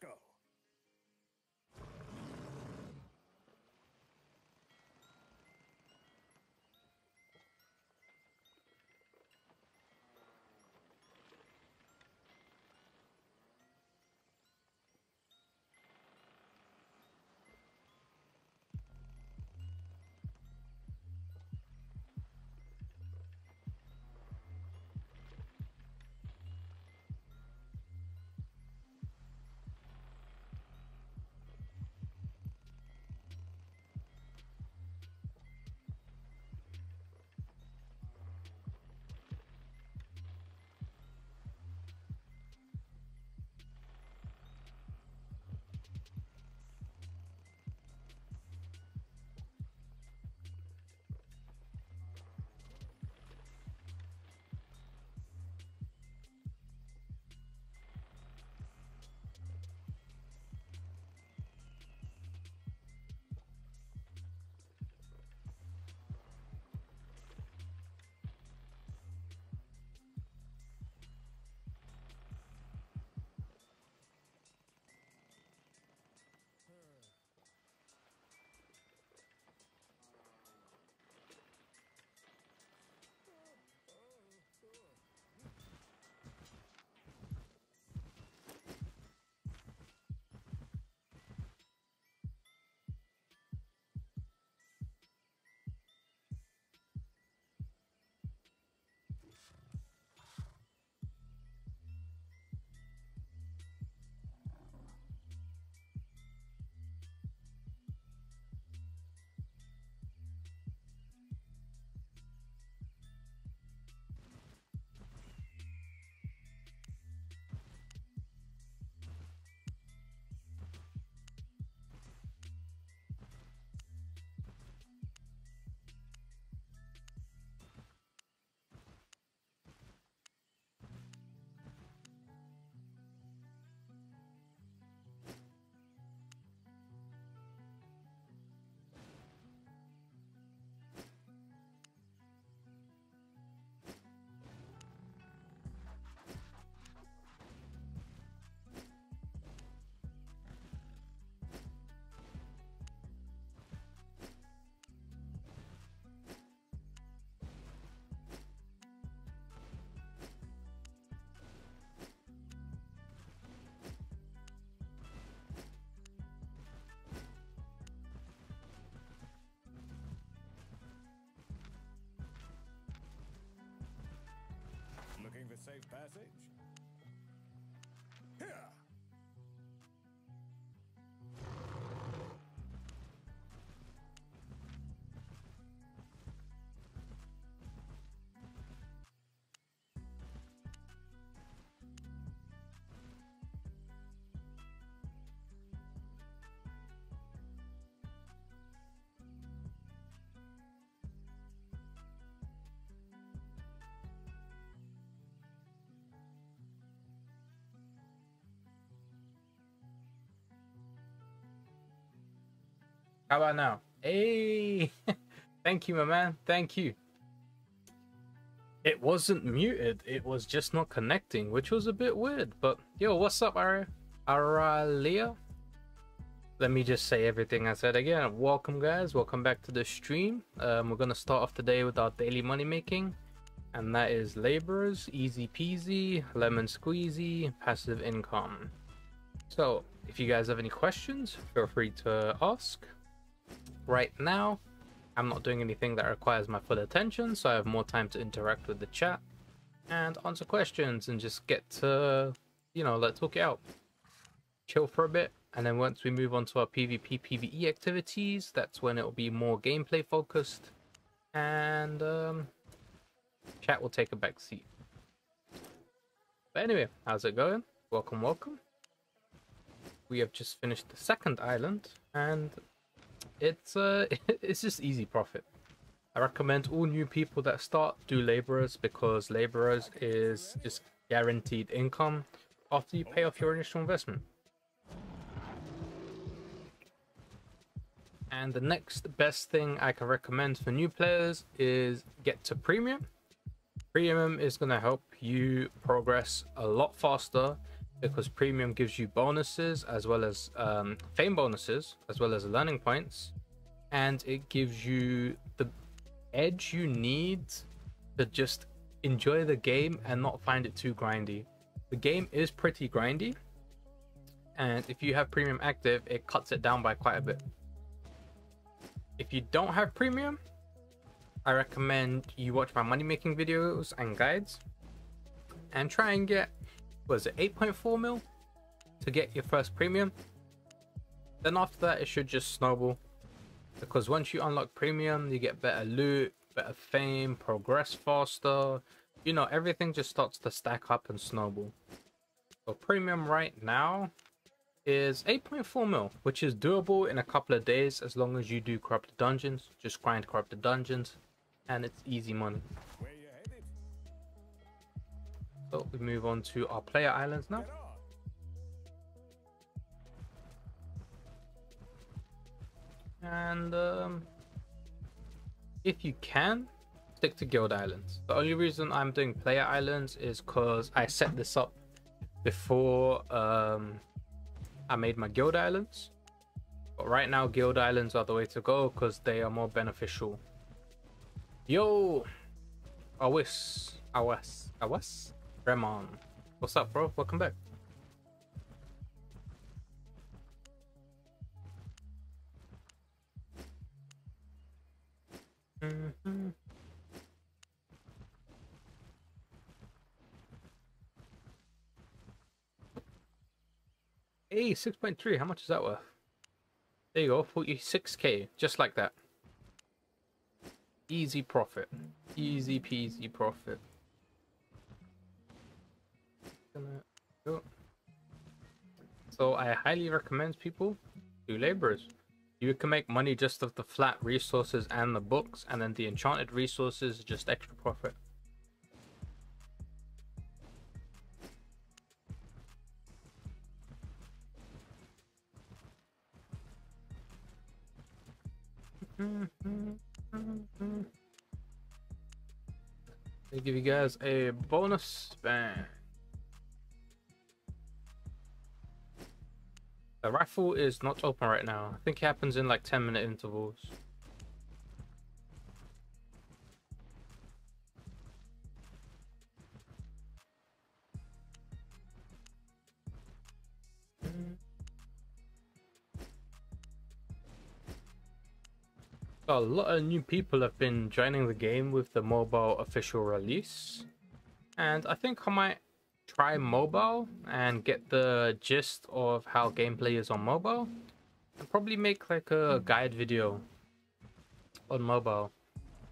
Let's go. Looking for safe passage? Here! How about now? Hey! Thank you, my man. Thank you. It wasn't muted. It was just not connecting, which was a bit weird. But, yo, what's up, Aralia? Let me just say everything I said again. Welcome, guys. Welcome back to the stream. We're going to start off today with our daily money making. And that is laborers, easy peasy, lemon squeezy, passive income. So, if you guys have any questions, feel free to ask. Right now, I'm not doing anything that requires my full attention, so I have more time to interact with the chat and answer questions and just get to, you know, let's talk it out. Chill for a bit, and then once we move on to our PvP, PvE activities, that's when it'll be more gameplay focused, and chat will take a back seat. But anyway, how's it going? Welcome, welcome. We have just finished the second island, and it's just easy profit. I recommend all new people that start do laborers, because laborers is just guaranteed income after you pay off your initial investment. And the next best thing I can recommend for new players is get to premium. Premium is going to help you progress a lot faster because premium gives you bonuses as well as fame bonuses as well as learning points, and it gives you the edge you need to just enjoy the game and not find it too grindy. The game is pretty grindy, and if you have premium active, it cuts it down by quite a bit. If you don't have premium, I recommend you watch my money making videos and guides and try and get, was it 8.4 mil to get your first premium. Then after that, it should just snowball, because once you unlock premium, you get better loot, better fame, progress faster, you know, everything just starts to stack up and snowball. So premium right now is 8.4 mil, which is doable in a couple of days as long as you do corrupted dungeons. Just grind corrupted dungeons and it's easy money. So we move on to our player islands now. And if you can, stick to guild islands. The only reason I'm doing player islands is because I set this up before I made my guild islands. But right now, guild islands are the way to go because they are more beneficial. Yo! Awas. Remon. What's up, bro? Welcome back. Hey, 6.3, how much is that worth? There you go, 46k, just like that. Easy profit. Easy peasy profit. So I highly recommend people do laborers. You can make money just of the flat resources and the books, and then the enchanted resources just extra profit. They give you guys a bonus spam. The raffle is not open right now. I think it happens in like 10-minute intervals. A lot of new people have been joining the game with the mobile official release, and I think I might try mobile and get the gist of how gameplay is on mobile and probably make like a guide video on mobile.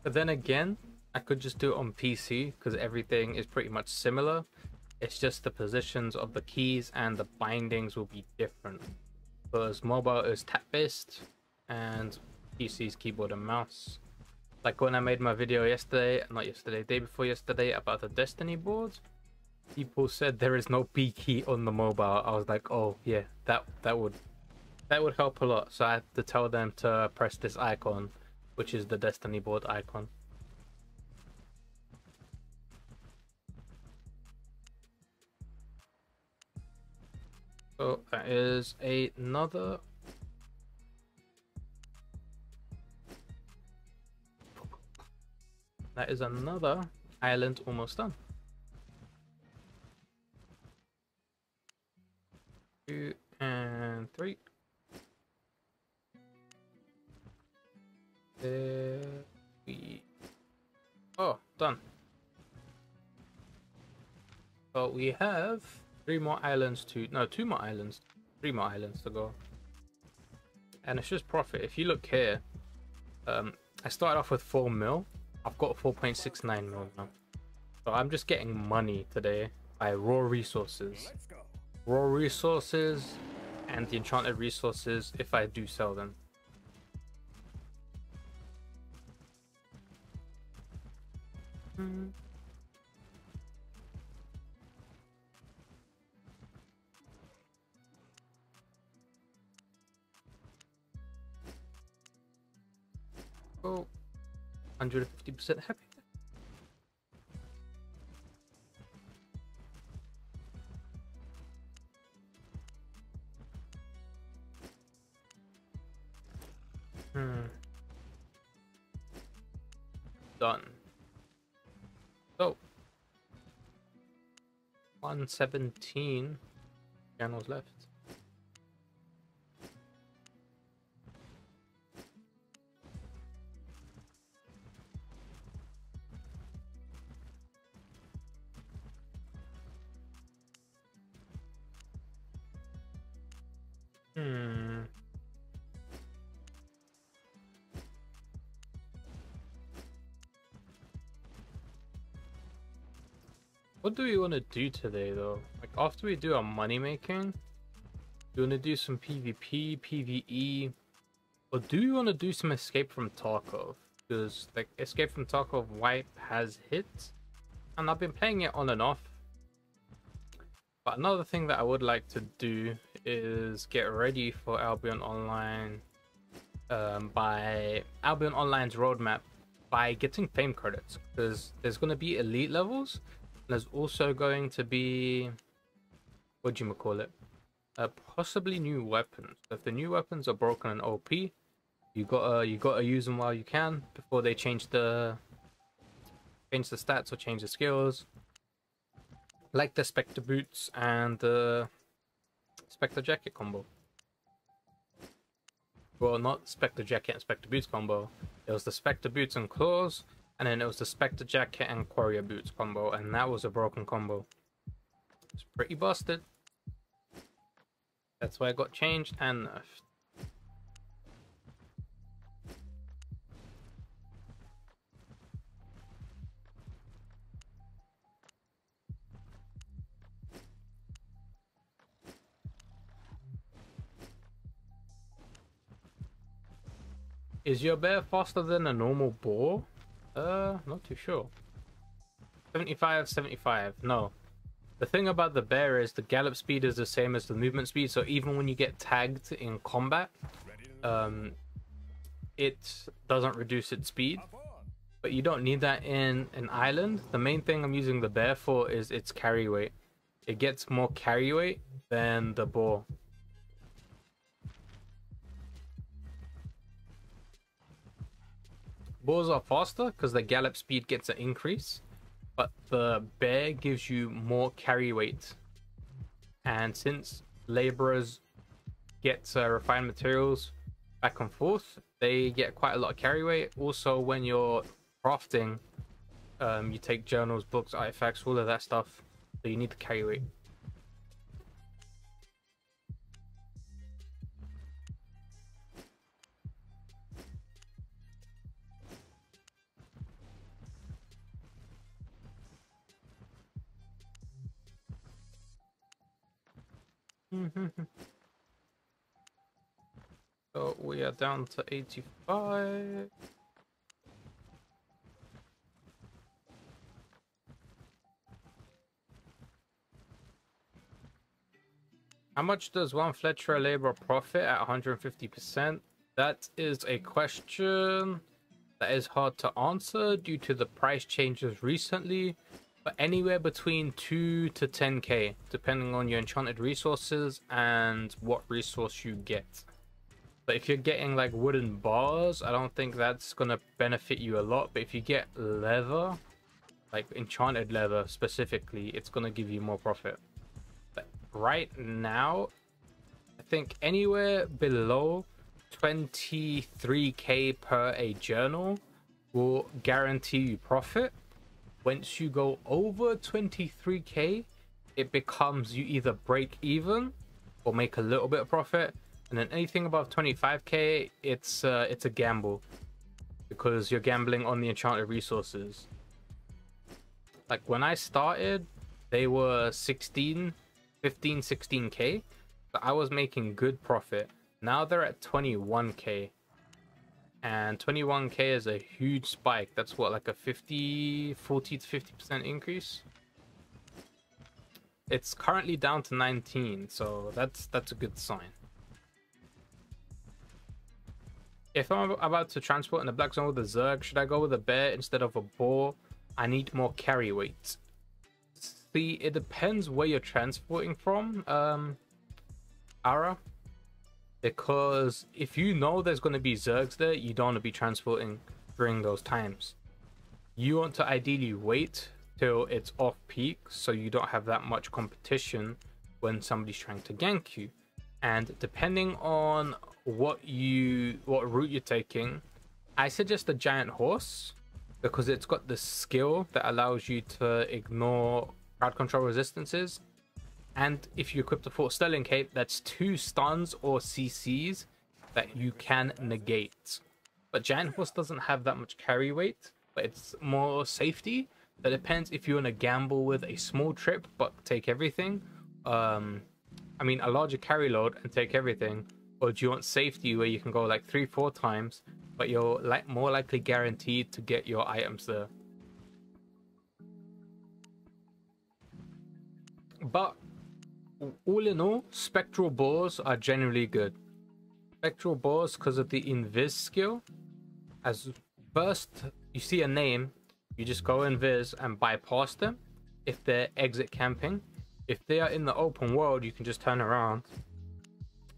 But then again, I could just do it on PC because everything is pretty much similar. It's just the positions of the keys and the bindings will be different, because mobile is tap based and PC's keyboard and mouse. Like when I made my video yesterday, not yesterday, day before yesterday, about the Destiny boards, people said there is no B key on the mobile. I was like, oh yeah, that would help a lot. So I had to tell them to press this icon, which is the Destiny board icon. So that is another island almost done. Two and three. Oh, done. So we have three more islands to go. And it's just profit. If you look here, I started off with 4 mil. I've got 4.69 mil now. So I'm just getting money today by raw resources. Let's go. Raw resources and the enchanted resources if I do sell them. Oh, 150% happy. Done. So 117 channels left. What do we want to do today though? Like after we do our money making, do you want to do some PvP, PvE, or do you want to do some Escape from Tarkov? Because like Escape from Tarkov wipe has hit, and I've been playing it on and off. But another thing that I would like to do is get ready for Albion Online by Albion Online's roadmap by getting fame credits, because there's going to be elite levels. There's also going to be, what do you call it, possibly new weapons. If the new weapons are broken and OP, you gotta use them while you can before they change the stats or change the skills, like the Spectre boots and the Spectre jacket combo. Well, not Spectre jacket and Spectre boots combo. It was the Spectre boots and claws. And then it was the Spectre Jacket and Quarrier Boots combo, and that was a broken combo. It's pretty busted. That's why it got changed and nerfed. Is your bear faster than a normal boar? Not too sure. 75, 75. No, the thing about the bear is the gallop speed is the same as the movement speed, so even when you get tagged in combat, it doesn't reduce its speed, but you don't need that in an island. The main thing I'm using the bear for is its carry weight. It gets more carry weight than the boar. Boars are faster because the gallop speed gets an increase, but the bear gives you more carry weight. And since laborers get refined materials back and forth, they get quite a lot of carry weight. Also, when you're crafting, you take journals, books, artifacts, all of that stuff, so you need the carry weight. So we are down to 85. How much does one Fletcher labor profit at 150%? That is a question that is hard to answer due to the price changes recently. But anywhere between 2 to 10k, depending on your enchanted resources and what resource you get. But if you're getting like wooden bars, I don't think that's going to benefit you a lot. But if you get leather, like enchanted leather specifically, it's going to give you more profit. But right now, I think anywhere below 23k per a journal will guarantee you profit. Once you go over 23k, it becomes you either break even or make a little bit of profit, and then anything above 25k, it's a gamble, because you're gambling on the enchanted resources. Like when I started, they were 15, 16k, so I was making good profit. Now they're at 21k. And 21k is a huge spike. That's what, like a 40 to 50% increase. It's currently down to 19, so that's a good sign. If I'm about to transport in the black zone with a Zerg, should I go with a bear instead of a boar? I need more carry weight. See, it depends where you're transporting from. Ara. because if you know there's going to be Zergs there, you don't want to be transporting during those times. You want to ideally wait till it's off peak so you don't have that much competition when somebody's trying to gank you. And depending on what route you're taking, I suggest the giant horse, because it's got the skill that allows you to ignore crowd control resistances. And if you equip the Fort Sterling Cape, that's 2 stuns or CCs that you can negate. But Giant Horse doesn't have that much carry weight, but it's more safety. That depends if you want to gamble with a small trip but take everything. I mean a larger carry load and take everything. Or do you want safety where you can go like 3-4 times, but you're like more likely guaranteed to get your items there. But all in all, Spectral Boars are generally good. Spectral Boars, because of the Invis skill, as first you see a name, you just go Invis and bypass them if they're exit camping. If they are in the open world, you can just turn around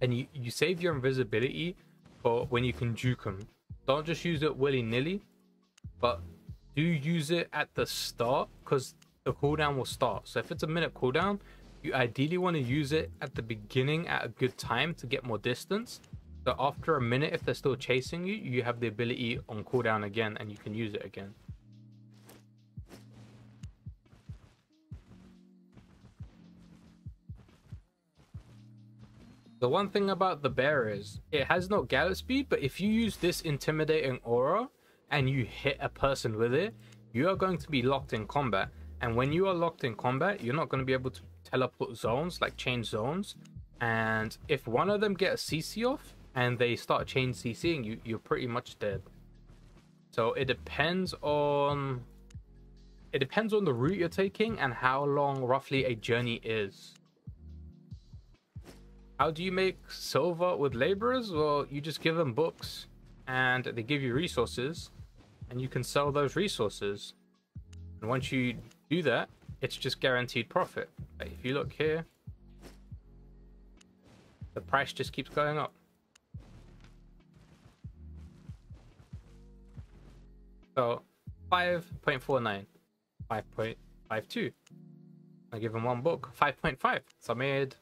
and you save your invisibility for when you can juke them. Don't just use it willy-nilly, but do use it at the start, because the cooldown will start. So if it's a minute cooldown, you ideally want to use it at the beginning at a good time to get more distance. So after a minute, if they're still chasing you, you have the ability on cooldown again and you can use it again. The one thing about the bear is it has no gallop speed, but if you use this intimidating aura and you hit a person with it, you are going to be locked in combat. And when you are locked in combat, you're not going to be able to teleport zones, like change zones. And if one of them gets a CC off and they start chain CCing you, you're pretty much dead. So it depends on the route you're taking and how long roughly a journey is. How do you make silver with laborers? Well, you just give them books and they give you resources and you can sell those resources. And once you do that, it's just guaranteed profit. If you look here, the price just keeps going up. So 5.49, 5.52. I give him one book, 5.5. So I made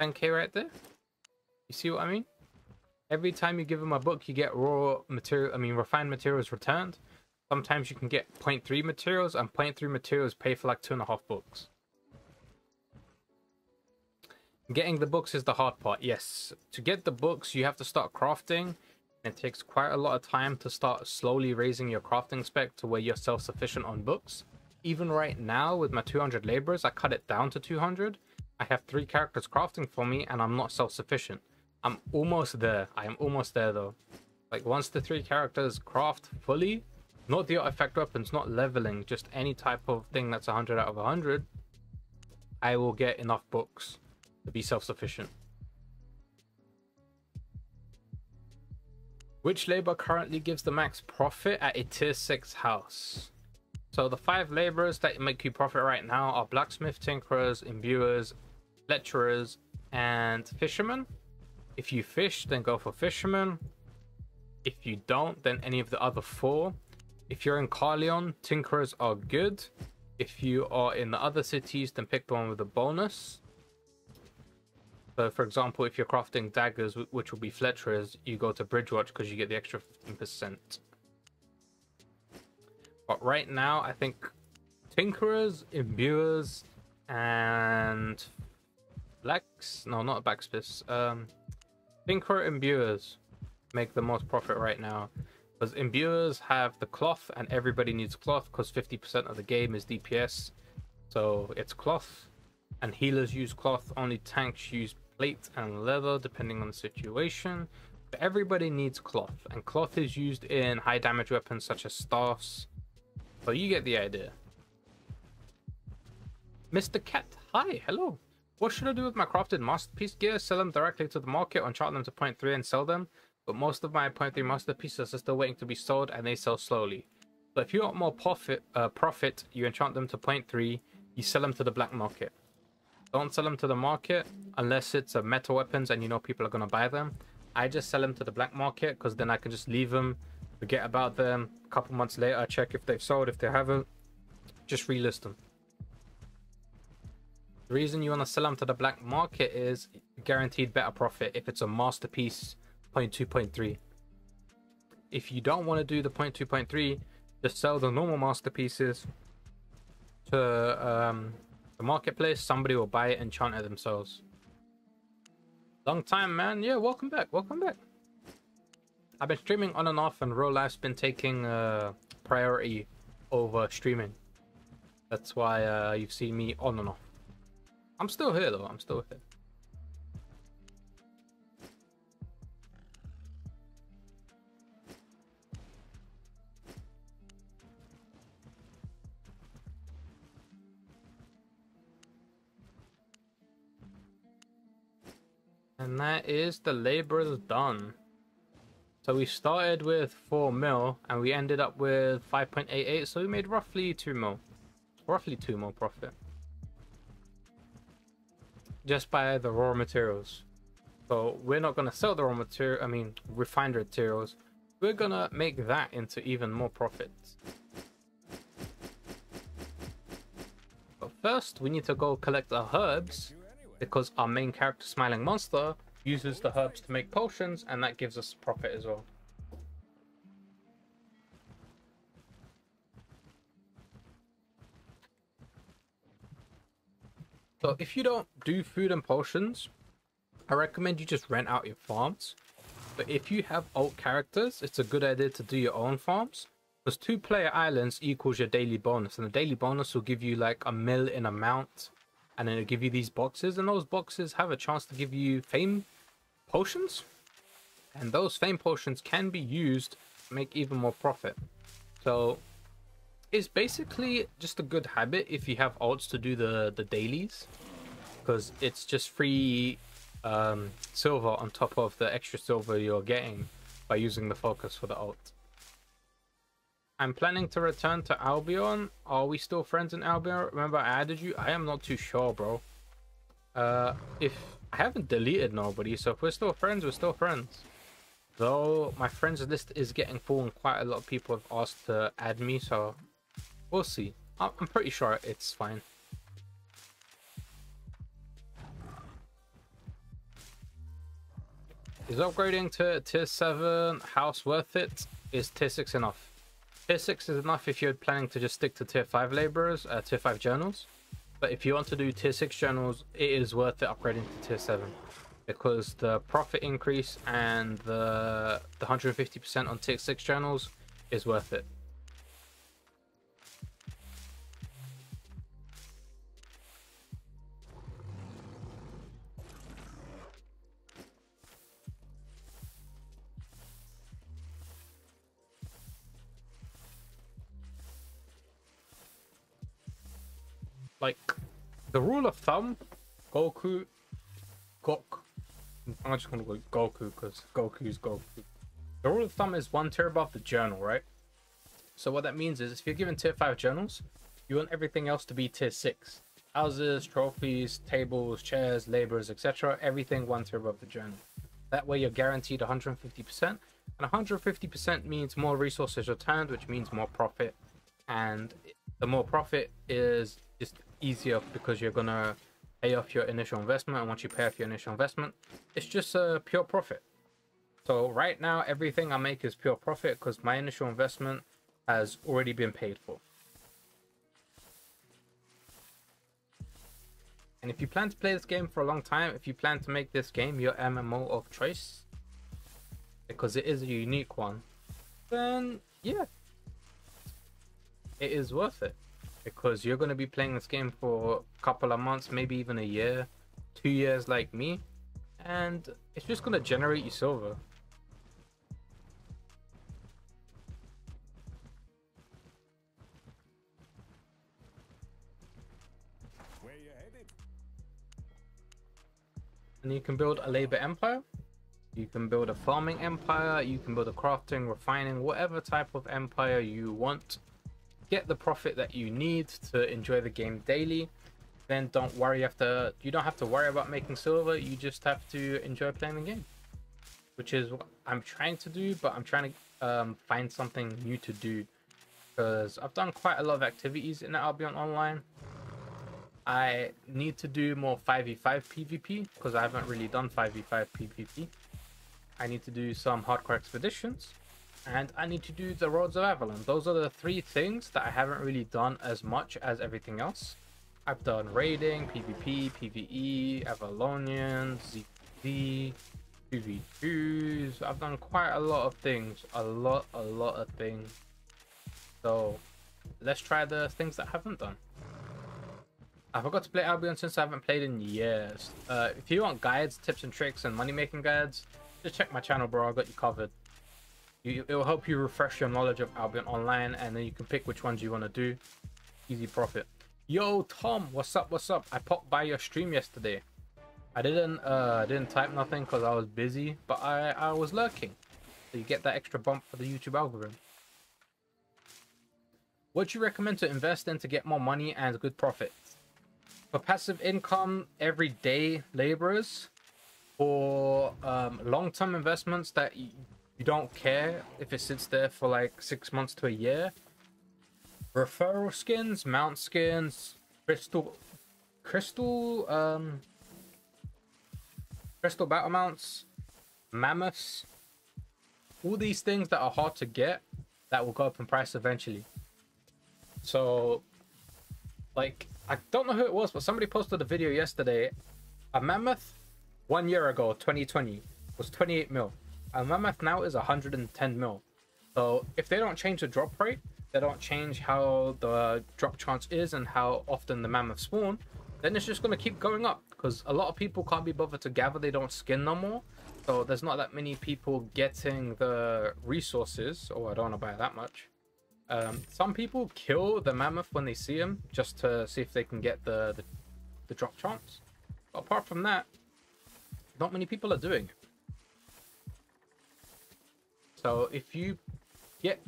10k right there. You see what I mean? Every time you give him a book, you get raw material. I mean, refined materials returned. Sometimes you can get 0.3 materials, and 0.3 materials pay for like 2.5 books. Getting the books is the hard part, yes. To get the books, you have to start crafting. It takes quite a lot of time to start slowly raising your crafting spec to where you're self-sufficient on books. Even right now, with my 200 laborers, I cut it down to 200. I have 3 characters crafting for me, and I'm not self-sufficient. I'm almost there. I am almost there, though. Like, once the 3 characters craft fully, not the artifact weapons, not leveling, just any type of thing that's 100 out of 100, I will get enough books to be self-sufficient. Which labor currently gives the max profit at a tier 6 house? So the 5 laborers that make you profit right now are blacksmith, tinkerers, imbuers, fletcherers, and fishermen. If you fish, then go for fishermen. If you don't, then any of the other 4. If you're in Carleon, tinkerers are good. If you are in the other cities, then pick the one with a bonus. So for example, if you're crafting daggers, which will be fletcherers, you go to Bridgewatch because you get the extra 15%. But right now, I think tinkerers, imbuers, and tinkerer imbuers make the most profit right now. Because imbuers have the cloth, and everybody needs cloth because 50% of the game is DPS, so it's cloth. And healers use cloth, only tanks use plate and leather depending on the situation. But everybody needs cloth, and cloth is used in high damage weapons such as staffs. So you get the idea. Mr. Cat, hi, hello. What should I do with my crafted masterpiece gear? Sell them directly to the market, enchant them to 0.3 and sell them? But most of my 0.3 masterpieces are still waiting to be sold and they sell slowly. But if you want more profit, you enchant them to 0.3, you sell them to the black market. Don't sell them to the market unless it's a meta weapons and you know people are going to buy them. I just sell them to the black market because then I can just leave them, forget about them. A couple months later, I check if they've sold. If they haven't, just relist them. The reason you want to sell them to the black market is guaranteed better profit if it's a masterpiece 0.2.3. If you don't want to do the 0.2.3, just sell the normal masterpieces to the marketplace. Somebody will buy it and chant it themselves. Long time, man. Yeah, welcome back, welcome back. I've been streaming on and off and real life's been taking priority over streaming. That's why you've seen me on and off. I'm still here though, I'm still here. And that is the laborers done. So we started with 4 mil and we ended up with 5.88, so we made roughly 2 mil. Roughly 2 mil profit. Just by the raw materials. So we're not gonna sell the raw material, I mean refined materials. We're gonna make that into even more profits. But first we need to go collect our herbs, because our main character Smiling Monster uses the herbs to make potions and that gives us profit as well. So if you don't do food and potions, I recommend you just rent out your farms. But if you have alt characters, it's a good idea to do your own farms, because 2-player islands equals your daily bonus, and the daily bonus will give you like 1 mil in amount, and then it'll give you these boxes, and those boxes have a chance to give you fame potions, and those fame potions can be used to make even more profit. So it's basically just a good habit if you have alts to do the dailies, because it's just free silver on top of the extra silver you're getting by using the focus for the alt. I'm planning to return to Albion. Are we still friends in Albion? Remember I added you? I am not too sure, bro. If I haven't deleted nobody, so if we're still friends, we're still friends. Though my friends list is getting full and quite a lot of people have asked to add me, so we'll see. I'm pretty sure it's fine. Is upgrading to tier 7 house worth it? Is tier 6 enough? Tier 6 is enough if you're planning to just stick to tier 5 laborers, tier 5 journals. But if you want to do tier 6 journals, it is worth it upgrading to tier 7. Because the profit increase and the 150% on tier 6 journals is worth it. Like, the rule of thumb, I'm just gonna go Goku because Goku's Goku. The rule of thumb is 1 tier above the journal, right? So what that means is if you're given tier 5 journals, you want everything else to be tier 6. Houses, trophies, tables, chairs, laborers, etc. Everything 1 tier above the journal. That way you're guaranteed 150%. And 150% means more resources returned, which means more profit. And the more profit is just easier because you're gonna pay off your initial investment, and once you pay off your initial investment, it's just a pure profit. So right now everything I make is pure profit because my initial investment has already been paid for. And if you plan to play this game for a long time, if you plan to make this game your MMO of choice, because it is a unique one, then yeah, it is worth it. Because you're going to be playing this game for a couple of months, maybe even a year, 2 years like me. And it's just going to generate you silver. Where you headed? And you can build a labor empire. You can build a farming empire. You can build a crafting, refining, whatever type of empire you want. Get the profit that you need to enjoy the game daily, then don't worry after you don't have to worry about making silver. You just have to enjoy playing the game, which is what I'm trying to do. But I'm trying to find something new to do, because I've done quite a lot of activities in Albion Online. I need to do more 5v5 PvP, because I haven't really done 5v5 PvP. I need to do some hardcore expeditions, and I need to do the Roads of Avalon. Those are the three things that I haven't really done as much as everything else. I've done raiding, PvP, PvE, Avalonian, ZD, PvQs. I've done quite a lot of things, a lot of things. So let's try the things that I haven't done. I forgot to play Albion since I haven't played in years. If you want guides, tips and tricks, and money making guides, just check my channel, bro. I got you covered. It will help you refresh your knowledge of Albion Online, and then you can pick which ones you want to do. Easy profit. Yo, Tom, what's up? What's up? I popped by your stream yesterday. I didn't type nothing because I was busy, but I was lurking. So you get that extra bump for the YouTube algorithm. What do you recommend to invest in to get more money and good profits? For passive income, everyday laborers. For long-term investments that you don't care if it sits there for like 6 months to a year. Referral skins, mount skins, crystal battle mounts, mammoths. All these things that are hard to get that will go up in price eventually. So, like, I don't know who it was, but somebody posted a video yesterday. A mammoth 1 year ago, 2020, was 28 mil. A mammoth now is 110 mil. So if they don't change the drop rate, they don't change how the drop chance is and how often the mammoth spawn, then it's just going to keep going up, because a lot of people can't be bothered to gather. They don't skin no more. So there's not that many people getting the resources. Oh, I don't want to buy that much. Some people kill the mammoth when they see him just to see if they can get the drop chance. But apart from that, not many people are doing it. So if you get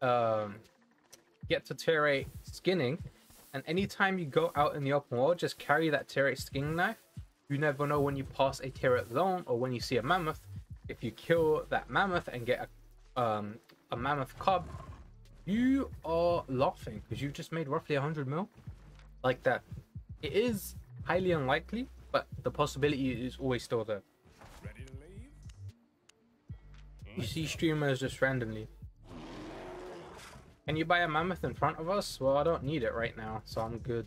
to tier 8 skinning, and anytime you go out in the open world, just carry that tier 8 skinning knife. You never know when you pass a tier 8 zone or when you see a mammoth. If you kill that mammoth and get a mammoth cub, you are laughing, because you've just made roughly 100 mil like that. It is highly unlikely, but the possibility is always still there. Ready to leave? You see streamers just randomly. Can you buy a mammoth in front of us? Well, I don't need it right now, so I'm good.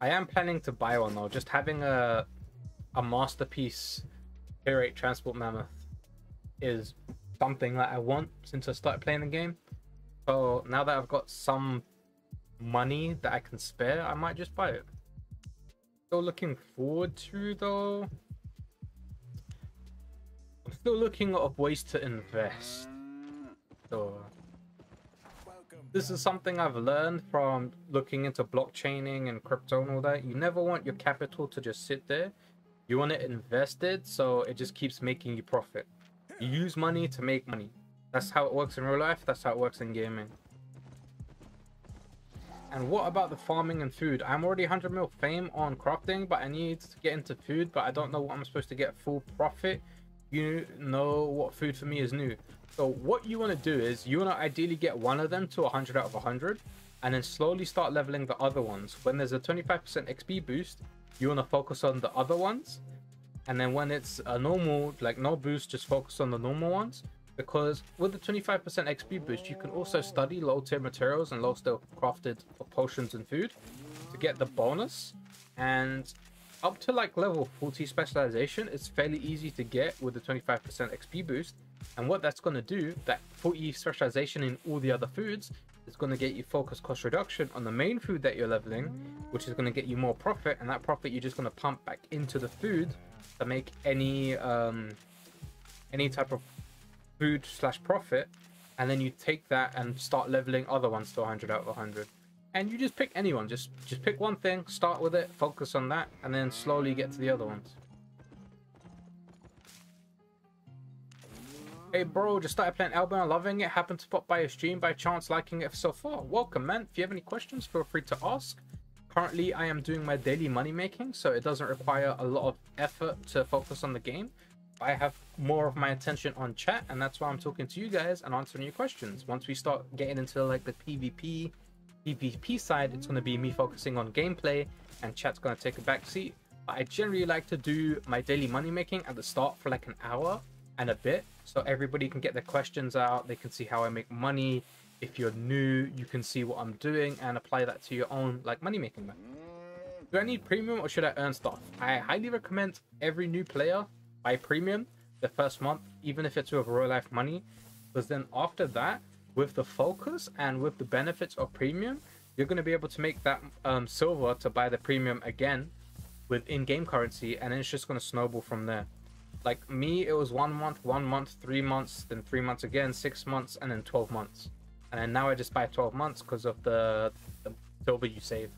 I am planning to buy one though. Just having a masterpiece tier 8 transport mammoth is something that I want since I started playing the game. So now that I've got some money that I can spare, I might just buy it. Still looking forward to though. I'm still looking up ways to invest. So this is something I've learned from looking into blockchaining and crypto and all that. You never want your capital to just sit there. You want it invested so it just keeps making you profit. You use money to make money. That's how it works in real life. That's how it works in gaming. And what about the farming and food? I'm already 100 mil fame on crafting, but I need to get into food, but I don't know what I'm supposed to get full profit. You know what food for me is new. So what you want to do is you want to ideally get one of them to 100 out of 100, and then slowly start leveling the other ones. When there's a 25% XP boost, you want to focus on the other ones. And then when it's a normal, like no boost, just focus on the normal ones. Because with the 25% XP boost, you can also study low tier materials and low tier crafted potions and food to get the bonus. And up to like level 40 specialization, it's fairly easy to get with the 25% XP boost. And what that's going to do, that 40 specialization in all the other foods, is going to get you focus cost reduction on the main food that you're leveling, which is going to get you more profit. And that profit you're just going to pump back into the food to make any type of food slash profit. And then you take that and start leveling other ones to 100 out of 100, and you just pick anyone. Just pick one thing, start with it, focus on that, and then slowly get to the other ones. Hey bro, just started playing Albion, loving it. Happened to pop by a stream by chance, liking it so far. Welcome man. If you have any questions, feel free to ask. Currently, I am doing my daily money making, so it doesn't require a lot of effort to focus on the game. I have more of my attention on chat, and that's why I'm talking to you guys and answering your questions. Once we start getting into like the PvP side, it's going to be me focusing on gameplay and chat's going to take a back seat. But I generally like to do my daily money making at the start for like an hour and a bit, so everybody can get their questions out. They can see how I make money. If you're new, you can see what I'm doing and apply that to your own like money making method. Do I need premium or should I earn stuff? I highly recommend every new player buy premium the first month, even if it's with real life money, because then after that, with the focus and with the benefits of premium, you're going to be able to make that silver to buy the premium again with in-game currency, and it's just going to snowball from there. Like me, it was 1 month, 1 month, 3 months, then 3 months again, 6 months, and then 12 months. And then now I just buy 12 months because of the silver you save.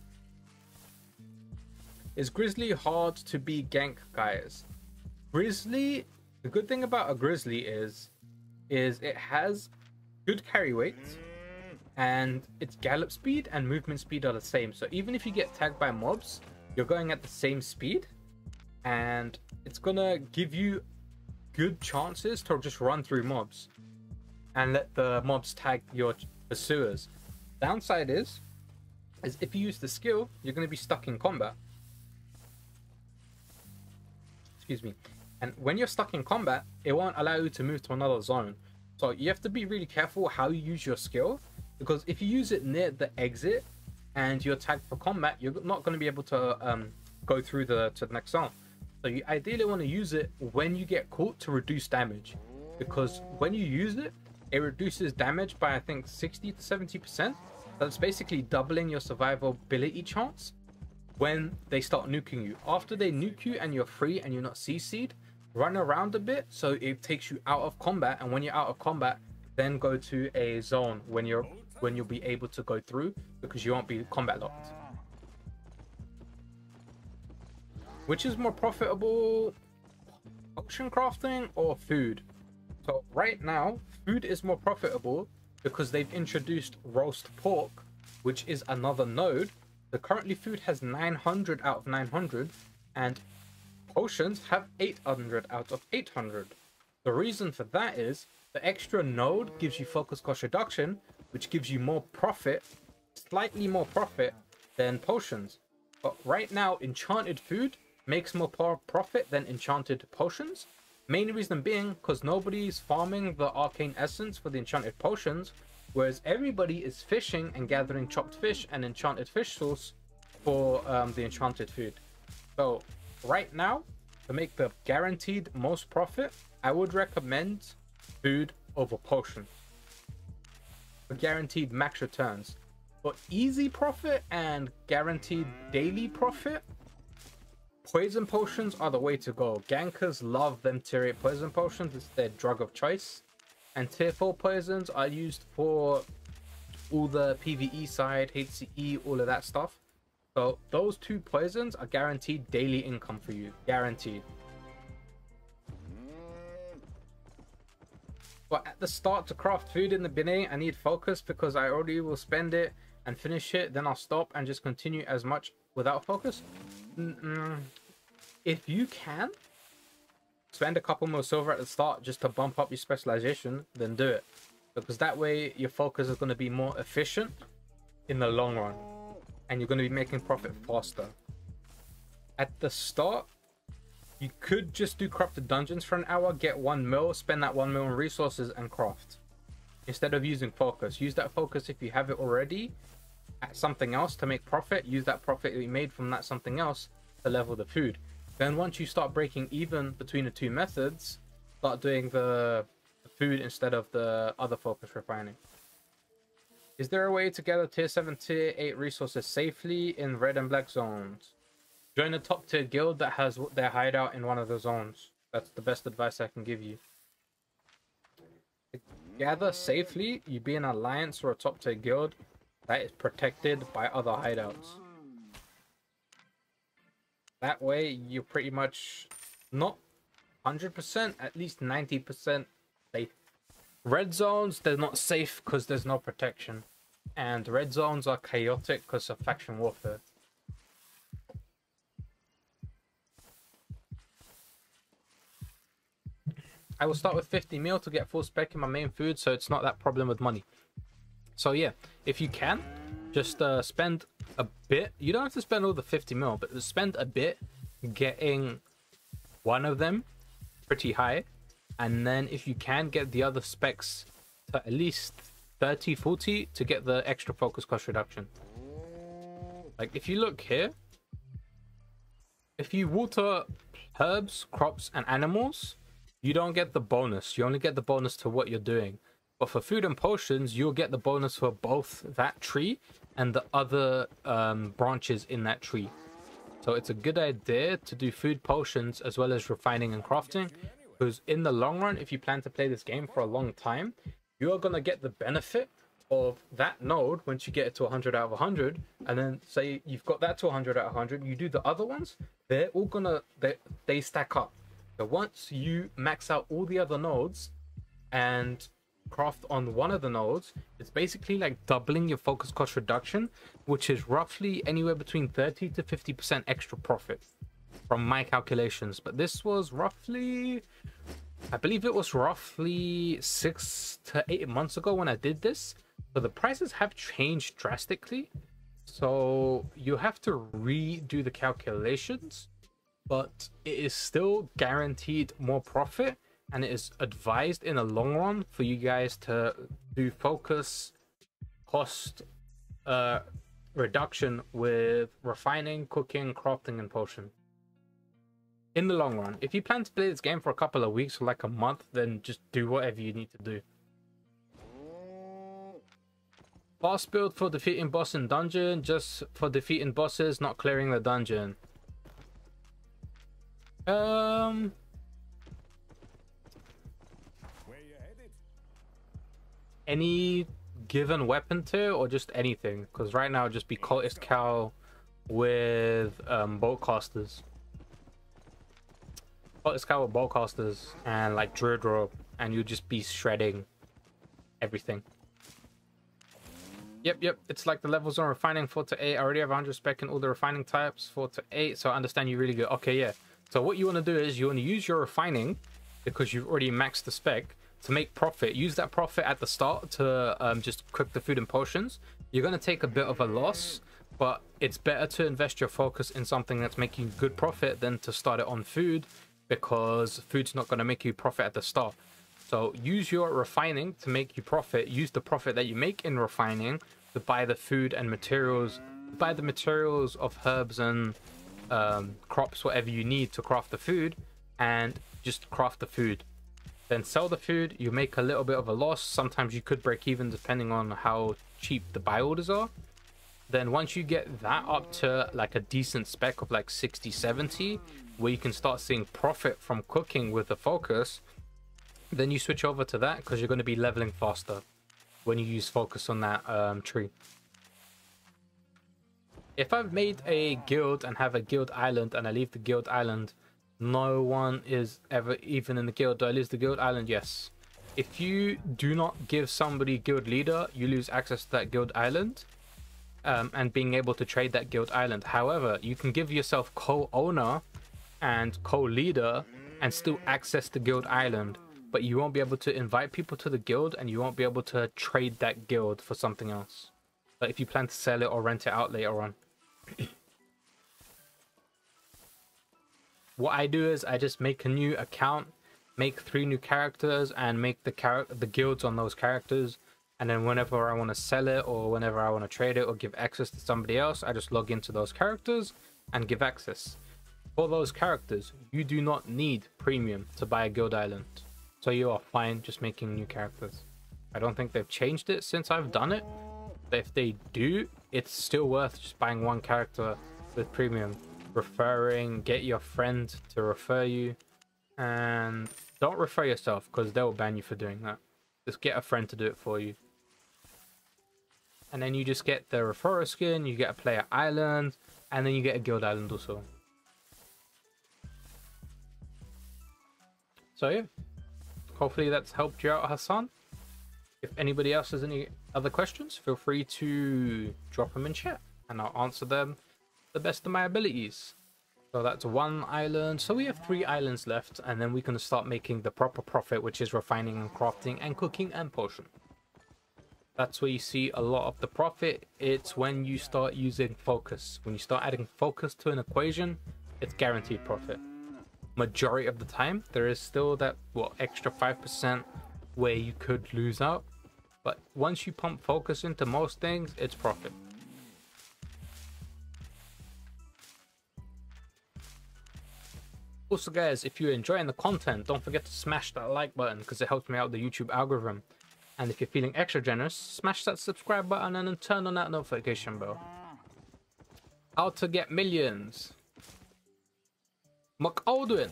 Is Grizzly hard to be gank, guys? Grizzly, the good thing about a Grizzly is it has good carry weight, and its gallop speed and movement speed are the same. So even if you get tagged by mobs, you're going at the same speed, and it's gonna give you good chances to just run through mobs and let the mobs tag your pursuers. Downside is if you use the skill, you're going to be stuck in combat. Excuse me. And when you're stuck in combat, it won't allow you to move to another zone. So you have to be really careful how you use your skill, because if you use it near the exit and you're tagged for combat, you're not going to be able to go through to the next zone. So you ideally want to use it when you get caught to reduce damage, because when you use it, it reduces damage by, I think, 60 to 70%. That's basically doubling your survivability chance when they start nuking you. After they nuke you and you're free and you're not CC'd, run around a bit so it takes you out of combat. And when you're out of combat, then go to a zone when you'll be able to go through, because you won't be combat locked. Which is more profitable, potion crafting or food? So right now, food is more profitable because they've introduced roast pork, which is another node. So currently food has 900 out of 900, and potions have 800 out of 800. The reason for that is the extra node gives you focus cost reduction, which gives you more profit, slightly more profit than potions. But right now, enchanted food makes more profit than enchanted potions. Main reason being because nobody's farming the arcane essence for the enchanted potions, whereas everybody is fishing and gathering chopped fish and enchanted fish sauce for the enchanted food. So right now, to make the guaranteed most profit, I would recommend food over potion for guaranteed max returns. For easy profit and guaranteed daily profit, poison potions are the way to go. Gankers love them tier 8 poison potions. It's their drug of choice. And tier 4 poisons are used for all the PvE side, HCE, all of that stuff. So those two poisons are guaranteed daily income for you. Guaranteed. But at the start to craft food in the beginning, I need focus because I already will spend it and finish it. Then I'll stop and just continue as much without focus. If you can spend a couple more silver at the start just to bump up your specialization, then do it, because that way your focus is going to be more efficient in the long run and you're going to be making profit faster. At the start, you could just do crafted dungeons for an hour, get 1 mil, spend that 1 mil on resources and craft, instead of using focus. Use that focus if you have it already at something else to make profit. Use that profit that you made from that something else to level the food. Then once you start breaking even between the two methods, start doing the food instead of the other focus refining. Is there a way to gather tier 7, tier 8 resources safely in red and black zones? Join a top tier guild that has their hideout in one of the zones. That's the best advice I can give you. To gather safely, you be an alliance or a top tier guild that is protected by other hideouts. That way you're pretty much, not 100%, at least 90% safe. Red zones, they're not safe because there's no protection, and red zones are chaotic because of faction warfare. I will start with 50 mil to get full spec in my main food, so it's not that problem with money. So yeah, if you can, just spend a bit. You don't have to spend all the 50 mil, but spend a bit getting one of them pretty high. And then if you can, get the other specs to at least 30, 40 to get the extra focus cost reduction. Like if you look here, if you water herbs, crops, and animals, you don't get the bonus. You only get the bonus to what you're doing. But for food and potions, you'll get the bonus for both that tree and the other branches in that tree. So it's a good idea to do food potions as well as refining and crafting, because in the long run, if you plan to play this game for a long time, you are going to get the benefit of that node once you get it to 100 out of 100. And then say you've got that to 100 out of 100, you do the other ones, they're all going to, they stack up. So once you max out all the other nodes and craft on one of the nodes, it's basically like doubling your focus cost reduction, which is roughly anywhere between 30 to 50% extra profit from my calculations. But this was roughly, I believe it was roughly 6 to 8 months ago when I did this, so the prices have changed drastically, so you have to redo the calculations, but it is still guaranteed more profit. And it is advised in the long run for you guys to do focus cost reduction with refining, cooking, crafting, and potion. In the long run, if you plan to play this game for a couple of weeks or like a month, then just do whatever you need to do. Boss build for defeating boss in dungeon, just for defeating bosses, not clearing the dungeon. Any given weapon tier or just anything, because right now it'd just be cultist cow with bolt casters, cultist cow with bolt casters and like druid robe, and you'll just be shredding everything. Yep, it's like the levels on refining 4 to 8. I already have 100 spec in all the refining types, 4 to 8, so I understand you really good. Okay, yeah, so what you want to do is you want to use your refining, because you've already maxed the spec, to make profit. Use that profit at the start to just cook the food and potions. You're going to take a bit of a loss, but it's better to invest your focus in something that's making good profit than to start it on food, because food's not going to make you profit at the start. So use your refining to make you profit. Use the profit that you make in refining to buy the food and materials, buy the materials of herbs and crops, whatever you need to craft the food, and just craft the food. Then sell the food. You make a little bit of a loss. Sometimes you could break even depending on how cheap the buy orders are. Then once you get that up to like a decent spec of like 60, 70, where you can start seeing profit from cooking with the focus, then you switch over to that, because you're going to be leveling faster when you use focus on that tree. If I've made a guild and have a guild island and I leave the guild island, no one is ever even in the guild. Do I lose the guild island? Yes. If you do not give somebody guild leader, you lose access to that guild island and being able to trade that guild island. However, you can give yourself co-owner and co-leader and still access the guild island, but you won't be able to invite people to the guild, and you won't be able to trade that guild for something else. But if you plan to sell it or rent it out later on. What I do is I just make a new account, make 3 new characters, and make the guilds on those characters. And then whenever I want to sell it, or whenever I want to trade it or give access to somebody else, I just log into those characters and give access. For those characters, you do not need premium to buy a guild island. So you are fine just making new characters. I don't think they've changed it since I've done it. But if they do, it's still worth just buying 1 character with premium. Referring, get your friend to refer you, and don't refer yourself, because they'll ban you for doing that. Just get a friend to do it for you, and then you just get the referral skin, you get a player island, and then you get a guild island also. So yeah, hopefully that's helped you out, Hassan. If anybody else has any other questions, feel free to drop them in chat and I'll answer them the best of my abilities. So that's one island. So we have 3 islands left, and then we can start making the proper profit, which is refining and crafting and cooking and potion. That's where you see a lot of the profit. It's when you start using focus. When you start adding focus to an equation, it's guaranteed profit. Majority of the time, there is still that extra 5% where you could lose out. But once you pump focus into most things, it's profit. Also guys, if you're enjoying the content, don't forget to smash that like button because it helps me out the YouTube algorithm. And if you're feeling extra generous, smash that subscribe button and then turn on that notification bell. How to get millions. McAldwin,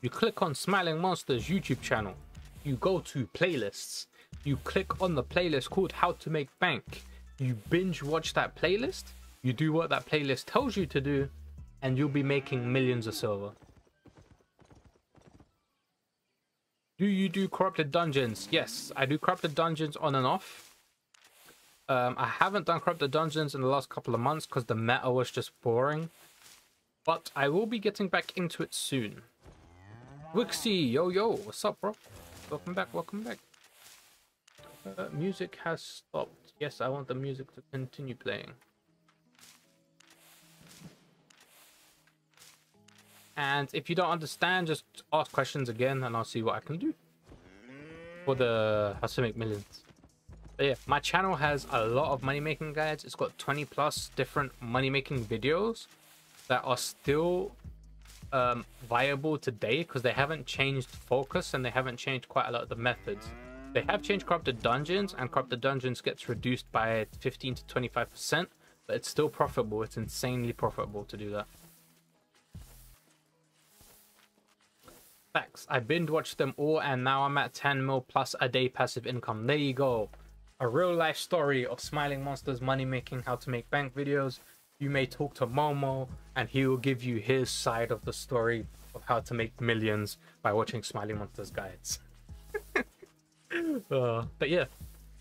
you click on Smiling Monster's YouTube channel. You go to playlists. You click on the playlist called How to Make Bank. You binge watch that playlist. You do what that playlist tells you to do and you'll be making millions of silver. Do you do corrupted dungeons? Yes, I do corrupted dungeons on and off. I haven't done corrupted dungeons in the last couple of months because the meta was just boring. But I will be getting back into it soon. Wixie, yo yo, what's up bro? Welcome back, welcome back. Music has stopped. Yes, I want the music to continue playing. And if you don't understand, just ask questions again and I'll see what I can do for the How to Make Millions. But yeah, my channel has a lot of money making guides. It's got 20+ different money making videos that are still viable today because they haven't changed focus and they haven't changed quite a lot of the methods. They have changed corrupted dungeons, and corrupted dungeons gets reduced by 15% to 25%, but it's still profitable. It's insanely profitable to do that. Facts. I binge watched them all and now I'm at 10 mil plus a day passive income. There you go. A real life story of Smiling Monster's money making How to Make Bank videos. You may talk to Momo and he will give you his side of the story of how to make millions by watching Smiling Monster's guides. But yeah,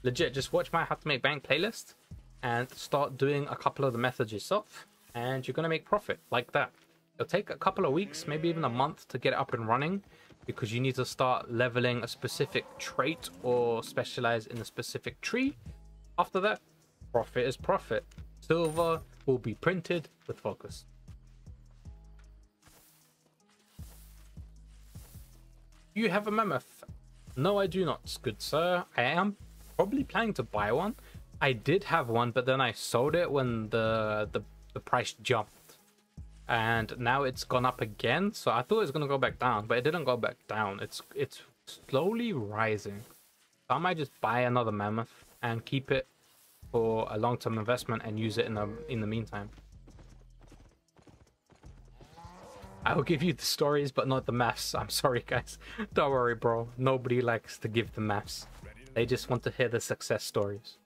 legit, just watch my How to Make Bank playlist and start doing a couple of the methods yourself and you're gonna make profit like that. It'll take a couple of weeks, maybe even a month to get it up and running because you need to start leveling a specific trait or specialize in a specific tree. After that, profit is profit. Silver will be printed with focus. Do you have a mammoth? No, I do not, good sir. I am probably planning to buy one. I did have one, but then I sold it when the price jumped. And now it's gone up again, so I thought it's gonna go back down, but it didn't go back down. It's slowly rising. So I might just buy another mammoth and keep it for a long-term investment and use it in the meantime. I will give you the stories, but not the maths. I'm sorry, guys. Don't worry, bro. Nobody likes to give the maths. They just want to hear the success stories.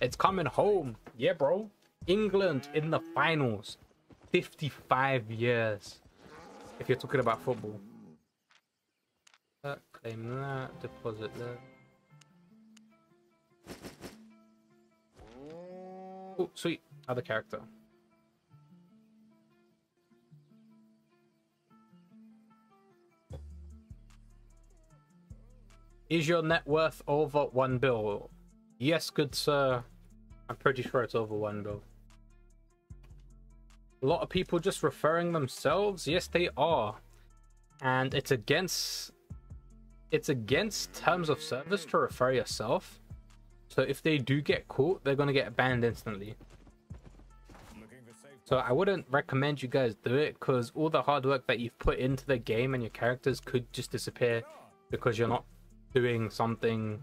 It's coming home, yeah, bro. England in the finals. 55 years if you're talking about football. Claim that, deposit there. Oh sweet, other character. Is your net worth over 1 bill? Yes, good sir. I'm pretty sure it's over 1 bill. A lot of people just referring themselves. Yes, they are, and it's against terms of service to refer yourself. So if they do get caught, they're gonna get banned instantly. So I wouldn't recommend you guys do it because all the hard work that you've put into the game and your characters could just disappear because you're not doing something.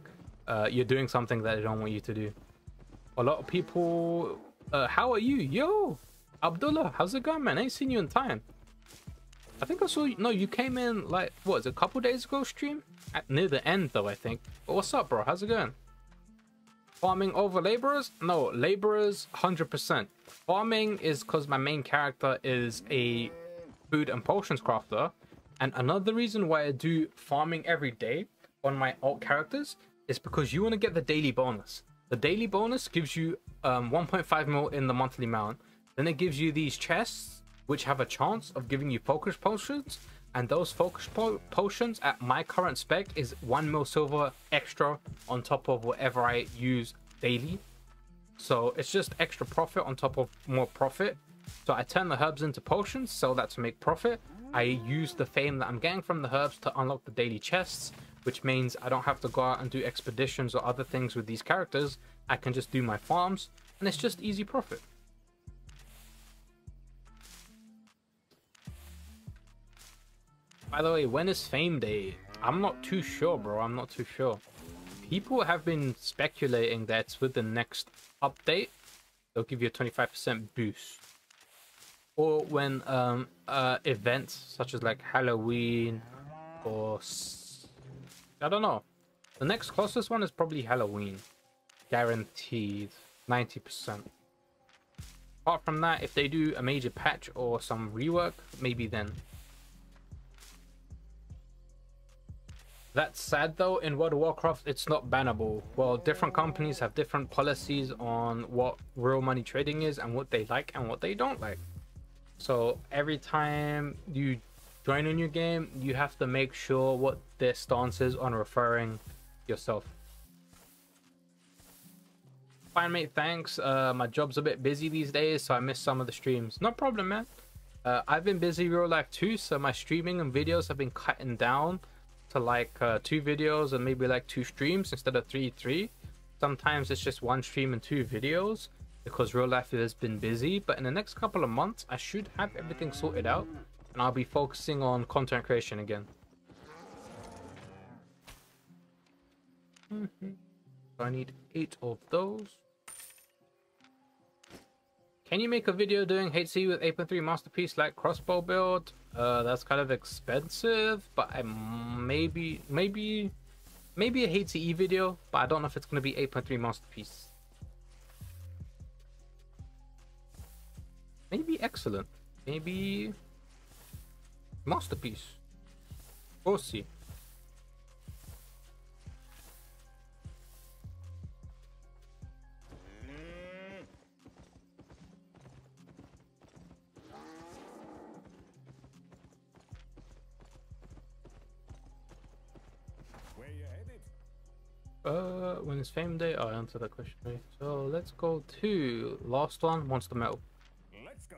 You're doing something that they don't want you to do. A lot of people. How are you, yo? Abdullah, how's it going, man? I ain't seen you in time. I think I saw you. No, you came in like, what was it, a couple days ago stream? Near the end though, I think. But what's up, bro? How's it going? Farming over laborers? No, laborers, 100%. Farming is because my main character is a food and potions crafter. And another reason why I do farming every day on my alt characters is because you want to get the daily bonus. The daily bonus gives you 1.5 mil in the monthly mount. Then it gives you these chests which have a chance of giving you focus potions, and those focus potions at my current spec is 1 mil silver extra on top of whatever I use daily. So it's just extra profit on top of more profit. So I turn the herbs into potions, sell that to make profit. I use the fame that I'm getting from the herbs to unlock the daily chests, which means I don't have to go out and do expeditions or other things with these characters. I can just do my farms, and it's just easy profit. By the way, when is Fame Day? I'm not too sure, bro. I'm not too sure. People have been speculating that it's with the next update. They'll give you a 25% boost. Or when events such as like Halloween or... I don't know. The next closest one is probably Halloween. Guaranteed. 90%. Apart from that, if they do a major patch or some rework, maybe then... That's sad though, in World of Warcraft it's not bannable. Well, different companies have different policies on what real money trading is and what they like and what they don't like. So every time you join a new game, you have to make sure what their stance is on referring yourself. Fine mate, thanks. My job's a bit busy these days, so I miss some of the streams. No problem, man. I've been busy real life too, so my streaming and videos have been cutting down to like 2 videos and maybe like 2 streams instead of 3. Sometimes it's just 1 stream and 2 videos because real life has been busy, but in the next couple of months I should have everything sorted out and I'll be focusing on content creation again. So I need 8 of those. Can you make a video doing HC with Apron 3 Masterpiece like crossbow build? That's kind of expensive, but I maybe a HCE video, but I don't know if it's going to be 8.3 Masterpiece. Maybe excellent. Maybe Masterpiece. We'll see. When is Fame Day? Oh, I answered that question already. So let's go to last one, Monster Metal. Let's go.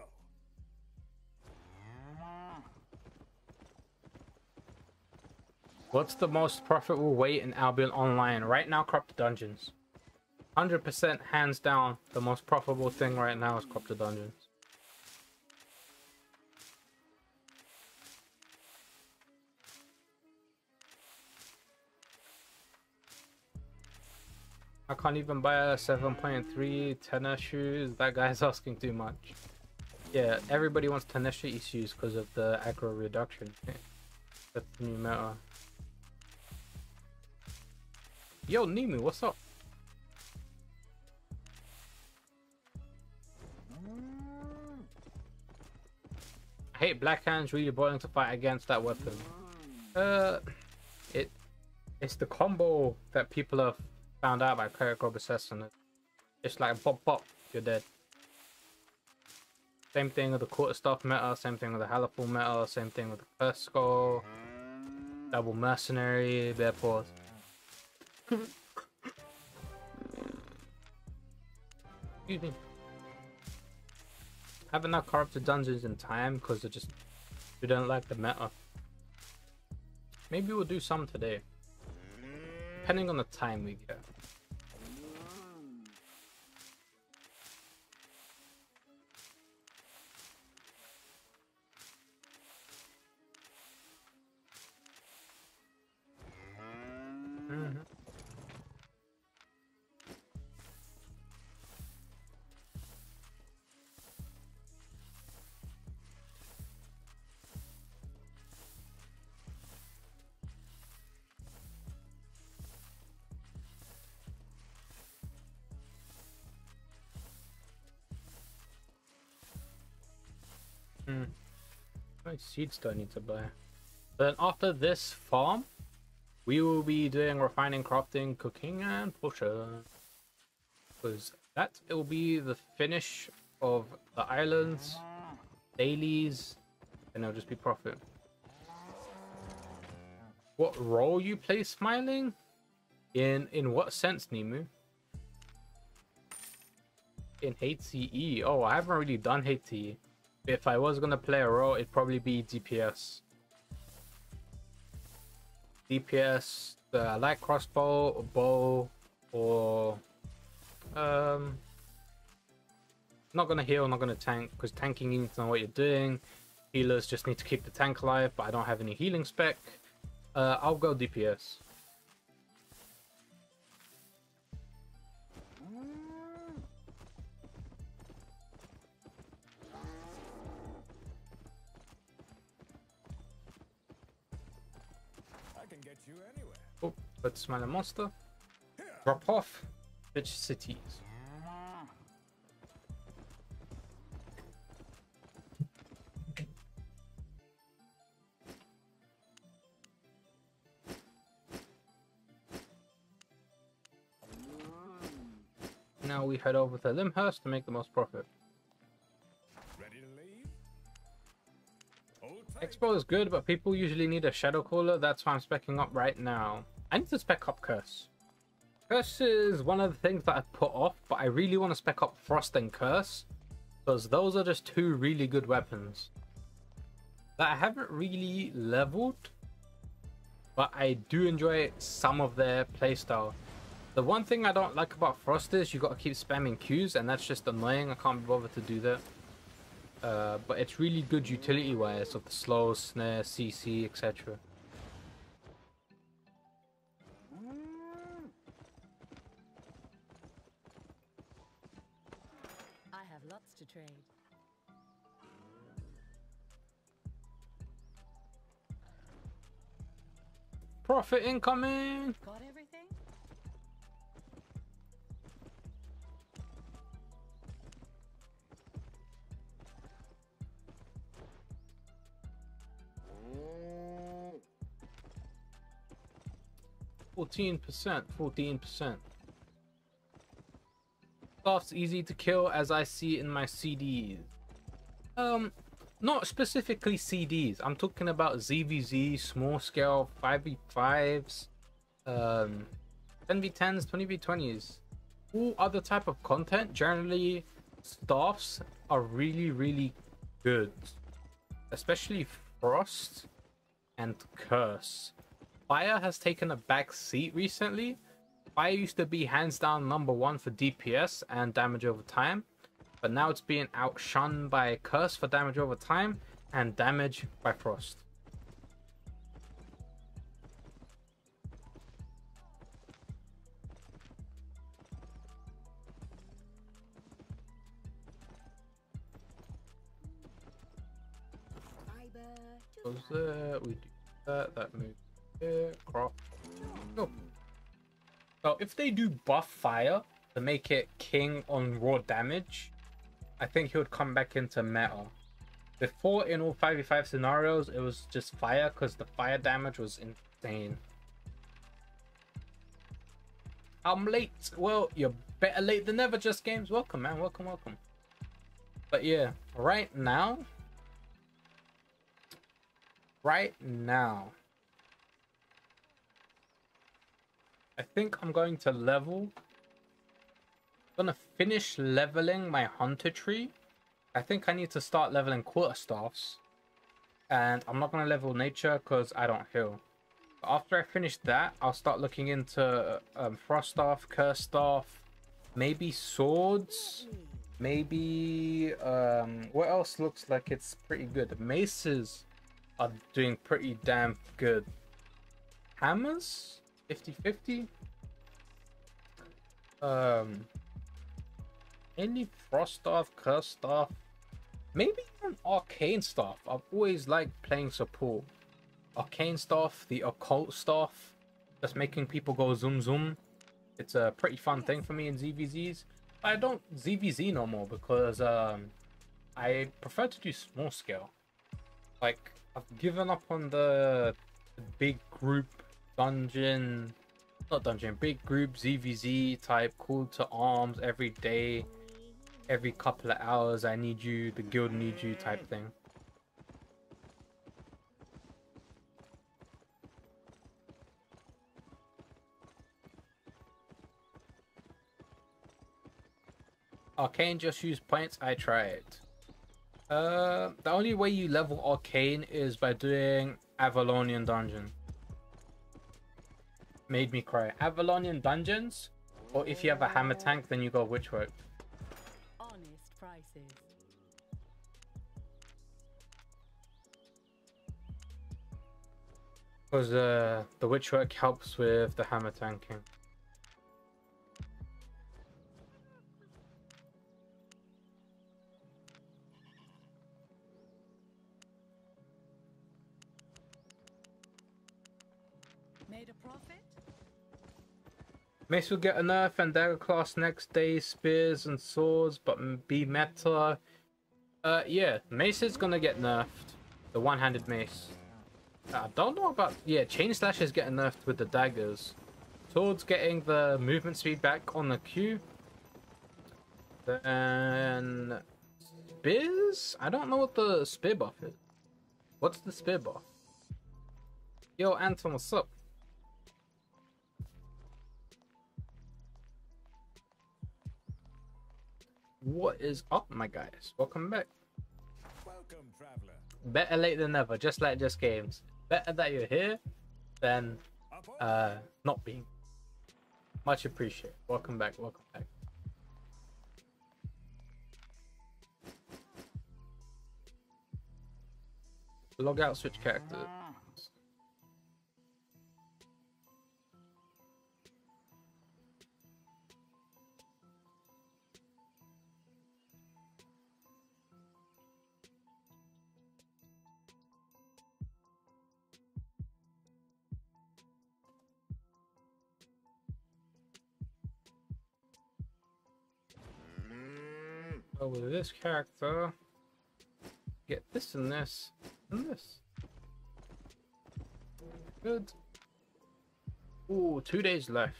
What's the most profitable way in Albion Online right now? Corrupt Dungeons. 100% hands down, the most profitable thing right now is Corrupt Dungeons. I can't even buy a 7.3 tennis shoes. That guy's asking too much. Yeah, everybody wants tennis shoes because of the aggro reduction. That's the new meta. Yo, Nimu, what's up? I hate black hands. Really boring to fight against that weapon. It's the combo that people are found out by clerical assassin. It's like pop pop, you're dead. Same thing with the quarterstaff meta, same thing with the halifal meta, same thing with the curse skull, double mercenary, bear paws. Excuse me. I haven't not corrupted dungeons in time because we don't like the meta. Maybe we'll do some today, depending on the time we get. Seeds do I need to buy? Then after this farm we will be doing refining, crafting, cooking and potion, because that will be the finish of the islands dailies, then it'll just be profit. What role you play, Smiling? In what sense, Nimu? In HCE. Oh, I haven't really done HCE. If I was gonna play a role, it'd probably be DPS. DPS, the light crossbow, or bow, or not gonna heal, not gonna tank, because tanking you need to know what you're doing. Healers just need to keep the tank alive, but I don't have any healing spec. I'll go DPS. I can get you anywhere. Oh, but Smiling Monster. Drop off, bitch cities. Now we head over to Lyndhurst to make the most profit. Ready to leave? Expo is good, but people usually need a shadow caller. That's why I'm specking up right now. I need to spec up Curse. Curse is one of the things that I put off, but I really want to spec up Frost and Curse, because those are just two really good weapons that I haven't really leveled, but I do enjoy some of their playstyle. The one thing I don't like about Frost is you gotta keep spamming Qs, and that's just annoying. I can't be bothered to do that. But it's really good utility-wise of the slow, snare, CC, etc. I have lots to trade. Profit incoming! Got everything? $14%. Staff's easy to kill, as I see in my CDs. Not specifically CDs. I'm talking about ZVZ, small scale, 5v5s, 10v10s, 20v20s. All other type of content. Generally, staffs are really, really good, especially Frost and Curse. Fire has taken a back seat recently. Fire used to be hands down #1 for DPS and damage over time, but now it's being outshone by Curse for damage over time and damage by Frost. Goes there, we do that, that moves. Crop. Go. So if they do buff Fire to make it king on raw damage, I think he would come back into meta. Before, in all 5v5 scenarios, it was just Fire because the fire damage was insane. I'm late. Well, you're better late than never, Just Games. Welcome, man. Welcome, welcome. But yeah, right now I think I'm going to level. I'm gonna finish leveling my hunter tree. I think I need to start leveling quarterstaffs, and I'm not gonna level nature because I don't heal. But after I finish that, I'll start looking into frost staff, curse staff, maybe swords, maybe what else looks like it's pretty good. Maces are doing pretty damn good. Hammers. 50-50. Any frost staff, curse staff, maybe even arcane staff. I've always liked playing support. Arcane staff, the occult staff, just making people go zoom zoom. It's a pretty fun thing for me in ZVZs. I don't ZVZ no more because I prefer to do small scale. Like, I've given up on the big group dungeon, not dungeon, big group ZVZ type call to arms every day. every couple of hours, I need you, the guild needs you type thing. Arcane just use points, I tried. The only way you level Arcane is by doing Avalonian Dungeon. Made me cry. Avalonian Dungeons, or if you have a hammer tank, then you go Witchwork. Honest prices. Because the Witchwork helps with the hammer tanking. Mace will get a nerf and dagger class next day, spears and swords, but be meta. Yeah, mace is gonna get nerfed. The one-handed mace. I don't know about... Yeah, chain slash is getting nerfed with the daggers. Swords getting the movement speed back on the Q. Then... Spears? I don't know what the spear buff is. What's the spear buff? Yo, Anton, what's up? What is up, my guys? Welcome back. Welcome, traveler. Better late than never, just like this games. Better that you're here than not being. Much appreciated. Welcome back. Welcome back. Log out, switch character. So with this character, get this and this and this. Good. Ooh, 2 days left.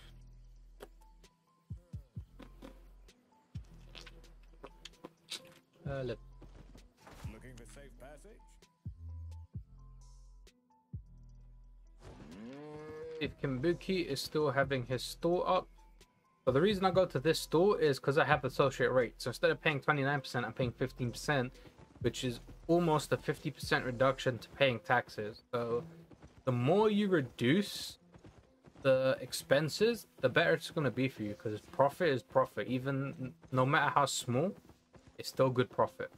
Look. Looking for safe passage. If Kimbuki is still having his store up. But the reason I go to this store is because I have associate rate. So instead of paying 29%, I'm paying 15%, which is almost a 50% reduction to paying taxes. So the more you reduce the expenses, the better it's going to be for you, because profit is profit. Even no matter how small, it's still good profit.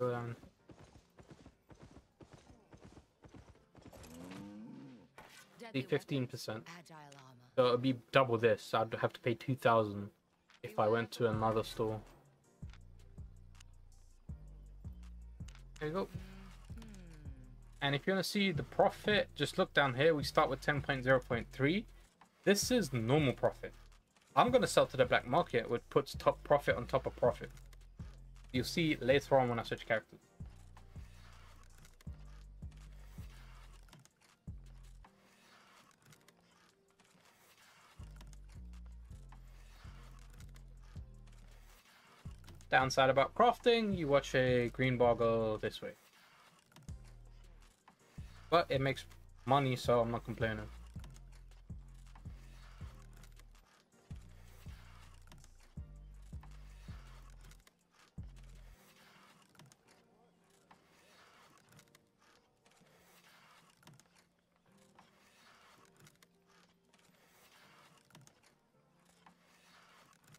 Go down. Be 15%, so it'd be double this. I'd have to pay 2,000 if I went to another store. There you go. And if you want to see the profit, just look down here. We start with 10.0.3. This is normal profit. I'm gonna sell to the black market, which puts top profit on top of profit. You'll see later on when I switch characters. Downside about crafting, you watch a green bar go this way. But it makes money, so I'm not complaining.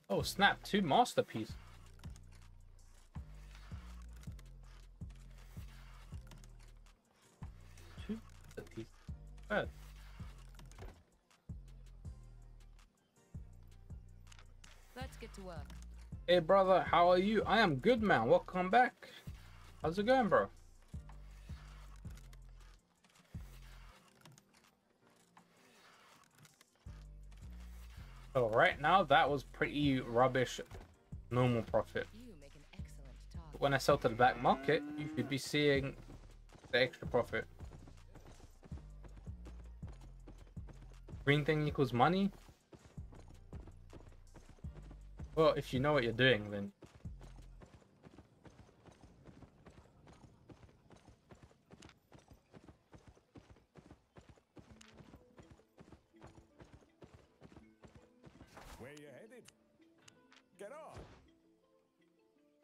Oh snap, 2 masterpieces. Bad. Let's get to work. Hey brother, how are you? I am good, man. Welcome back. How's it going, bro? So right now that was pretty rubbish normal profit. You make an excellent target. But when I sell to the black market, you should be seeing the extra profit. Green thing equals money? Well, if you know what you're doing, then... Where you headed? Get off.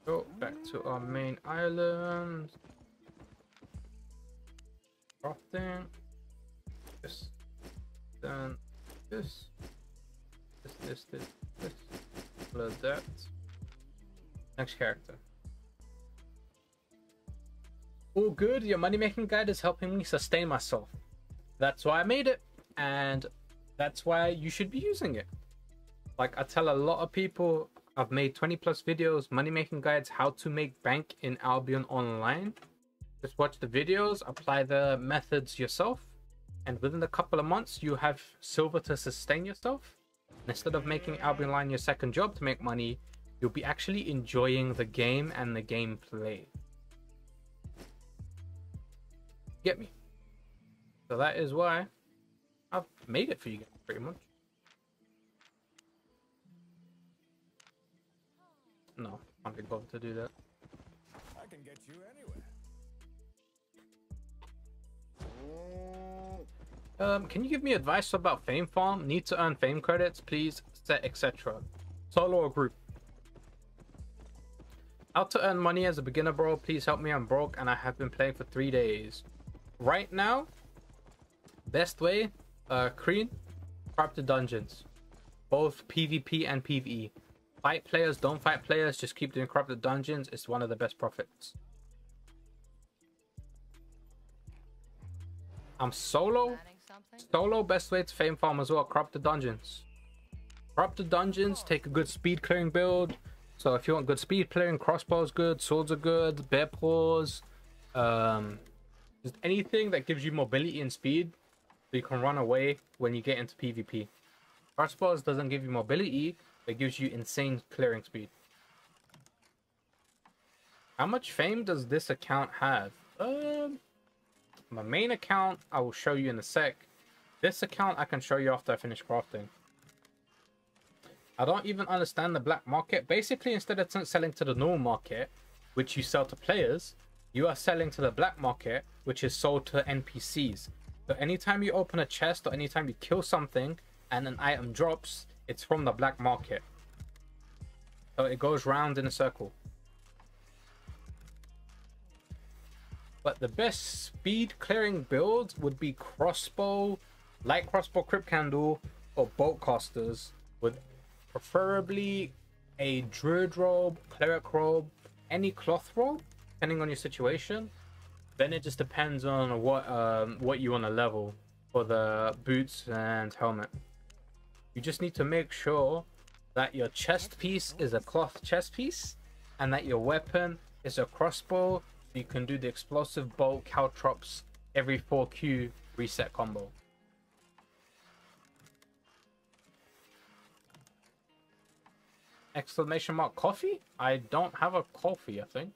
Go back to our main island. Crafting. This. Then this. This. Upload that. Next character. All good. Your money making guide is helping me sustain myself. That's why I made it, and that's why you should be using it. Like I tell a lot of people, I've made 20+ videos, money making guides, how to make bank in Albion Online. Just watch the videos, apply the methods yourself, and within a couple of months you have silver to sustain yourself. Instead of making Albion Online your second job to make money, you'll be actually enjoying the game and the gameplay. Get me? So that is why I've made it for you guys, pretty much. No, I can't be bothered to do that. I can get you anywhere. Can you give me advice about fame farm? Need to earn fame credits, please, set, etc. Solo or group? How to earn money as a beginner, bro? Please help me. I'm broke and I have been playing for 3 days. Right now, best way, Kreen, Corrupted Dungeons. Both PvP and PvE. Fight players, don't fight players, just keep doing Corrupted Dungeons. It's one of the best profits. I'm solo. Solo, best way to fame farm as well, Corrupted Dungeons. Corrupted Dungeons, take a good speed clearing build. So if you want good speed clearing, crossbows good, swords are good, bear paws. Just anything that gives you mobility and speed so you can run away when you get into PvP. Crossbows doesn't give you mobility. It gives you insane clearing speed. How much fame does this account have? My main account, I will show you in a sec. This account I can show you after I finish crafting. I don't even understand the black market. Basically, instead of selling to the normal market, which you sell to players, you are selling to the black market, which is sold to NPCs. So anytime you open a chest or anytime you kill something and an item drops, it's from the black market. So it goes round in a circle. But the best speed clearing build would be crossbow, light crossbow, crypt candle, or bolt casters, with preferably a druid robe, cleric robe, any cloth robe, depending on your situation. Then it just depends on what you want to level for the boots and helmet. You just need to make sure that your chest piece is a cloth chest piece and that your weapon is a crossbow. You can do the explosive bolt caltrops every 4Q reset combo. Exclamation mark coffee? I don't have a coffee, I think.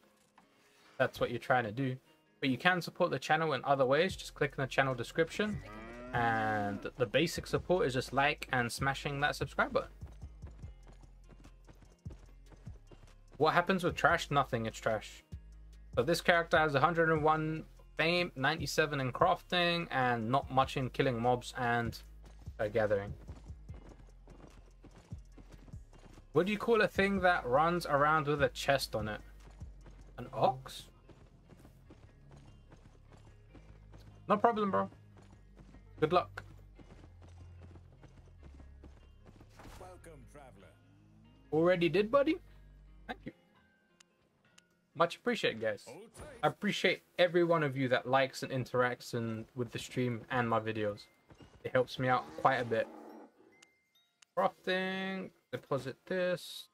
That's what you're trying to do. But you can support the channel in other ways. Just click in the channel description. And the basic support is just like and smashing that subscribe button. What happens with trash? Nothing, it's trash. So this character has 101 fame, 97 in crafting, and not much in killing mobs and gathering. What do you call a thing that runs around with a chest on it? An ox? No problem, bro. Good luck. Welcome, traveler. Already did, buddy? Thank you. Much appreciated, guys. I appreciate every one of you that likes and interacts and with the stream and my videos. It helps me out quite a bit. Crafting. Deposit this.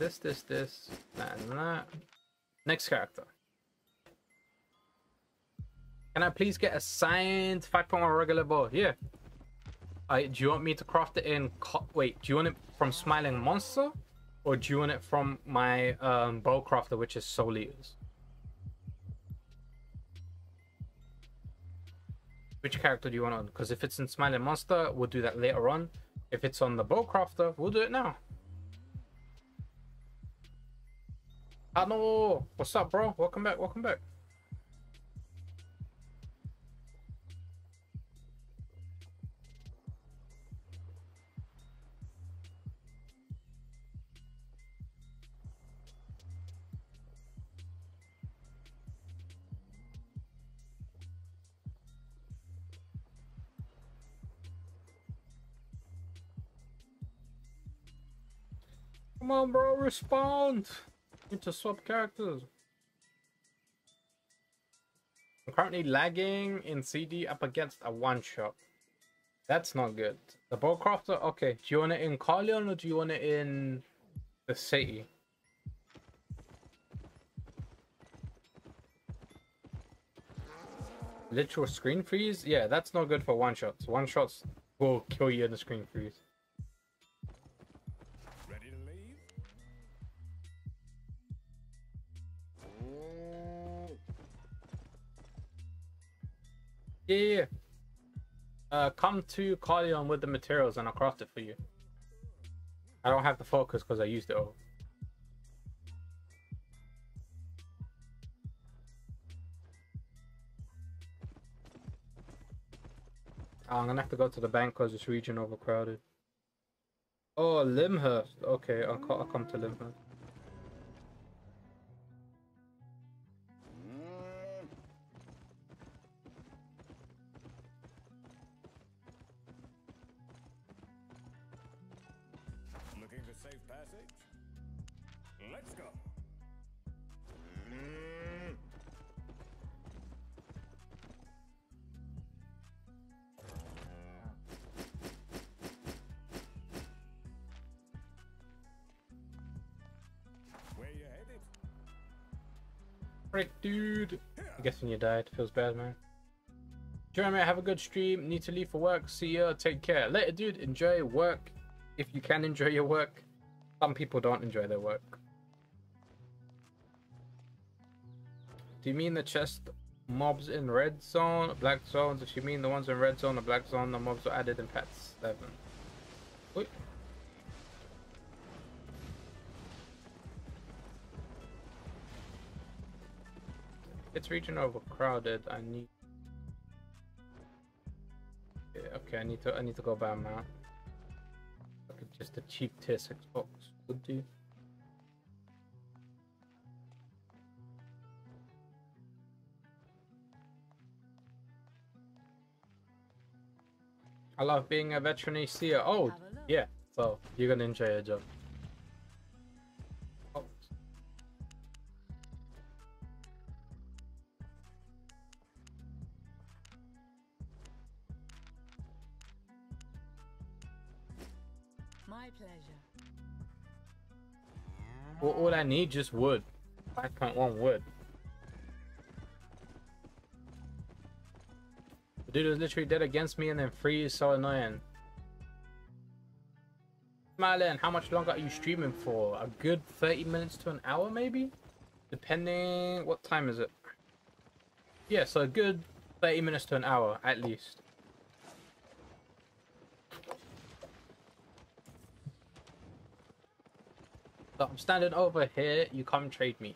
This, that, and that. Next character. Can I please get a signed 5.1 regular bow? Yeah. Do you want me to craft it in... Wait, do you want it from Smiling Monster? Or do you want it from my bow crafter, which is Soul Eaters? Which character do you want on? Because if it's in Smiling Monster, we'll do that later on. If it's on the Bowcrafter, we'll do it now. Ano, what's up, bro? Welcome back, welcome back. Come on, bro, respond! Need to swap characters. I'm currently lagging in CD up against a one-shot. That's not good. The Bowcrafter? Okay. Do you want it in Carleon or do you want it in the city? Literal screen freeze? Yeah, that's not good for one-shots. One-shots will kill you in the screen freeze. Yeah. Come to Carleon with the materials and I'll craft it for you. I don't have the focus because I used it all. Oh, I'm gonna have to go to the bank because this region overcrowded. Oh, Lyndhurst. Okay, I'll come to Lyndhurst. Dude, I guess when you died, feels bad, man. Jeremy, have a good stream. Need to leave for work. See ya. Take care. Later, dude. Enjoy your work. If you can enjoy your work. Some people don't enjoy their work. Do you mean the chest mobs in red zone, black zones? If you mean the ones in red zone or black zone, the mobs are added in patch 7. Wait. It's region overcrowded. I need. Yeah, okay, I need to go buy a mount. Okay, just a cheap tier 6 box would do. I love being a veterinary seer. Oh yeah, so you're gonna enjoy your job. All I need just wood. 5.1 wood. The dude was literally dead against me and then freeze. So annoying. Marlon, how much longer are you streaming for? A good 30 minutes to an hour maybe? Depending... What time is it? Yeah, so a good 30 minutes to an hour at least. I'm standing over here, you come trade me.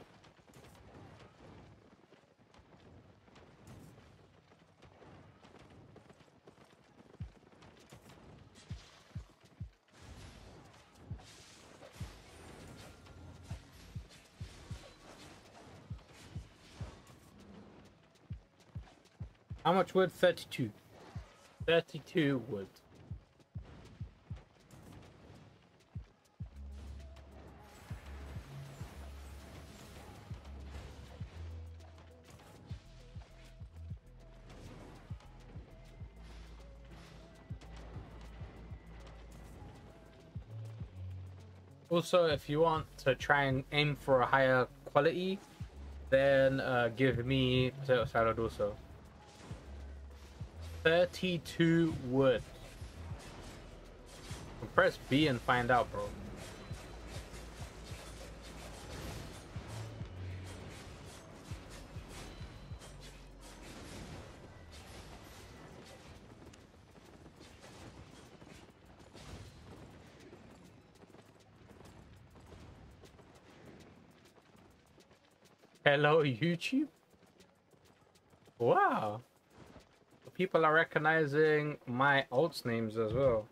How much wood? 32. 32 wood. Also, if you want to try and aim for a higher quality, then give me potato salad also. 32 wood. Press B and find out, bro. Hello, YouTube. Wow. People are recognizing my alt names as well.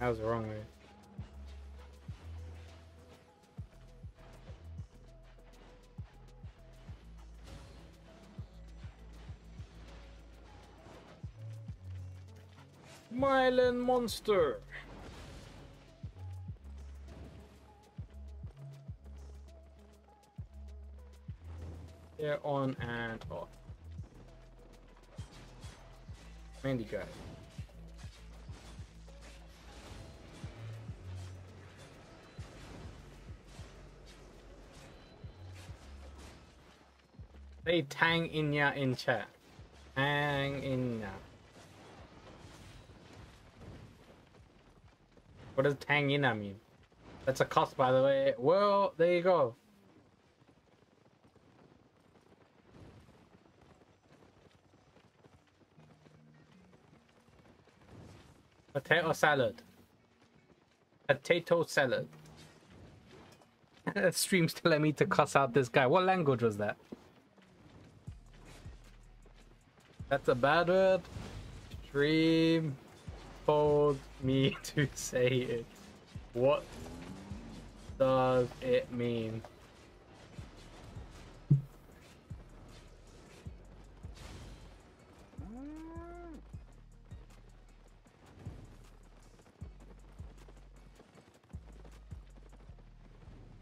That was the wrong way. Smiling Monster. They're on and off. Mandy guy. Say Tang Inya in chat. Tang Inya. What does Tang Inya mean? That's a cuss, by the way. Well, there you go. Potato salad. Potato salad. Stream's telling me to cuss out this guy. What language was that? That's a bad word. Stream told me to say it. What does it mean?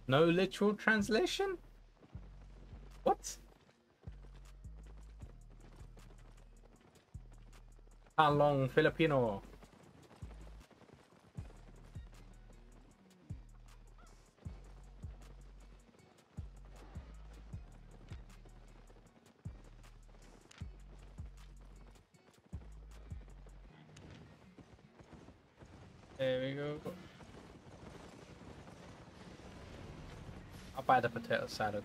No literal translation? What? How long Filipino? There we go. I'll buy the potato salad.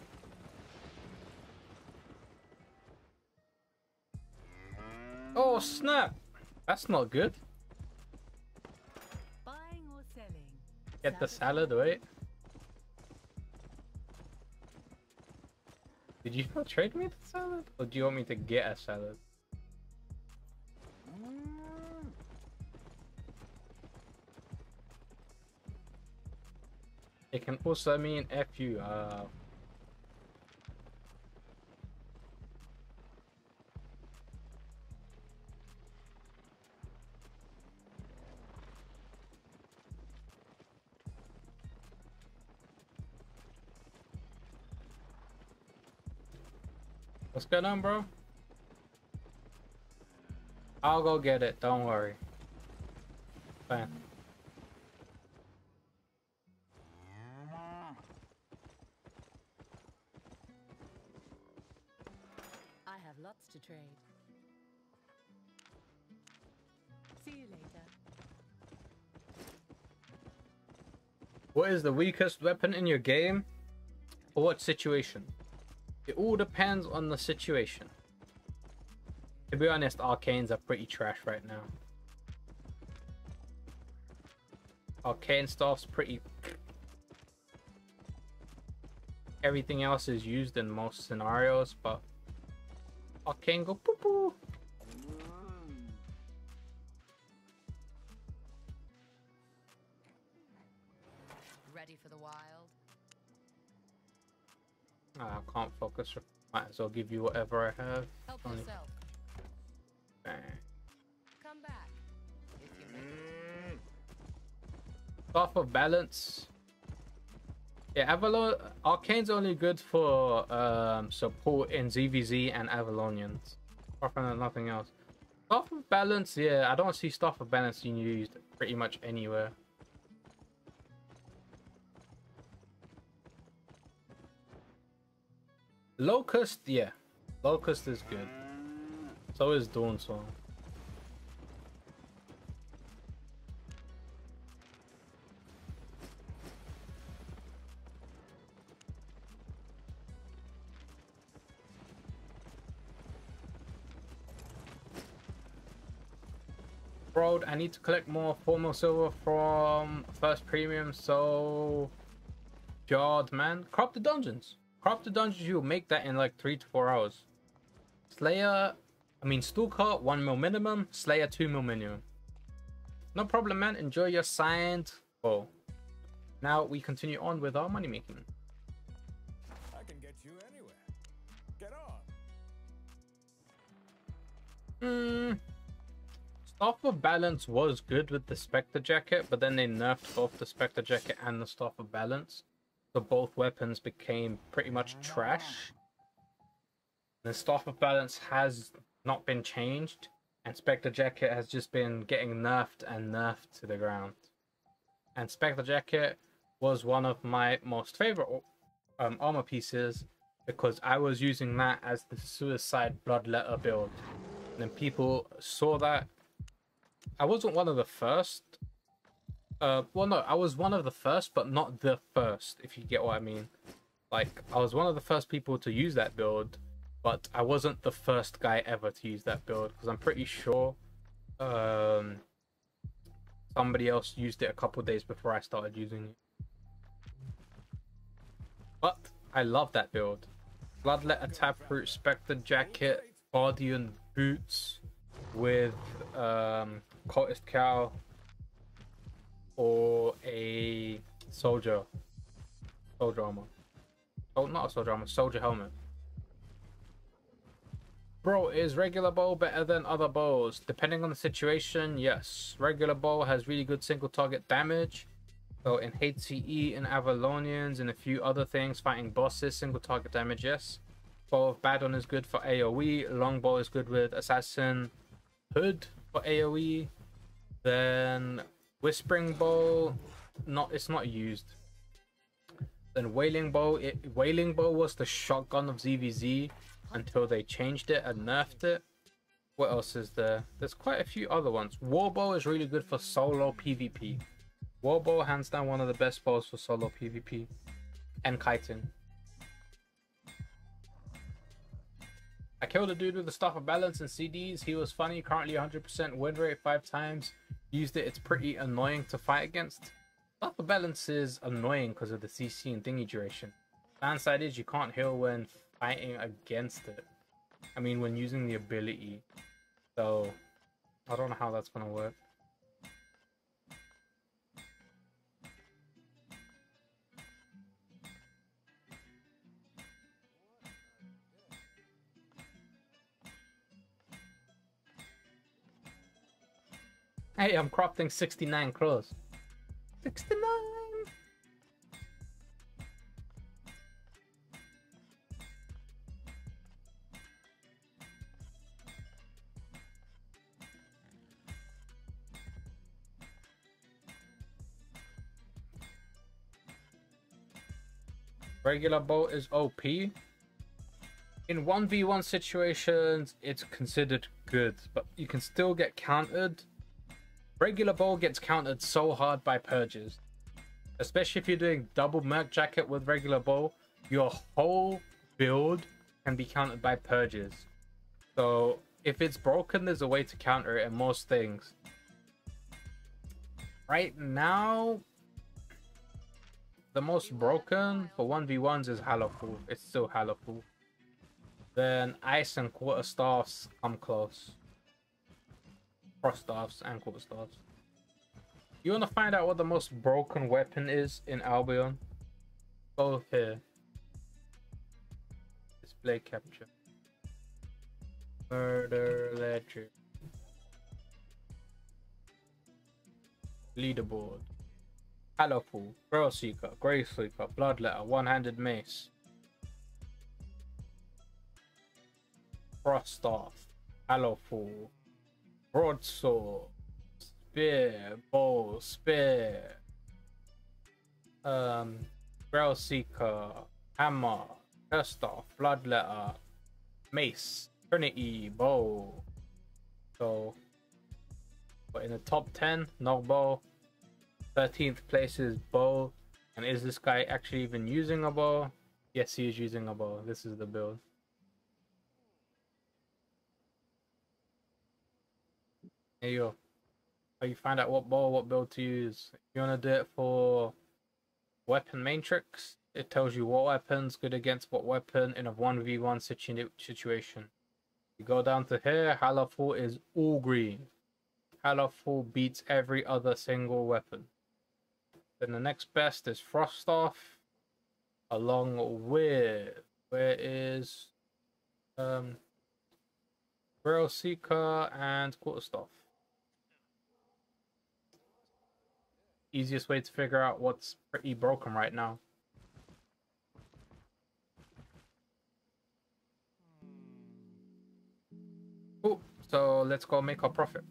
Oh snap! That's not good. Buying or selling? Get the salad, wait. Did you not trade me the salad? Or do you want me to get a salad? It can also mean F you. What's going on, bro? I'll go get it, don't worry. Fine. To trade. See you later. What is the weakest weapon in your game? For what situation? It all depends on the situation. To be honest, arcanes are pretty trash right now. Arcane staff's pretty... Everything else is used in most scenarios, but... Arcane go poo poo. Ready for the wild. Oh, I can't focus. Might as well give you whatever I have. Help yourself. Bang. Come back. If you make it. Off of balance. Yeah, Avalon Arcane's only good for support in ZVZ and Avalonians. Apart from nothing else. Staff of Balance, yeah, I don't see Staff of Balance being used pretty much anywhere. Locust, yeah. Locust is good. So is Dawnsong. Road, I need to collect more formal silver from first premium, so God, man. Crop the dungeons. Crop the dungeons. You'll make that in like 3 to 4 hours. Slayer, I mean Stalker, 1 mil minimum. Slayer, 2 mil minimum. No problem, man. Enjoy your signed goal. Now we continue on with our money making. I can get you anywhere. Get on. Staff of Balance was good with the Spectre Jacket, but then they nerfed both the Spectre Jacket and the Staff of Balance. So both weapons became pretty much trash. The Staff of Balance has not been changed, and Spectre Jacket has just been getting nerfed and nerfed to the ground. And Spectre Jacket was one of my most favorite armor pieces because I was using that as the Suicide Bloodletter build. And then people saw that. I wasn't one of the first. Well, no, I was one of the first, but not the first, if you get what I mean. Like, I was one of the first people to use that build, but I wasn't the first guy ever to use that build, because I'm pretty sure somebody else used it a couple days before I started using it. But I love that build. Bloodletter, Taproot, Spectre Jacket, Guardian Boots with Cultist Cow or a soldier armor. Oh, not a soldier armor, soldier helmet. Bro, is regular bow better than other bows? Depending on the situation, yes. Regular bow has really good single target damage. So in HCE and Avalonians and a few other things, fighting bosses, single target damage, yes. Bow of Badon is good for AoE. Longbow is good with Assassin Hood for AoE. Then Whispering Bow, it's not used. Then Wailing Bow. Wailing Bow was the shotgun of ZVZ until they changed it and nerfed it. What else is there? There's quite a few other ones. Warbow is really good for solo PvP. Warbow, hands down, one of the best bows for solo PvP and kiting. I killed a dude with the Staff of Balance and CDs. He was funny. Currently 100% win rate 5 times. Used it. It's pretty annoying to fight against. Staff of Balance is annoying because of the CC and thingy duration. Downside is you can't heal when fighting against it. I mean, when using the ability. So, I don't know how that's going to work. Hey, I'm crafting 69 claws. 69! Regular bow is OP. In 1v1 situations, it's considered good, but you can still get countered. Regular bow gets countered so hard by purges. Especially if you're doing double merc jacket with regular bow, your whole build can be countered by purges. So if it's broken, there's a way to counter it in most things. Right now, the most broken for 1v1s is Hallowful. It's still Hallowful. Then ice and quarter staffs come close. Cross staffs and quarter staffs. You want to find out what the most broken weapon is in Albion? Go here. Display capture. Murder ledger. Leaderboard. Hallowful. Grail Seeker. Grace Sleeper. Bloodletter. One-handed mace. Cross staff. Hallowful. Broadsword, spear, bow, spear, Grail Seeker, hammer, chest off, bloodletter, mace, trinity, bow. So, but in the top 10, no bow. 13th place is bow. And is this guy actually even using a bow? Yes, he is using a bow. This is the build. There you go. How you find out what build to use. If you want to do it for Weapon matrix. It tells you what weapon's good against what weapon in a 1v1 situation. You go down to here, Halaful is all green. Halaful beats every other single weapon. Then the next best is Frost Off, along with, where is Grail Seeker and Quarterstaff. Easiest way to figure out what's pretty broken right now. Cool, so let's go make our profit.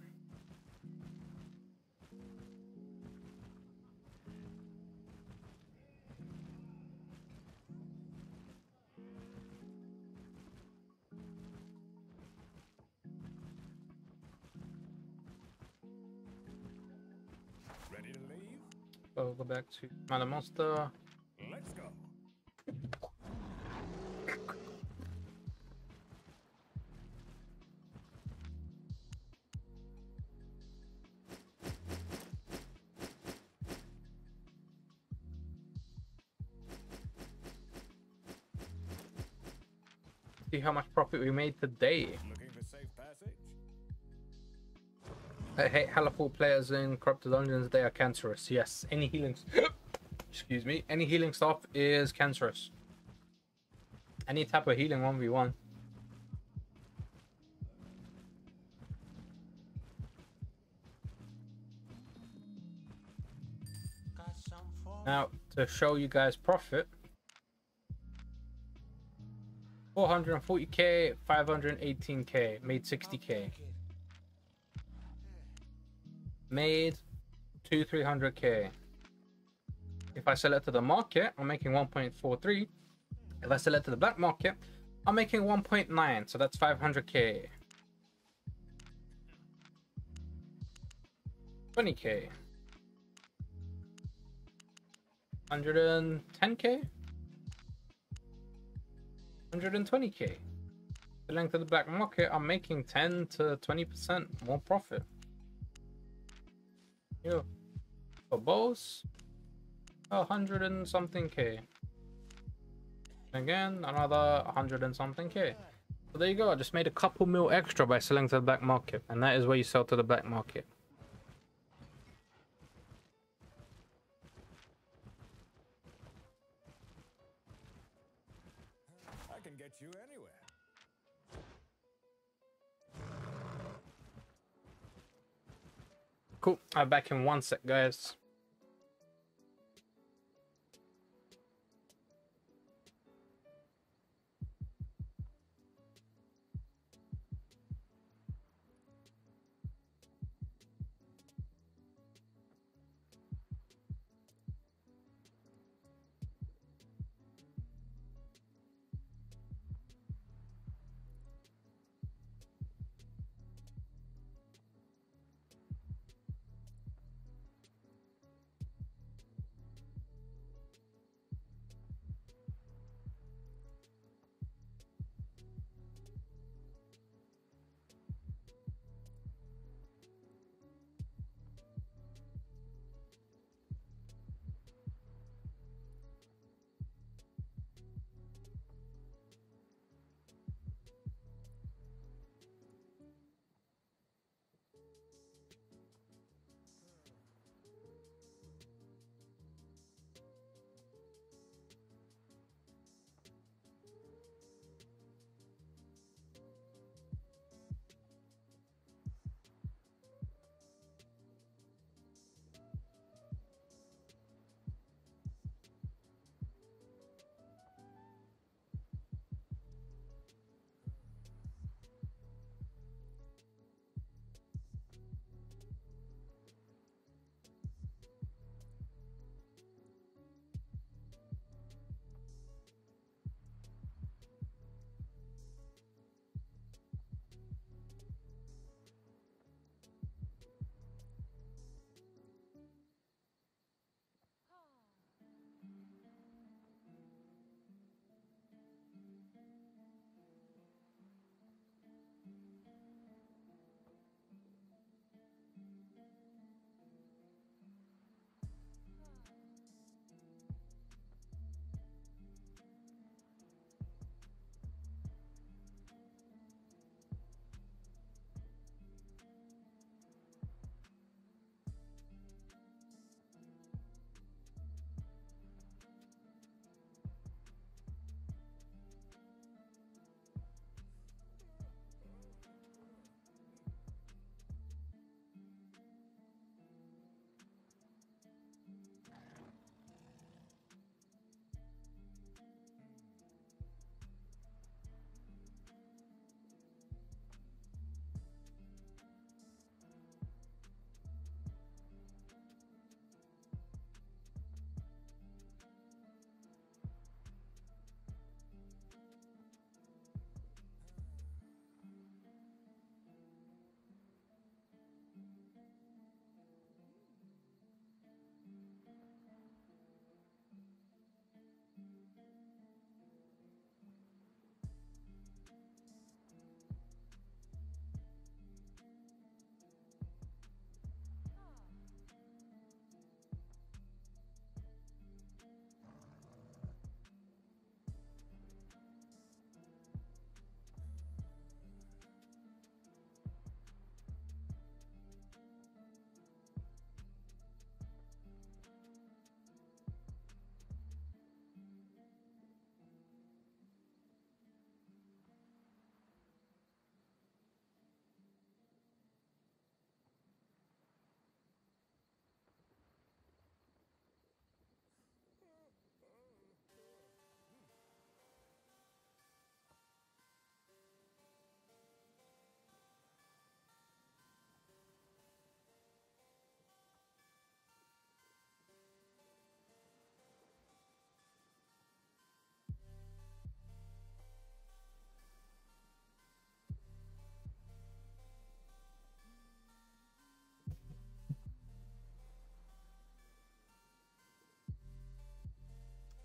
So go back to Smiling Monster. Let's go. See how much profit we made today. Looking for safe passage. I hate Halaful players in corrupted dungeons, they are cancerous. Yes, any healing excuse me, any healing stuff is cancerous. Any type of healing 1v1. Now to show you guys profit. 440k, 518k, made 60k. Made 200-300k. If I sell it to the market, I'm making 1.43. If I sell it to the black market, I'm making 1.9. So that's 500k. 20k. 110k. 120k. Selling to the black market, I'm making 10 to 20% more profit. For bows, 100 and something k. Again, another 100 and something k. So there you go. I just made a couple mil extra by selling to the black market, and that is where you sell to the black market. I can get you anywhere. Cool. I'm back in one sec, guys.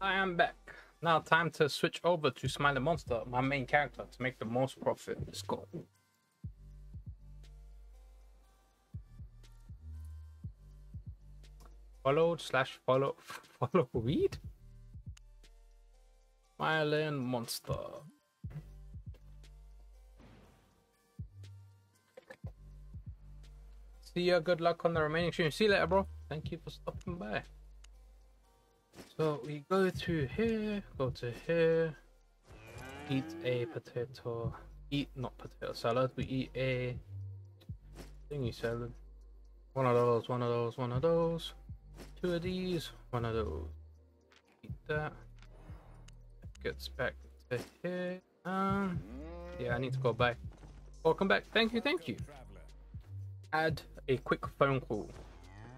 I am back. Now time to switch over to Smiling Monster, my main character, to make the most profit. Let's go. Follow weed? Smiling Monster. See ya, good luck on the remaining stream. See you later, bro. Thank you for stopping by. So we go to here, go to here, eat a potato, we eat a thingy salad, one of those, two of these, one of those, eat that, gets back to here, yeah, I need to go back. Welcome back, thank you. Add a quick phone call.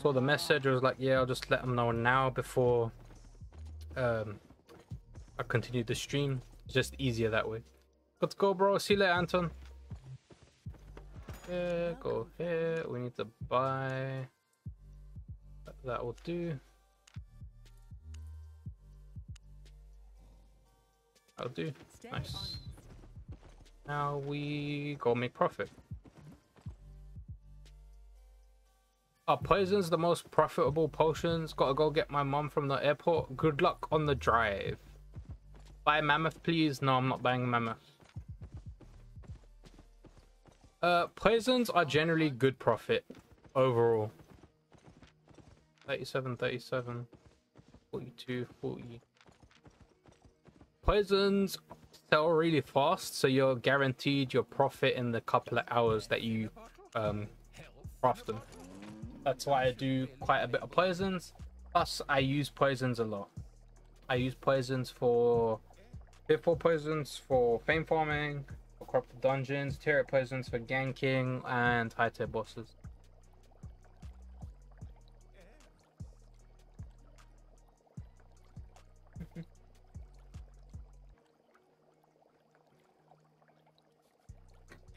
So the message was like, yeah, I'll just let them know now before I continue the stream. It's just easier that way. Let's go, bro. See you later, Anton. Yeah, go here. We need to buy. That will do. That'll do. Nice. Now we go make profit. Are poisons the most profitable potions? Gotta go get my mom from the airport. Good luck on the drive. Buy mammoth, please. No, I'm not buying mammoth. Poisons are generally good profit overall. 37, 42, 40. Poisons sell really fast, so you're guaranteed your profit in the couple of hours that you craft them. That's why I do quite a bit of poisons. Plus, I use poisons a lot. I use poisons for pitfall poisons for fame farming, for corrupted dungeons, tier poisons for ganking, and high tier bosses.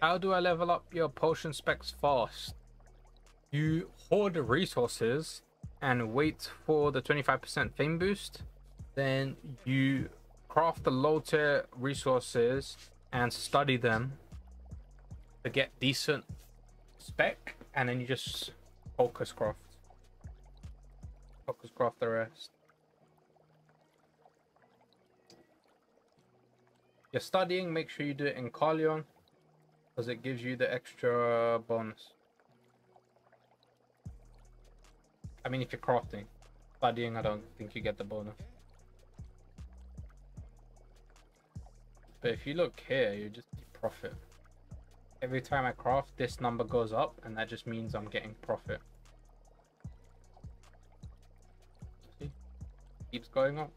How do I level up your potion specs fast? You hoard resources and wait for the 25% fame boost, then you craft the low tier resources and study them to get decent spec, and then you just focus craft the rest. You're studying, make sure you do it in Kalion because it gives you the extra bonus. I mean, if you're crafting, studying, I don't think you get the bonus. But if you look here, you just get profit. Every time I craft, this number goes up, and that just means I'm getting profit. See? Keeps going up.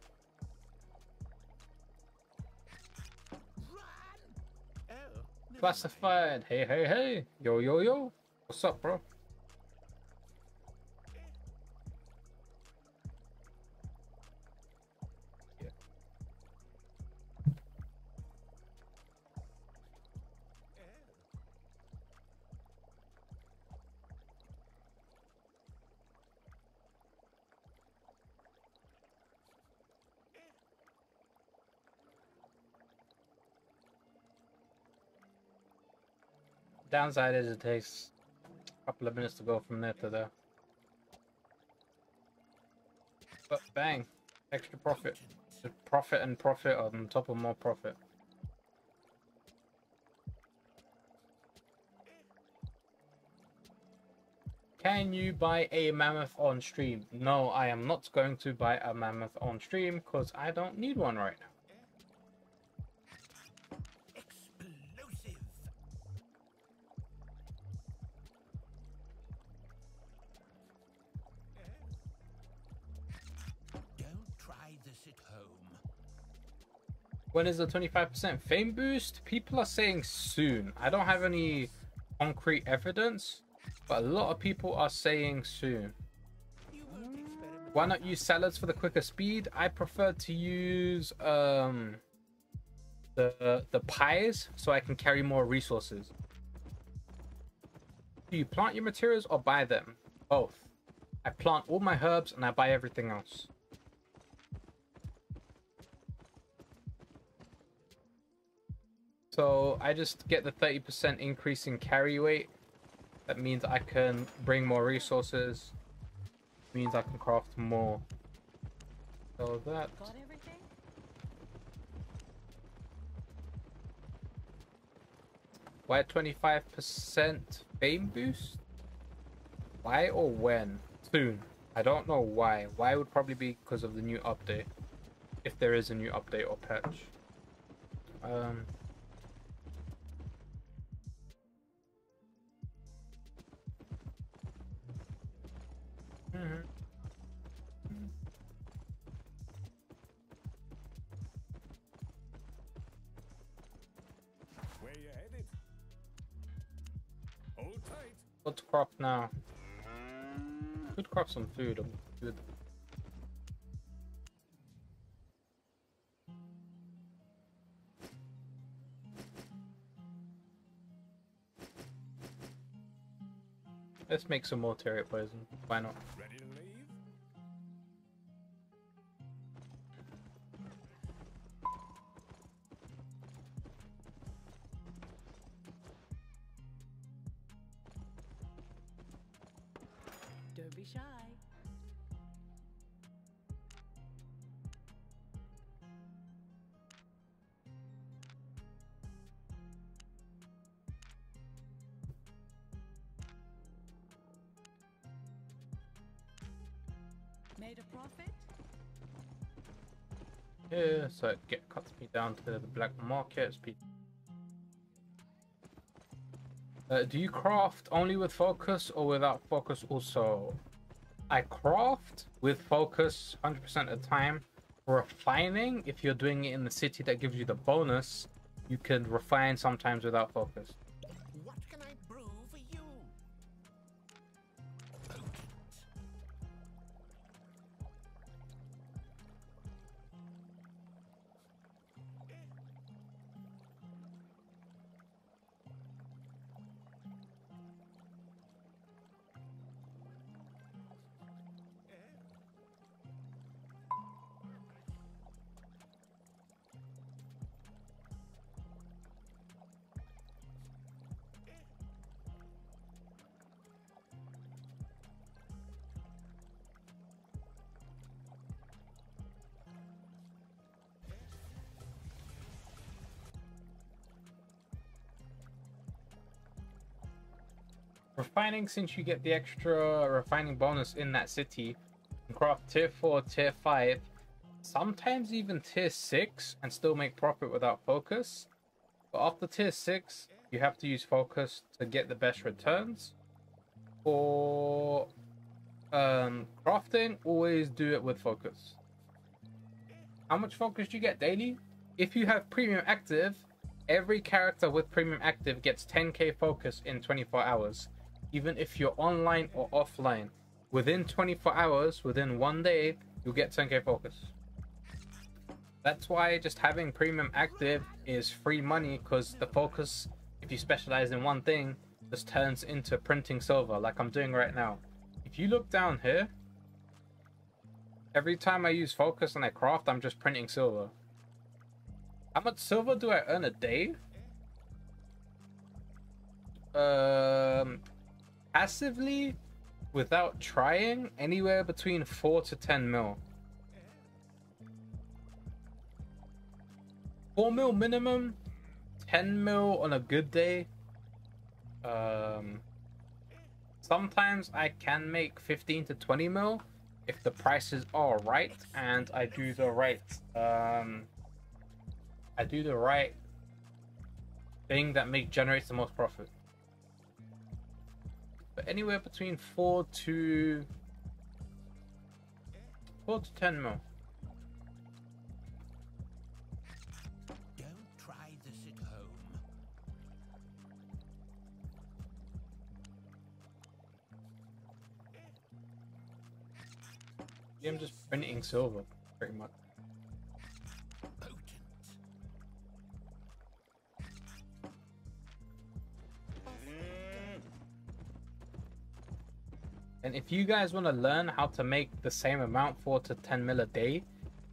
Classified. Hey, hey, hey. Yo, yo, yo. What's up, bro? Downside is it takes a couple of minutes to go from there to there. But bang, extra profit. Just profit and profit on top of more profit. Can you buy a mammoth on stream? No, I am not going to buy a mammoth on stream because I don't need one right now. When is the 25% fame boost? People are saying soon. I don't have any concrete evidence, but a lot of people are saying soon. Why not use salads for the quicker speed? I prefer to use the pies so I can carry more resources. Do you plant your materials or buy them? Both. I plant all my herbs and I buy everything else. So I just get the 30% increase in carry weight. That means I can bring more resources. It means I can craft more. So that. Got everything? Why 25% fame boost? Why or when? Soon. I don't know why. Why would probably be because of the new update. If there is a new update or patch. Where you headed? Hold tight. Let's crop now. Could crop some food. I'm good. Let's make some more terrier poison. Why not? Ready to leave? Don't be shy. Yeah, so it cuts me down to the black market. Do you craft only with focus or without focus also? I craft with focus 100% of the time. Refining, if you're doing it in the city that gives you the bonus, you can refine sometimes without focus. What can I brew for you? Refining, since you get the extra refining bonus in that city, and craft tier 4, tier 5, sometimes even tier 6 and still make profit without focus. But after tier 6, you have to use focus to get the best returns. For crafting, always do it with focus. How much focus do you get daily? If you have premium active, every character with premium active gets 10k focus in 24 hours. Even if you're online or offline, within 24 hours, within one day, you'll get 10k focus. That's why just having premium active is free money, because the focus, if you specialize in one thing, just turns into printing silver, like I'm doing right now. If you look down here, every time I use focus and I craft, I'm just printing silver. How much silver do I earn a day? Passively, without trying, anywhere between 4 to 10 mil. 4 mil minimum, 10 mil on a good day. Sometimes I can make 15 to 20 mil if the prices are right and I do the right thing that generates the most profit. Anywhere between 4 to 10 mil. Don't try this at home. I'm just printing silver, pretty much. And if you guys want to learn how to make the same amount, 4 to 10 mil a day,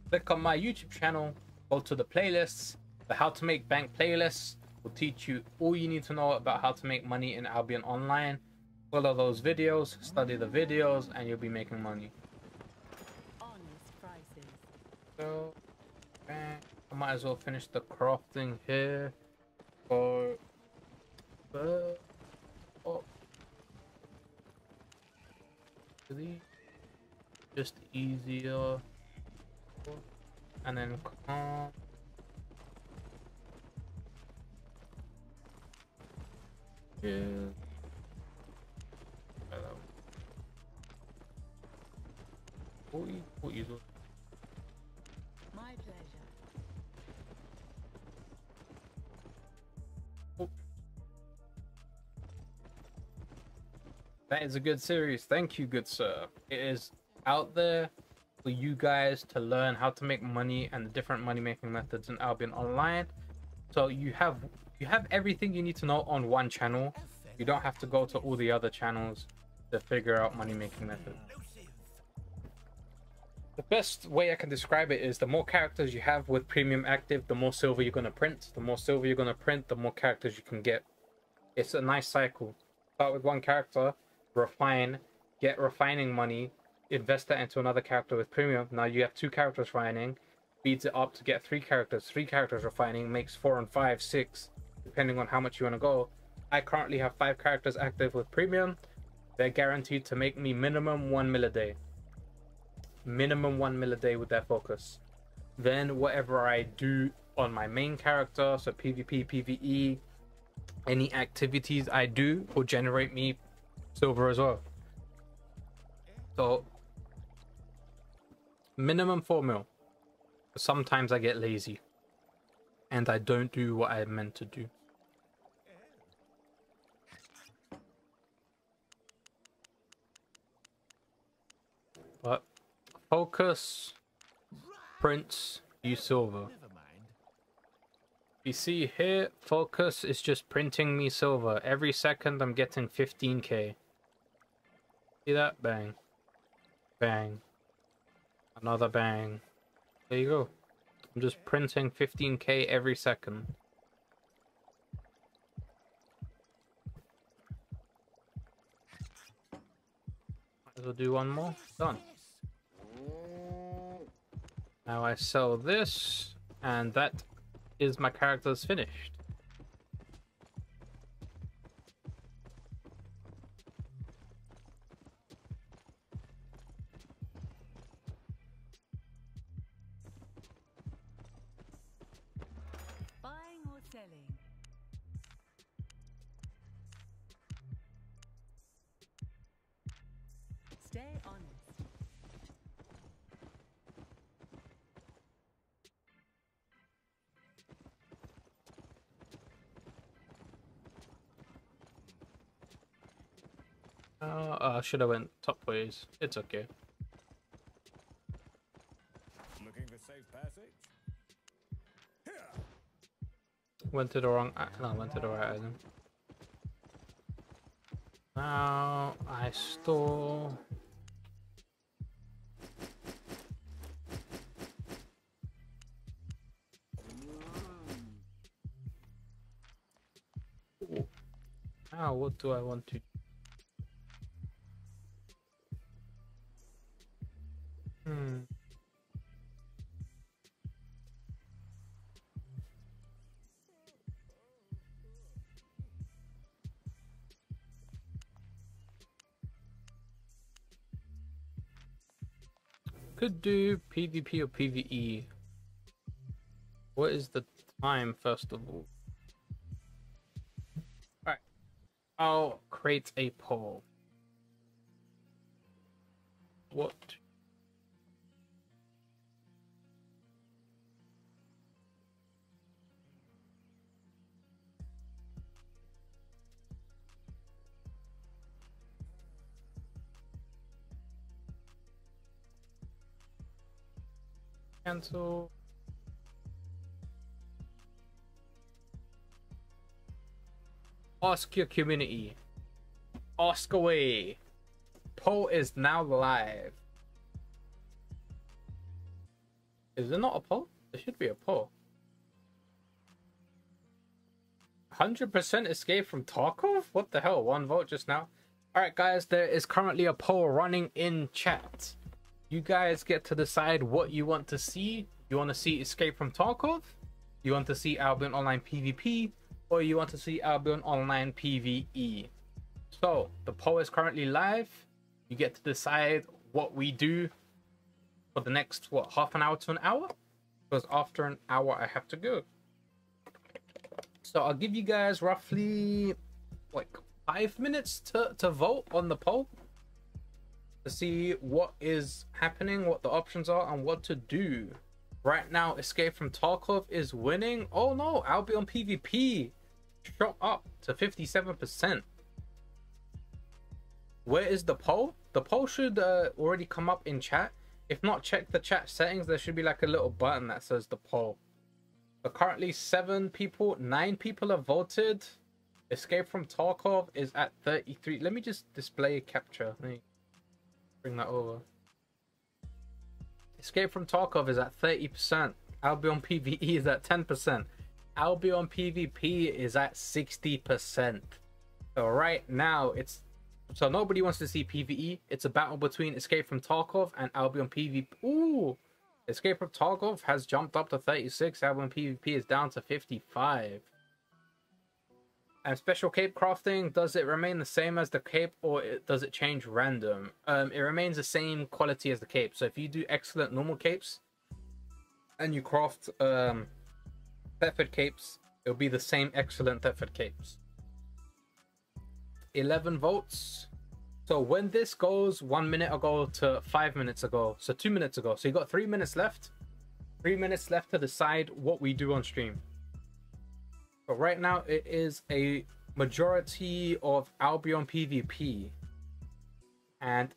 click on my YouTube channel, go to the playlists, the how to make bank playlists will teach you all you need to know about how to make money in Albion Online. Follow those videos, study the videos, and you'll be making money. So, I might as well finish the crafting here. So, just easier, and then calm. Yeah. What you do? My pleasure. Oh. That is a good series. Thank you, good sir. It is out there for you guys to learn how to make money and the different money making methods in Albion Online. So you have everything you need to know on one channel. You don't have to go to all the other channels to figure out money making methods. The best way I can describe it is the more characters you have with premium active, the more silver you're going to print. The more silver you're going to print, the more characters you can get. It's a nice cycle. Start with one character, refine, get refining money, invest that into another character with premium. Now you have 2 characters refining, beats it up to get 3 characters. 3 characters refining makes 4 and 5, 6, depending on how much you want to go. I currently have 5 characters active with premium. They're guaranteed to make me minimum 1 mil a day. Minimum 1 mil a day with their focus. Then whatever I do on my main character, so PvP, PvE, any activities I do will generate me silver as well. So minimum 4 mil. Sometimes I get lazy and I don't do what I meant to do. But focus prints you silver. You see here, focus is just printing me silver. Every second I'm getting 15k. See that? Bang. Bang. Another bang. There you go. I'm just printing 15k every second. Might as well do one more. Done. Now I sell this, and that is my character's finished. Should have went top ways. It's okay. Looking for safe passage. Went to the wrong. No, went to the right item. Now I stole. Ooh. Now what do I want to? Could do PvP or PvE. What is the time, first of all? Alright, I'll create a poll. What? Cancel. Ask your community. Ask away. Poll is now live. Is there not a poll? There should be a poll. 100% Escape from Tarkov? What the hell? One vote just now. All right, guys, there is currently a poll running in chat. You guys get to decide what you want to see. You want to see Escape from Tarkov? You want to see Albion Online PvP? Or you want to see Albion Online PvE? So the poll is currently live. You get to decide what we do for the next, what, half an hour to an hour? Because after an hour, I have to go. So I'll give you guys roughly like 5 minutes to vote on the poll, to see what is happening, what the options are, and what to do. Right now, Escape from Tarkov is winning. Oh no, Albion PvP shot up to 57%. Where is the poll? The poll should already come up in chat. If not, check the chat settings. There should be like a little button that says the poll. But currently 9 people have voted. Escape from Tarkov is at 33. Let me just display capture. Let me bring that over. Escape from Tarkov is at 30%. Albion PvE is at 10%. Albion PvP is at 60%. So right now it's, so nobody wants to see PvE. It's a battle between Escape from Tarkov and Albion PvP. Ooh! Escape from Tarkov has jumped up to 36. Albion PvP is down to 55. And special cape crafting, does it remain the same as the cape, or does it change random? It remains the same quality as the cape. So if you do excellent normal capes and you craft Thetford capes, it'll be the same excellent Thetford capes. 11 votes. So when this goes 1 minute ago to 5 minutes ago, so 2 minutes ago, so you got 3 minutes left. 3 minutes left to decide what we do on stream. But right now it is a majority of Albion PvP. And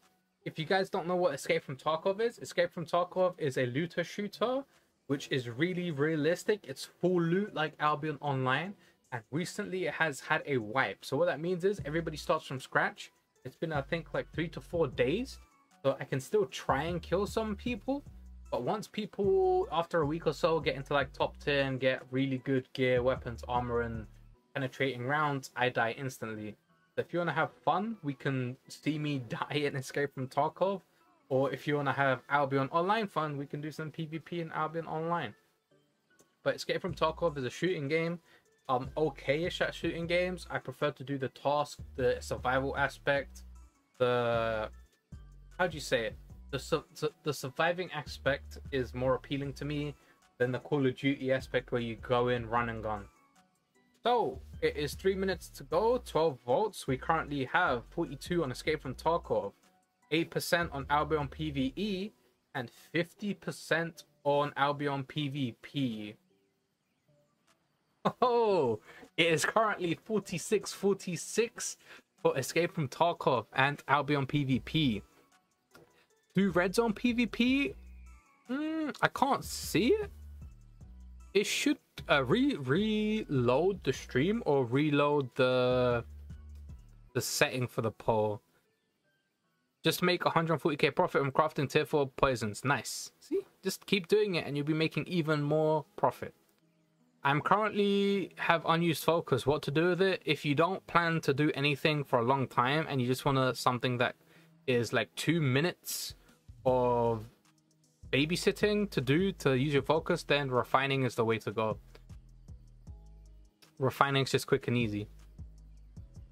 if you guys don't know what Escape from Tarkov is, Escape from Tarkov is a looter shooter, which is really realistic. It's full loot like Albion Online. And recently it has had a wipe. So what that means is everybody starts from scratch. It's been, I think, like 3 to 4 days. So I can still try and kill some people. But once people, after a week or so, get into like top 10, get really good gear, weapons, armor, and penetrating rounds, I die instantly. So if you want to have fun, we can see me die and Escape from Tarkov. Or if you want to have Albion Online fun, we can do some PvP in Albion Online. But Escape from Tarkov is a shooting game. I'm okay-ish at shooting games. I prefer to do the task, the survival aspect, the... how do you say it? The surviving aspect is more appealing to me than the Call of Duty aspect where you go in, run and gun. So it is 3 minutes to go, 12 votes. We currently have 42 on Escape from Tarkov, 8% on Albion PvE, and 50% on Albion PvP. Oh, it is currently 46-46 for Escape from Tarkov and Albion PvP. Do red zone PvP? I can't see it. It should reload the stream or reload the setting for the poll. Just make 140k profit from crafting tier 4 poisons. Nice. See? Just keep doing it and you'll be making even more profit. I'm currently have unused focus. What to do with it? If you don't plan to do anything for a long time and you just want something that is like 2 minutes of babysitting to do to use your focus, then refining is the way to go. Refining is just quick and easy.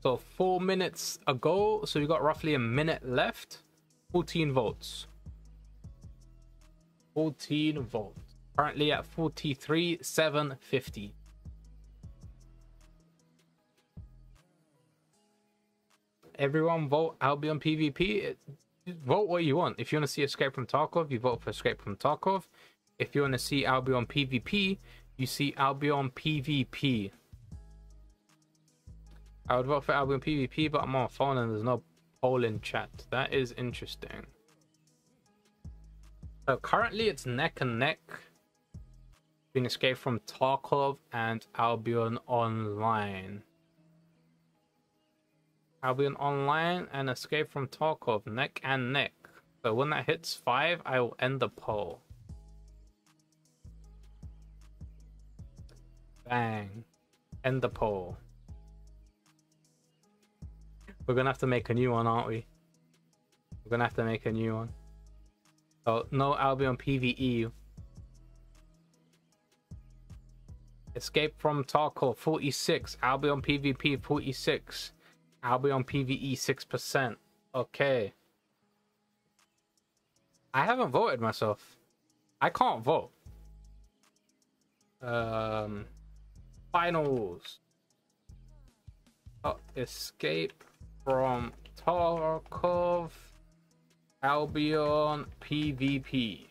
So 4 minutes ago, so you got roughly a minute left. 14 votes. 14 votes. Currently at 43,750. Everyone vote Albion PvP. Vote what you want. If you want to see Escape from Tarkov, you vote for Escape from Tarkov. If you want to see Albion PvP, you see Albion PvP. I would vote for Albion PvP, but I'm on phone and there's no poll in chat. That is interesting. So currently it's neck and neck between Escape from Tarkov and Albion Online. Albion Online and Escape from Tarkov, neck and neck. So when that hits 5, I will end the poll. Bang. End the poll. We're gonna have to make a new one, aren't we? We're gonna have to make a new one. Oh, no Albion PvE. Escape from Tarkov 46. Albion PvP 46. Albion PvE 6%. Okay. I haven't voted myself. I can't vote. Finals. Oh, Escape from Tarkov. Albion PvP.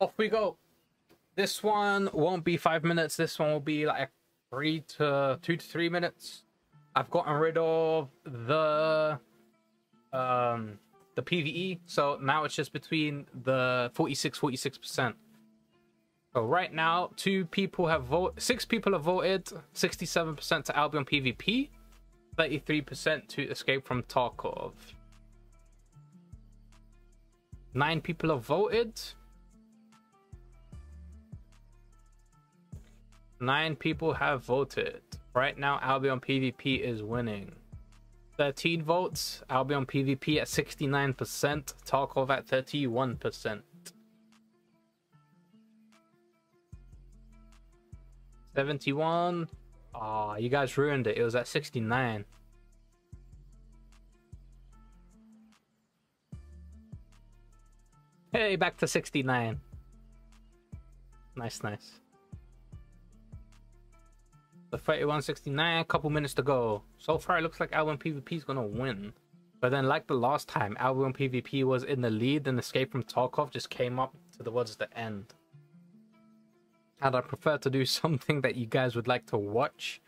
Off we go. This one won't be 5 minutes. This one will be like 2 to 3 minutes. I've gotten rid of the PvE, so now it's just between the 46%. So right now, 6 people have voted, 67% to Albion PvP, 33% to Escape from Tarkov. 9 people have voted. 9 people have voted. Right now, Albion PvP is winning. 13 votes, Albion PvP at 69%, Tarkov at 31%. 71. Ah, you guys ruined it. It was at 69. Hey, back to 69. Nice, nice. The 31-69, a couple minutes to go. So far, it looks like Albion PvP is gonna win. But then, like the last time, Albion PvP was in the lead, and Escape from Tarkov just came up towards the end. And I prefer to do something that you guys would like to watch.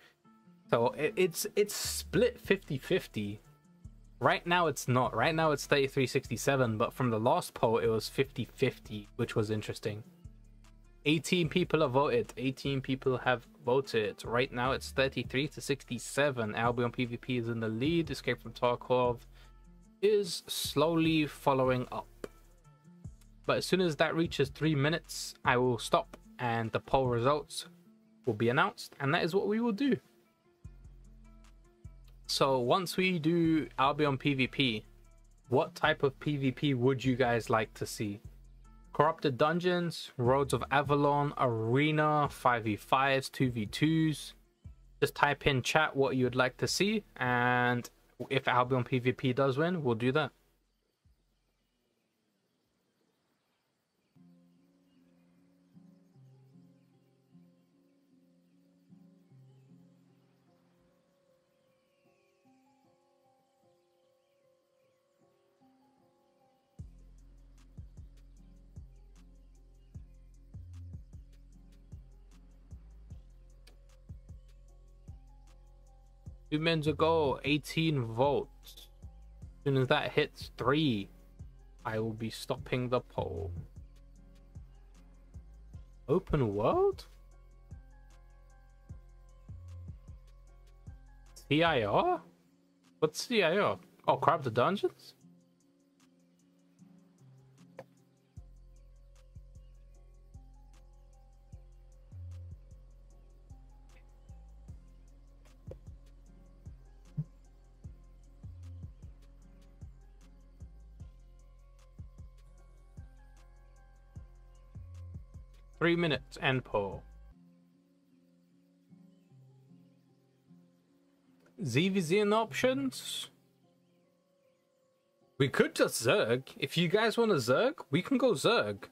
So it's split 50-50. Right now, it's not. Right now, it's 33-67. But from the last poll, it was 50-50, which was interesting. 18 people have voted. 18 people have voted. Right now it's 33-67. Albion PvP is in the lead. Escape from Tarkov is slowly following up. But as soon as that reaches 3 minutes, I will stop and the poll results will be announced. And that is what we will do. So once we do Albion PvP, what type of PvP would you guys like to see? Corrupted Dungeons, Roads of Avalon, Arena, 5v5s, 2v2s. Just type in chat what you would like to see, and if Albion PvP does win, we'll do that. Minutes ago, 18 votes. As soon as that hits 3, I will be stopping the poll. Open world? CIR? What's CIR? Oh, Corrupted Dungeons? Minutes and poll. ZVZN options. We could just Zerg. If you guys want to Zerg, we can go Zerg.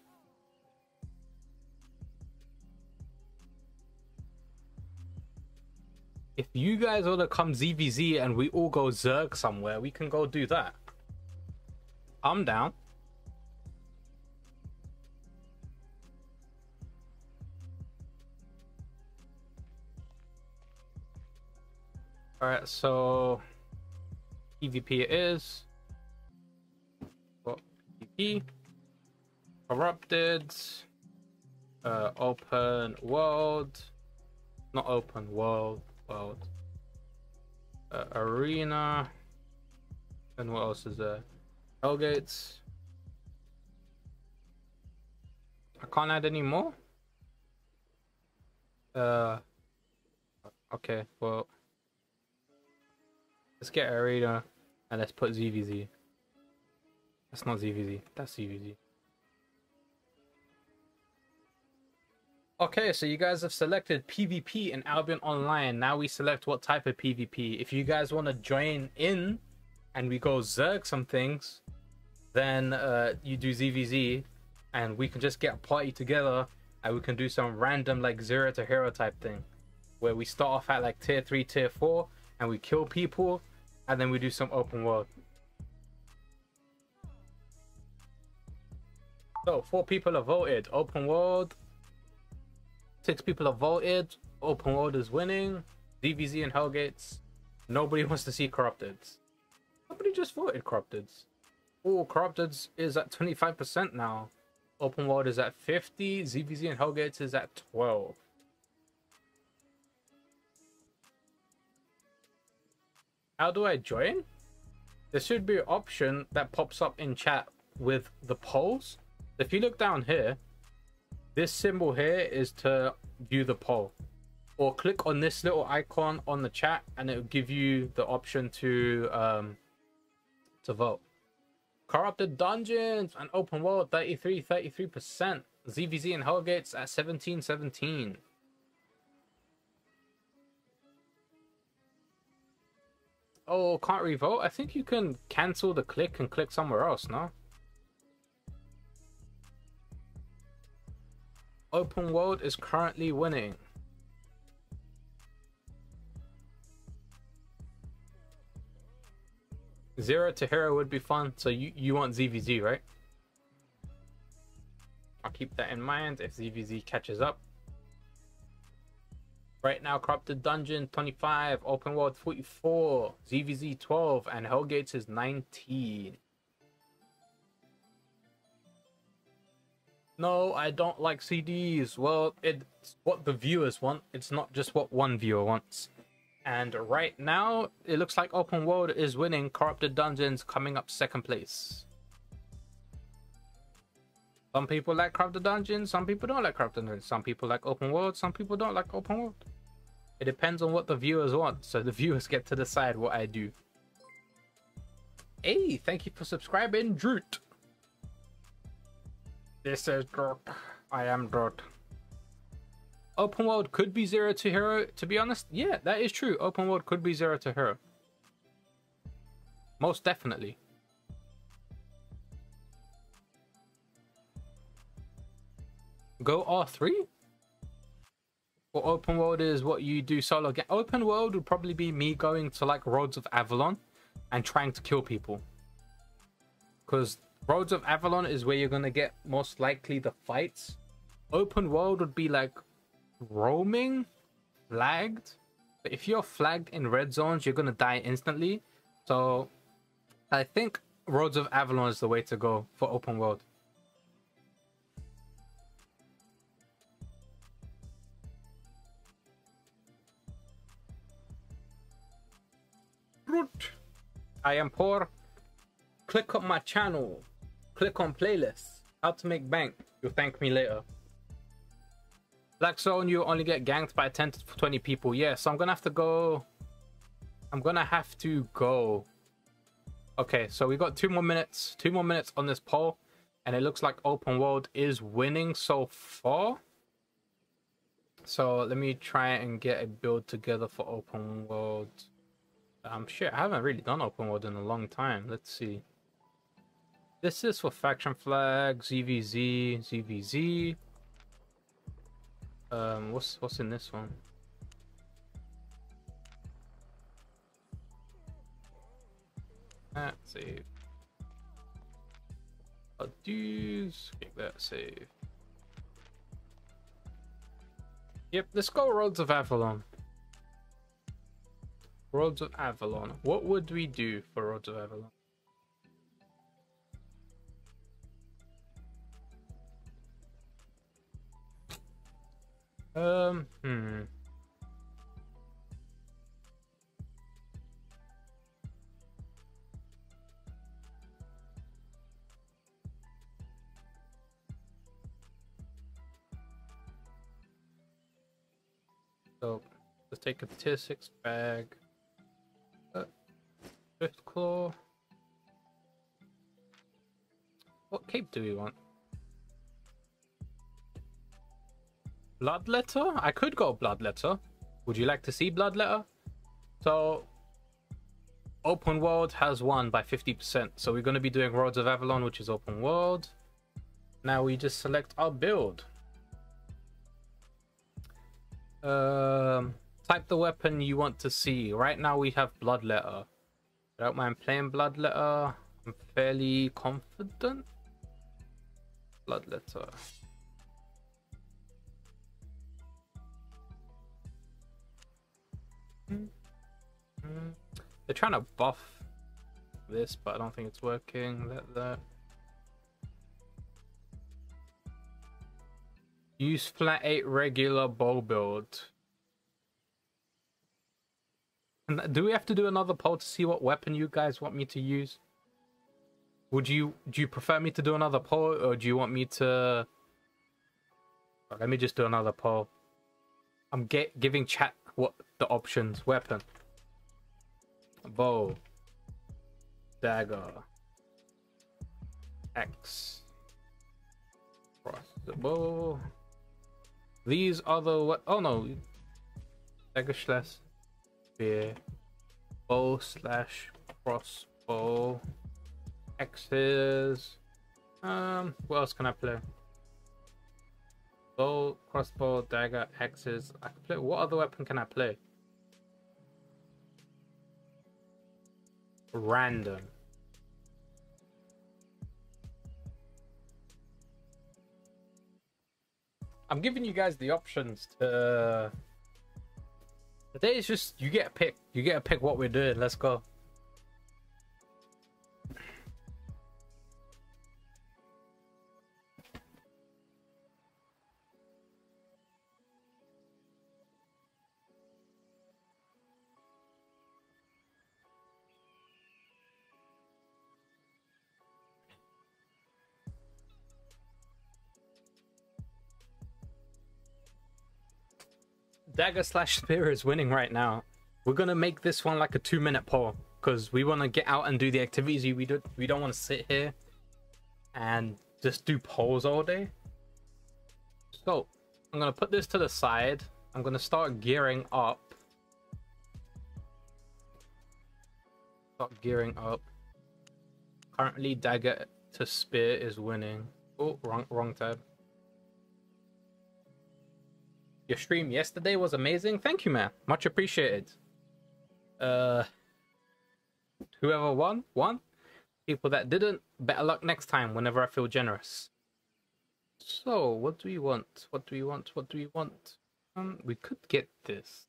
If you guys want to come ZVZ and we all go Zerg somewhere, we can go do that. I'm down. Alright, so PvP it is. Well, PvP. Corrupted. Open world. Not open world. World. Arena. And what else is there? Hellgates. can't add any more? Okay, well, let's get arena and let's put ZVZ. That's not ZVZ, that's ZVZ. Okay, so you guys have selected PvP in Albion Online. Now we select what type of PvP. If you guys want to join in and we go Zerg some things, then you do ZVZ and we can just get a party together and we can do some random like zero to hero type thing where we start off at like tier 3, tier 4 and we kill people and then we do some open world. So 4 people have voted open world, 6 people have voted open world is winning. DBZ and Hellgates. Nobody wants to see Corrupted. Nobody just voted Corrupted. Oh, Corrupted is at 25% now. Open world is at 50. ZVZ and Hellgates is at 12. How do I join? There should be an option that pops up in chat with the polls. If you look down here, this symbol here is to view the poll, or click on this little icon on the chat and it will give you the option to vote. Corrupted Dungeons and Open World 33%, ZVZ and Hellgates at 17. Oh, can't revote. I think you can cancel the click and click somewhere else. No. Open World is currently winning. Zero to hero would be fun. So you want ZVZ, right? I'll keep that in mind if ZVZ catches up. Right now, Corrupted Dungeon 25, Open World 44, ZVZ 12, and Hellgates is 19. No, I don't like CDs. Well, it's what the viewers want. It's not just what one viewer wants. And right now, it looks like Open World is winning. Corrupted Dungeons coming up second place. Some people like Corrupted Dungeons. Some people don't like Corrupted Dungeons. Some people like Open World. Some people don't like Open World. It depends on what the viewers want. So the viewers get to decide what I do. Hey, thank you for subscribing, Droot. This is Droot. I am Droot. Open world could be zero to hero, to be honest. Yeah, that is true. Open world could be zero to hero. Most definitely. Go R3? Well, open world is what you do solo game. Open world would probably be me going to like Roads of Avalon and trying to kill people. Because Roads of Avalon is where you're going to get most likely the fights. Open world would be like roaming, flagged, but if you're flagged in red zones you're gonna die instantly, so I think Roads of Avalon is the way to go for open world. I am poor. Click on my channel, click on playlists, how to make bank, you'll thank me later. Black Zone, you only get ganked by 10 to 20 people. Yeah, so I'm gonna have to go. Okay, so we got 2 more minutes. 2 more minutes on this poll, and it looks like open world is winning so far. So let me try and get a build together for open world. Shit, I haven't really done open world in a long time. Let's see. This is for faction flag, ZVZ, ZVZ. What's in this one? Let's see. I'll do click that save. Yep, let's go Roads of Avalon. Roads of Avalon. What would we do for Roads of Avalon? So let's take a tier 6 bag. Swift claw. What cape do we want? Bloodletter? I could go Bloodletter. Would you like to see Bloodletter? So open world has won by 50%. So we're going to be doing Roads of Avalon, which is open world. Now we just select our build. Type the weapon you want to see. Right now we have Bloodletter. I don't mind playing Bloodletter. I'm fairly confident. Bloodletter. They're trying to buff this, but I don't think it's working. That. Use flat 8 regular bow build. And do we have to do another poll to see what weapon you guys want me to use? Do you prefer me to do another poll, or do you want me to? Well, let me just do another poll. I'm giving chat what the options: weapon, bow, dagger, axe, crossbow. These are the what? Oh no, dagger slash spear, bow slash crossbow, axes. What else can I play? Bow, crossbow, dagger, axes. I can play. What other weapon can I play? Random. I'm giving you guys the options to. Today is just you get a pick. You get to pick what we're doing. Let's go. Dagger slash spear is winning right now. We're gonna make this one like a 2-minute poll because we want to get out and do the activities. We don't want to sit here and just do polls all day. So I'm gonna put this to the side. I'm gonna start gearing up. Currently dagger to spear is winning. Oh, wrong tab. Your stream yesterday was amazing. Thank you, man. Much appreciated. Whoever won. People that didn't, better luck next time whenever I feel generous. So, what do we want? We could get this.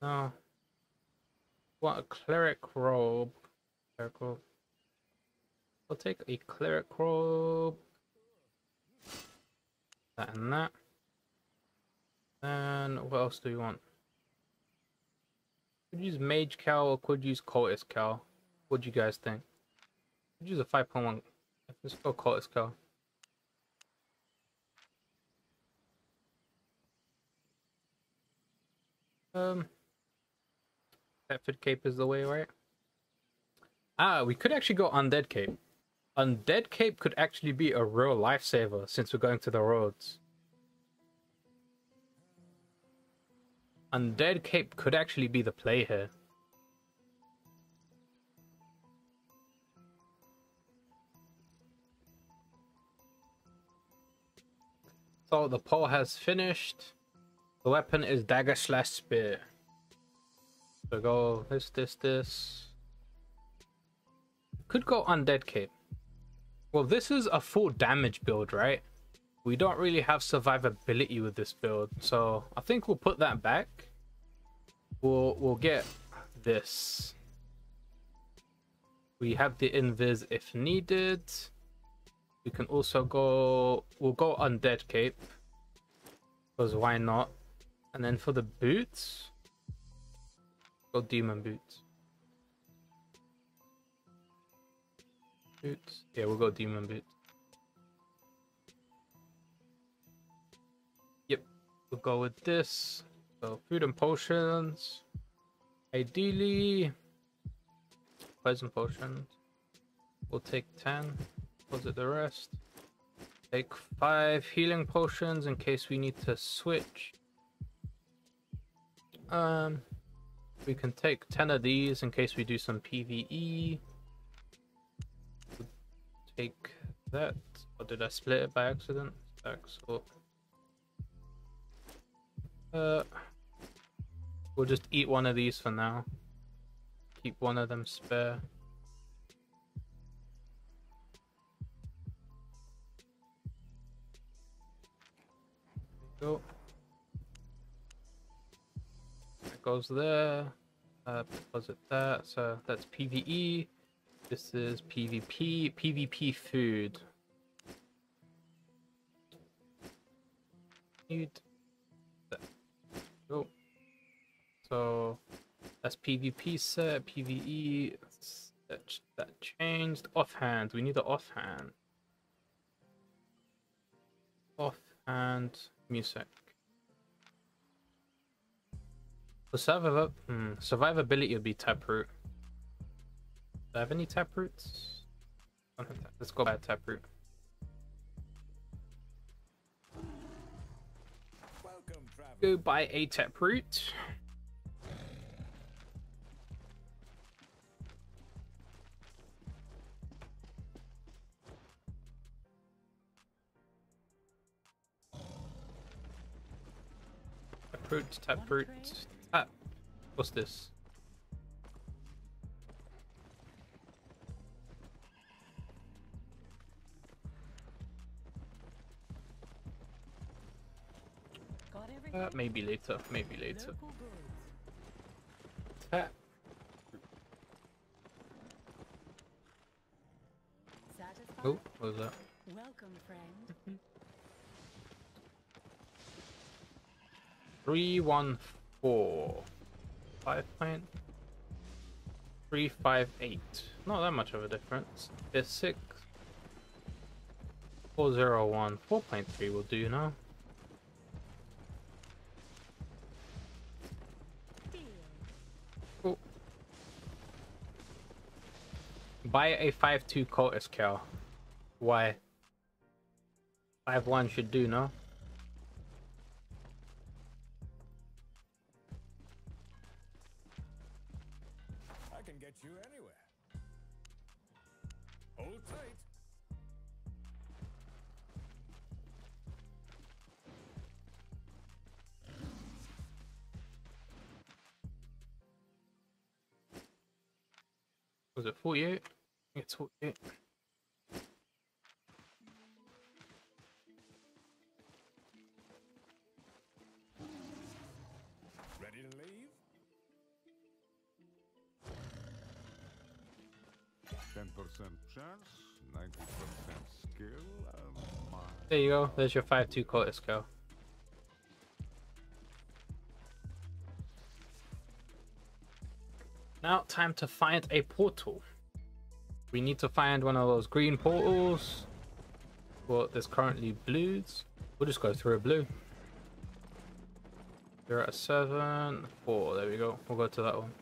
No. Want a cleric robe. I'll take a cleric robe. That and that. And what else do we want? Could use mage cow or could use cultist cow. What do you guys think? Could use a 5.1. Let's go cultist cow. Tetford cape is the way, right? Ah, we could actually go undead cape. Undead cape could actually be a real lifesaver since we're going to the roads. Undead cape could actually be the play here. So the poll has finished. The weapon is dagger slash spear. So go this. Could go undead cape. Well, this is a full damage build, right? We don't really have survivability with this build, so I think we'll put that back. We'll get this. We have the invis if needed. We can also go. We'll go undead cape because why not? And then for the boots, go demon boots. Yeah, we'll go demon boots. Yep. We'll go with this. So food and potions. Ideally, poison potions. We'll take 10. Deposit the rest. Take 5 healing potions in case we need to switch. We can take 10 of these in case we do some PvE. We'll take that. Or did I split it by accident? Excellent. We'll just eat one of these for now. Keep one of them spare. Go. That goes there. Deposit that. So that's PvE. This is PvP. PvP food. Need that. Go. So that's PvP set. PvE. That changed. Offhand. We need the offhand. Offhand. Music. For survivability would be taproot. Do I have any taproots? Let's go by taproot. Welcome, go by a taproot. Taproot, taproot, tap. What's this? Maybe later, maybe later. Tap. Oh, what was that? Welcome, friend. 314 5 point 358. Not that much of a difference. It's 6 401 4.3 will do now. Cool. Buy a 5-2 cultist cow. Why? 5-1 should do now. Was it 48? It's 48. Ready to leave? 10% chance, 90% skill. There you go. There's your 5-2 cultist cow. Now time to find a portal. We need to find one of those green portals. Well, there's currently blues. We'll just go through a blue. You're at a 7 4. There we go. We'll go to that one.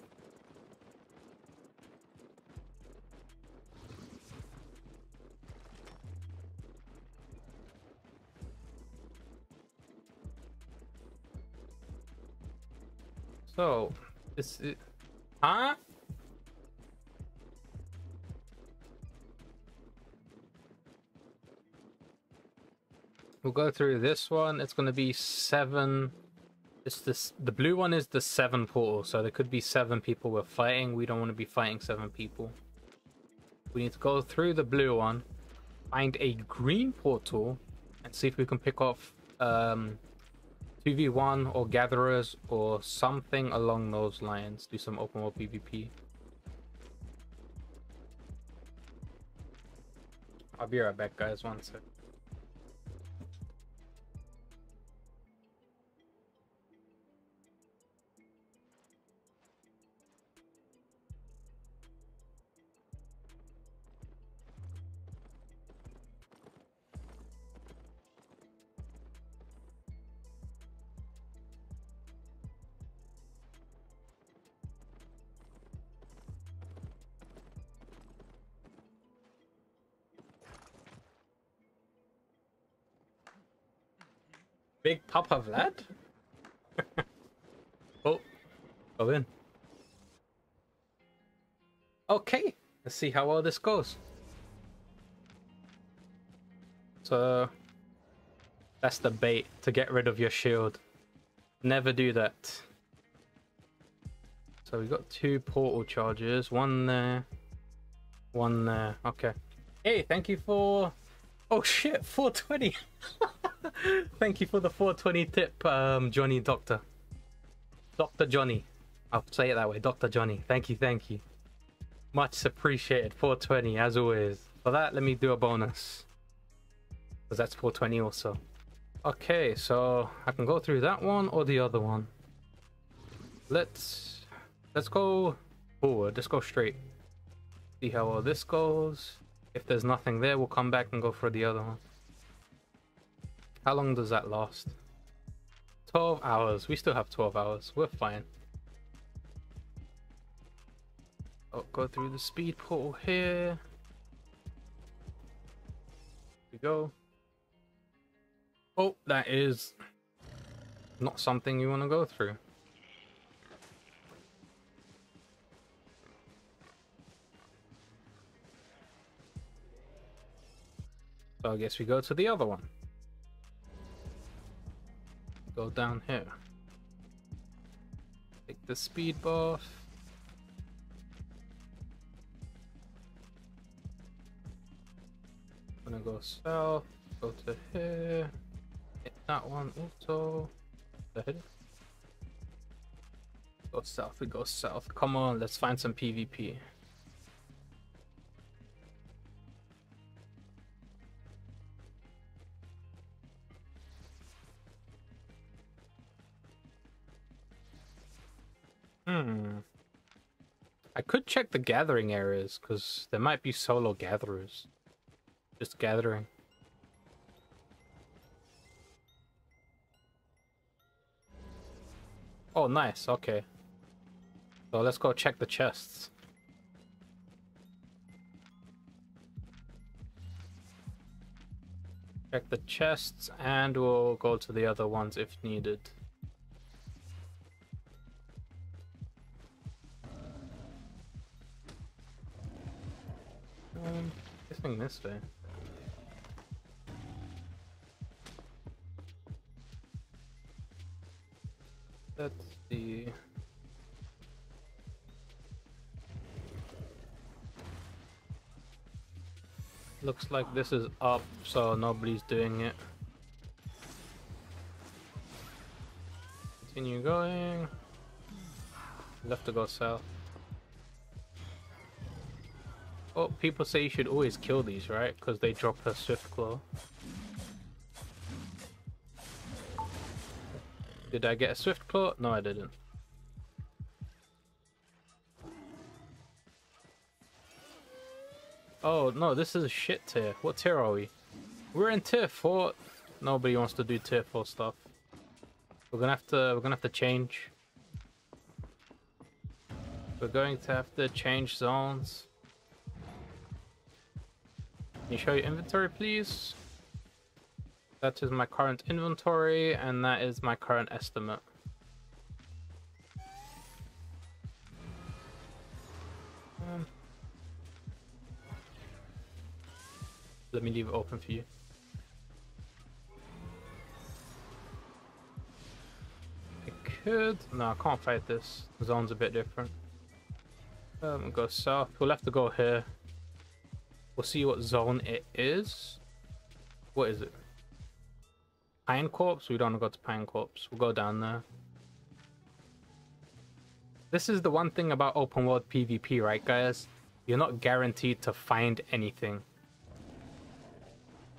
So this is. Huh? We'll go through this one. It's going to be 7. It's this. The blue one is the 7 portal, so there could be 7 people we're fighting. We don't want to be fighting 7 people. We need to go through the blue one, find a green portal, and see if we can pick off 2v1 or gatherers or something along those lines. Do some open world PvP. I'll be right back, guys. One sec. Big Papa Vlad? Oh, go in. Okay, let's see how all this goes. So, that's the bait to get rid of your shield. Never do that. So we've got two portal charges, one there, one there. Okay. Hey, thank you for... Oh shit, 420. Thank you for the 420 tip, Johnny Doctor. Dr. Johnny. I'll say it that way, Dr. Johnny. Thank you, thank you. Much appreciated, 420 as always. For that, let me do a bonus. Because that's 420 also. Okay, so I can go through that one or the other one. Let's go forward. Let's go straight. See how all this goes. If there's nothing there, we'll come back and go for the other one. How long does that last? 12 hours. We still have 12 hours. We're fine. Oh, go through the speed portal here. We go. Oh, that is not something you want to go through. So I guess we go to the other one. Go down here. Take the speed buff. I'm gonna go south, go to here, hit that one also, go south, we go south, come on, let's find some PvP. I could check the gathering areas, because there might be solo gatherers. Just gathering. Oh, nice. Okay. So let's go check the chests. Check the chests and we'll go to the other ones if needed. This thing this way. That's the... Looks like this is up, so nobody's doing it. Continue going. Left to go south. Oh, people say you should always kill these, right? Because they drop a swift claw. Did I get a swift claw? No, I didn't. Oh, no, this is a shit tier. What tier are we? We're in tier 4. Nobody wants to do tier 4 stuff. We're gonna have to change. We're going to have to change zones. Can you show your inventory, please? That is my current inventory, and that is my current estimate. Let me leave it open for you. I could... No, I can't fight this. The zone's a bit different. We'll go south. We'll have to go here. We'll see what zone it is. What is it? Pine Corpse? We don't want to go to Pine Corpse. We'll go down there. This is the one thing about open world PvP, right guys? You're not guaranteed to find anything.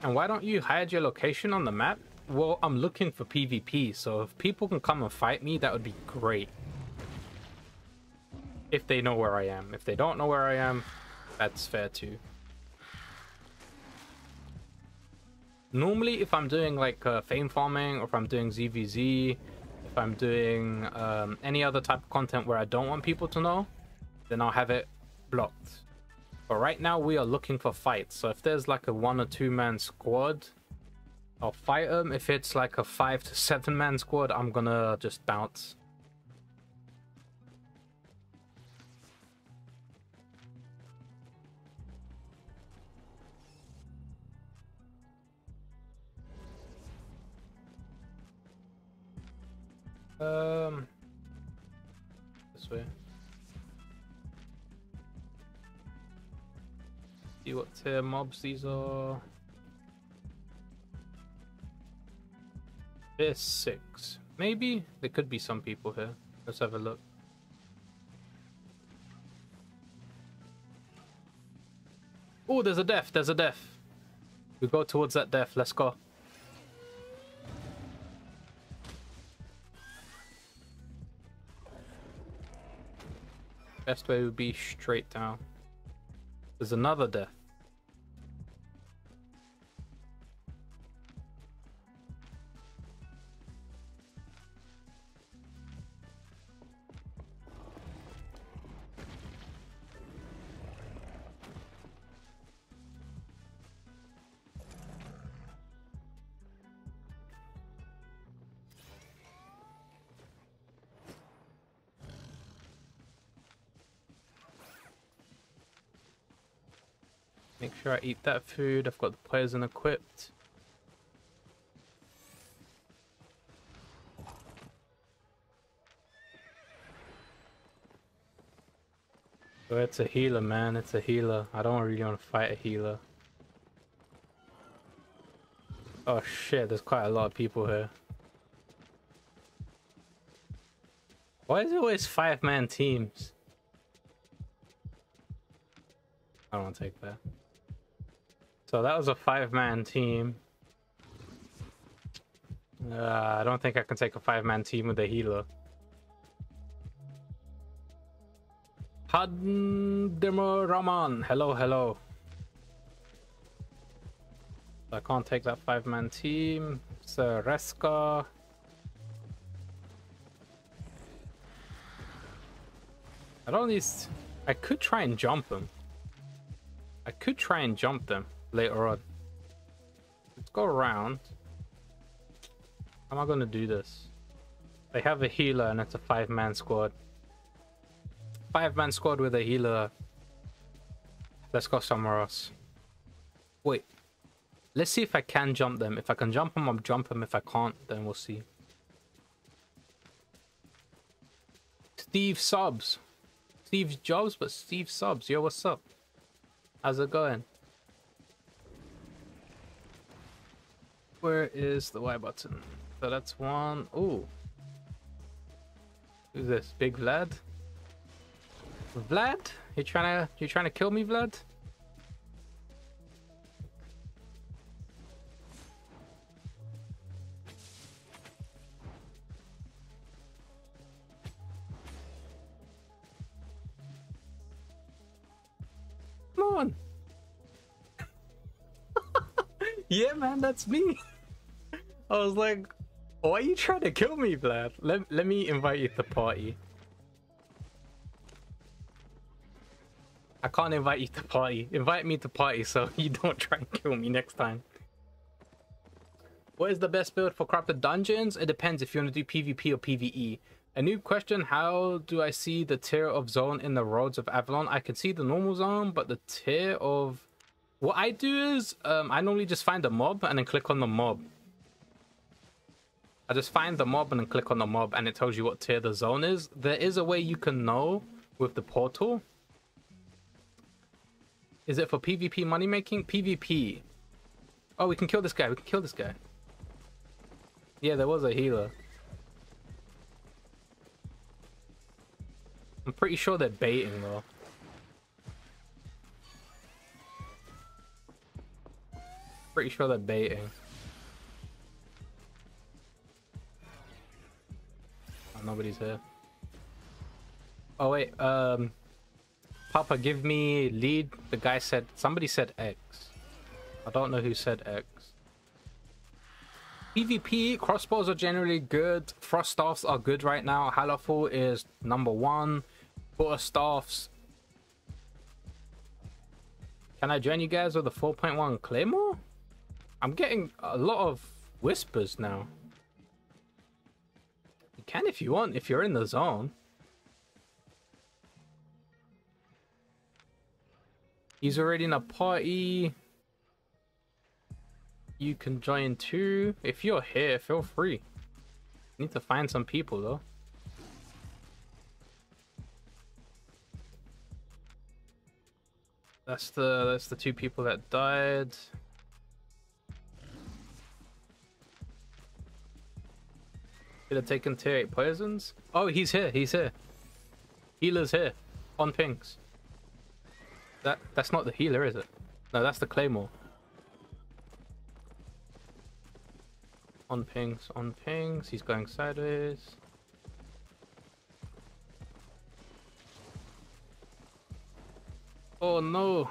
And why don't you hide your location on the map? Well, I'm looking for PvP, so if people can come and fight me, that would be great. If they know where I am. If they don't know where I am, that's fair too. Normally, if I'm doing like fame farming, or if I'm doing ZVZ, if I'm doing any other type of content where I don't want people to know, then I'll have it blocked. But right now, we are looking for fights. So if there's like a 1 or 2 man squad, I'll fight them. If it's like a 5 to 7 man squad, I'm gonna just bounce. This way. See what tier mobs these are. There's 6. Maybe there could be some people here. Let's have a look. Oh, there's a death. There's a death. We go towards that death. Let's go. Best way would be straight down. There's another death. Make sure I eat that food. I've got the poison equipped. Oh, it's a healer, man. It's a healer. I don't really want to fight a healer. Oh shit, there's quite a lot of people here. Why is it always 5-man teams? I don't want to take that. So that was a 5-man team. I don't think I can take a 5-man team with a healer. Hadmo Raman, hello, hello. I can't take that 5-man team. So Reska. I don't need. I could try and jump them. I could try and jump them later on. Let's go around. How am I gonna do this? They have a healer and it's a 5-man squad. 5-man squad with a healer. Let's go somewhere else. Wait, let's see if I can jump them. If I can jump them, I'll jump them. If I can't, then we'll see. Steve subs. Steve Jobs, but Steve subs. Yo, what's up? How's it going? Where is the Y button? So that's one. Ooh. Who's this? Big Vlad? Vlad? You trying to kill me, Vlad? Come on. Yeah, man, that's me. I was like, why are you trying to kill me, Vlad? Let me invite you to the party. I can't invite you to the party. Invite me to party so you don't try and kill me next time. What is the best build for crafted dungeons? It depends if you want to do PvP or PvE. A new question, how do I see the tier of zone in the Roads of Avalon? I can see the normal zone, but the tier of... What I do is, I normally just find a mob and then click on the mob. I just find the mob and then click on the mob and it tells you what tier the zone is. There is a way you can know with the portal. Is it for PvP money making? PvP. Oh, we can kill this guy. We can kill this guy. Yeah, there was a healer. I'm pretty sure they're baiting though. Pretty sure they're baiting. Oh, nobody's here. Oh wait, Papa, give me lead. The guy said, somebody said X. I don't know who said X. PvP, crossbows are generally good. Frost staffs are good right now. Halaful is #1. Butter staffs. Can I join you guys with a 4.1 claymore? I'm getting a lot of whispers now. You can if you want, if you're in the zone. He's already in a party. You can join too. If you're here, feel free. Need to find some people though. That's the two people that died. Could have taken tier 8 poisons. Oh, he's here. He's here. Healer's here. On pings. That's not the healer, is it? No, that's the claymore. On pings. On pings. He's going sideways. Oh no.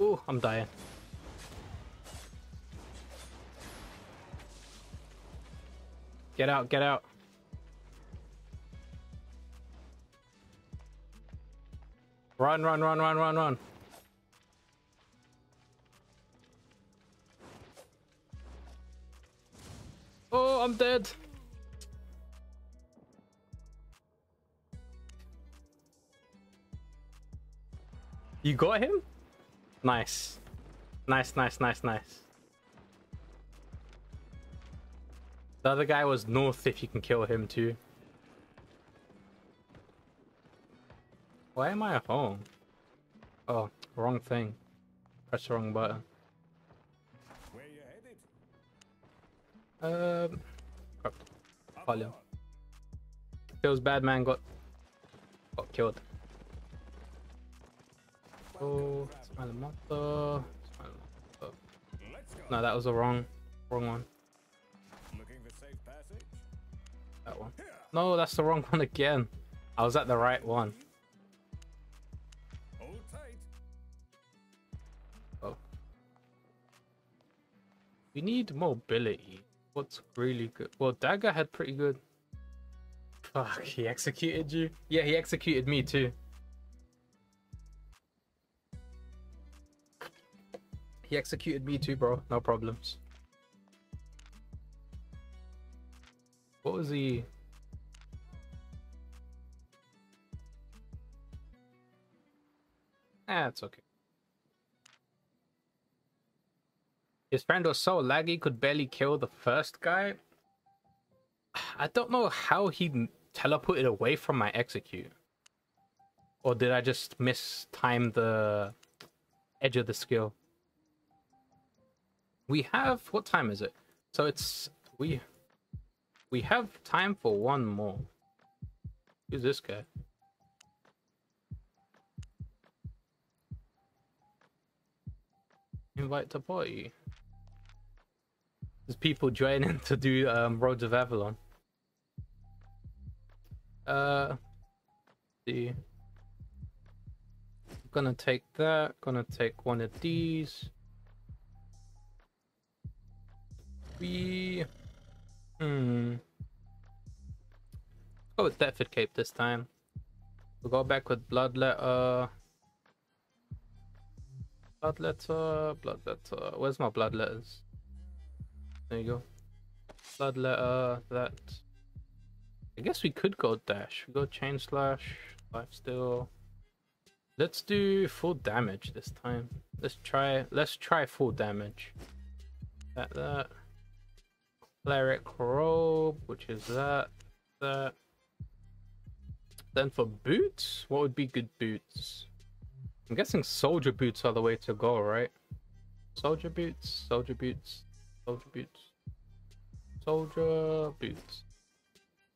Ooh, I'm dying. Get out, get out. Run, run, run, run, run, run. Oh, I'm dead. You got him? Nice. Nice, nice, nice, nice. The other guy was north, if you can kill him too. Why am I at home? Oh, wrong thing. Press the wrong button. Where you headed? Crap. Follow. Feels bad, man. Got killed. Oh, Smiling Monster. Smiling Monster. No, that was the wrong one. Looking for safe passage? That one. No, that's the wrong one again. I was at the right one. Hold tight. Oh. We need mobility. What's really good? Well, Dagger had pretty good. Fuck, he executed you? Yeah, he executed me too. He executed me too, bro. No problems. What was he? Ah, it's okay. His friend was so laggy, could barely kill the first guy. I don't know how he teleported away from my execute. Or did I just mistime the edge of the skill? We have, what time is it? So it's, we have time for one more. Who's this guy? Invite to party. There's people joining to do Roads of Avalon. See. I'm gonna take that, gonna take one of these. Go with Deptford Cape this time. We'll go back with Bloodletter. Bloodletter, Bloodletter. Where's my Bloodletters? There you go. Bloodletter, that. I guess we could go Dash. We go Chain Slash, Lifesteal. Let's do full damage this time. Let's try full damage. That. Cleric robe, which is that. Then for boots, what would be good boots? I'm guessing soldier boots are the way to go, right? Soldier boots, soldier boots, soldier boots, soldier boots.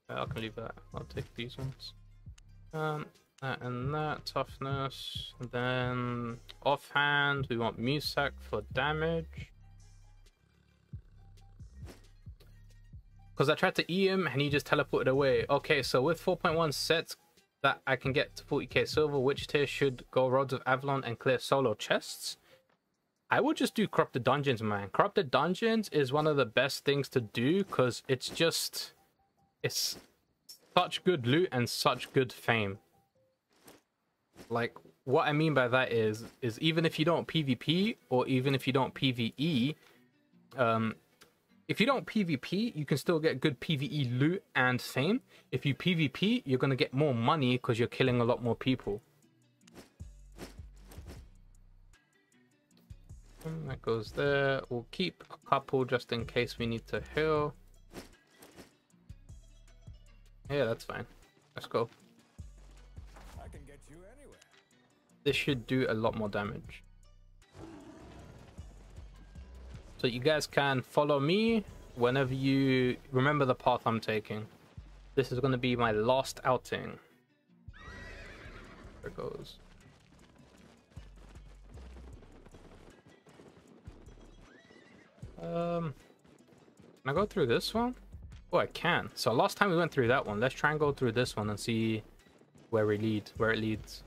I can leave that. I'll take these ones. That and that, toughness. Then offhand, we want Musak for damage. Because I tried to E him and he just teleported away. Okay, so with 4.1 sets that I can get to 40k silver, which tier should go Roads of Avalon and clear solo chests? I would just do Corrupted Dungeons, man. Corrupted Dungeons is one of the best things to do because it's just... it's such good loot and such good fame. Like, what I mean by that is even if you don't PvP or even if you don't PvE... if you don't PvP, you can still get good PvE loot and fame. If you PvP, you're going to get more money because you're killing a lot more people. And that goes there. We'll keep a couple just in case we need to heal. Yeah, that's fine. Let's go. I can get you anywhere. This should do a lot more damage. So you guys can follow me whenever you remember the path I'm taking. This is going to be my last outing. There it goes. Can I go through this one? Oh, I can. So last time we went through that one. Let's try and go through this one and see where we lead, where it leads.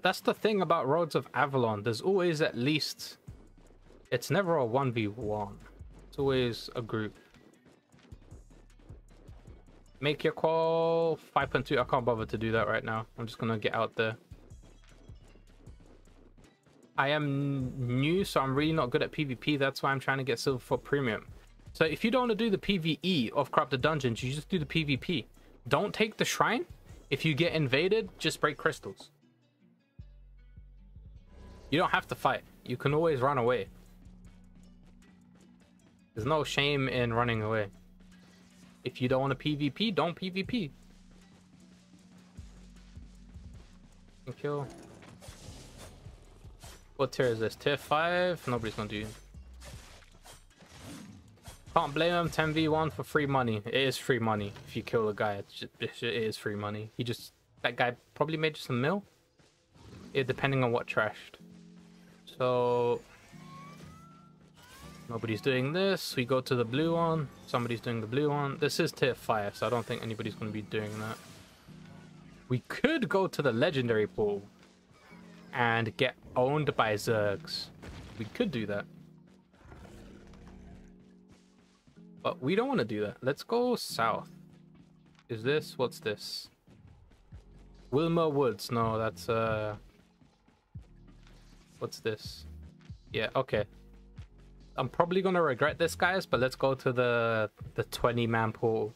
That's the thing about Roads of Avalon. There's always at least... it's never a 1v1. It's always a group. Make your call. 5.2. I can't bother to do that right now. I'm just going to get out there. I am new, so I'm really not good at PvP. That's why I'm trying to get silver for premium. So if you don't want to do the PvE of Corrupted Dungeons, you just do the PvP. Don't take the shrine. If you get invaded, just break crystals. You don't have to fight. You can always run away. There's no shame in running away. If you don't want to PvP, don't PvP. Thank you. What tier is this? Tier 5? Nobody's gonna do it. Can't blame him. 10v1 for free money. It is free money. If you kill a guy, it is free money. He just... that guy probably made just a mil. Yeah, depending on what trashed. So... nobody's doing this. We go to the blue one. Somebody's doing the blue one. This is tier 5, so I don't think anybody's going to be doing that. We could go to the legendary pool and get owned by Zergs. We could do that. But we don't want to do that. Let's go south. Is this... what's this? Wilmer Woods. No, that's... what's this? Yeah, okay. I'm probably gonna regret this, guys, but let's go to the 20-man pool.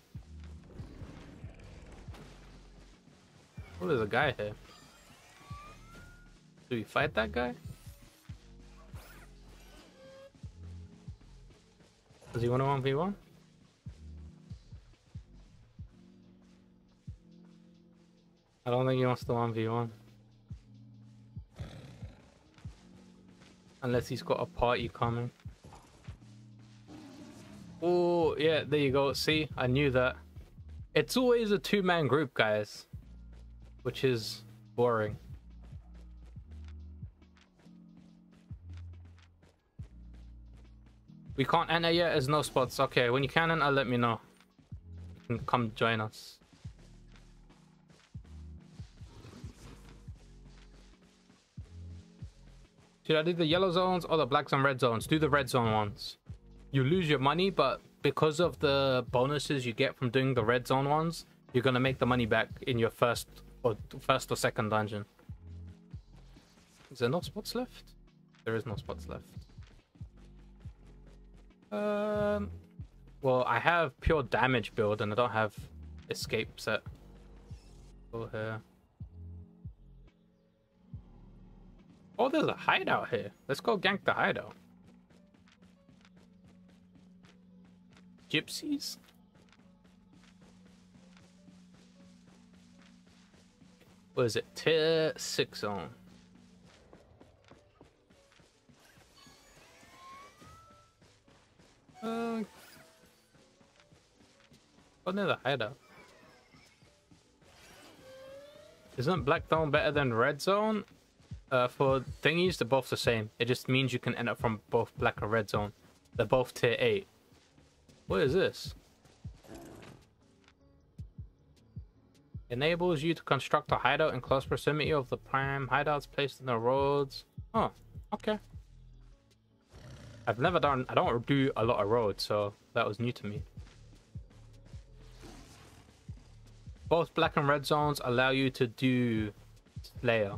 Oh, there's a guy here. Do we fight that guy? Does he want to 1v1? I don't think he wants to 1v1. Unless he's got a party coming. Oh, yeah, there you go. See, I knew that. It's always a 2-man group, guys. Which is boring. We can't enter yet. There's no spots. Okay, when you can enter, let me know. You can come join us. Should I do the yellow zones or the black zone, red zones? Do the red zone ones. You lose your money, but because of the bonuses you get from doing the red zone ones, you're going to make the money back in your first or second dungeon. Is there no spots left? There is no spots left. Well, I have pure damage build and I don't have escape set. Go here. Oh, there's a hideout here. Let's go gank the hideout. Gypsies? What is it? Tier 6 on. Go near the hideout. Isn't black zone better than red zone? For thingies, they're both the same. It just means you can end up from both black or red zone. They're both tier 8. What is this? Enables you to construct a hideout in close proximity of the prime hideouts placed in the roads. Oh, okay. I've never done, I don't do a lot of roads, so that was new to me. Both black and red zones allow you to do Slayer.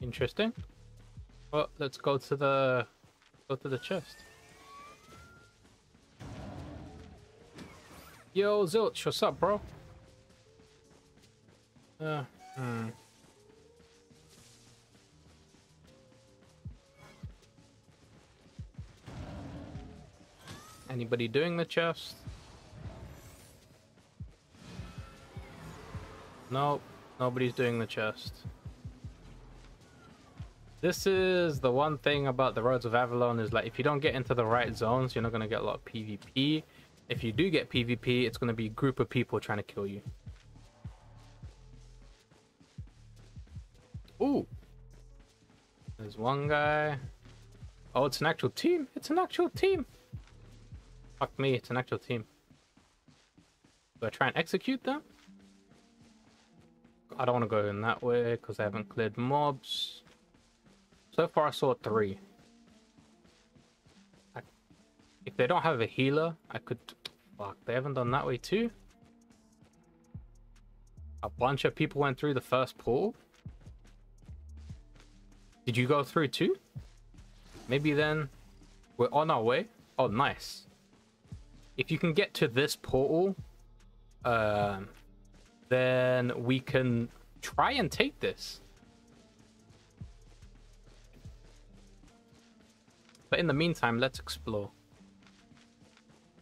Interesting. Well, let's go to the chest. Yo, Zilch, what's up, bro? Anybody doing the chest? Nope, nobody's doing the chest. This is the one thing about the Roads of Avalon is, like, if you don't get into the right zones, you're not going to get a lot of PvP. If you do get PvP, it's going to be a group of people trying to kill you. Ooh. There's one guy. Oh, it's an actual team. It's an actual team. Fuck me, it's an actual team. Do I try and execute them? I don't want to go in that way because I haven't cleared mobs. So far I saw 3. If they don't have a healer, I could... Fuck, they haven't done that way too? A bunch of people went through the first portal? Did you go through too? Maybe then we're on our way? Oh, nice. If you can get to this portal, then we can try and take this. But in the meantime, let's explore.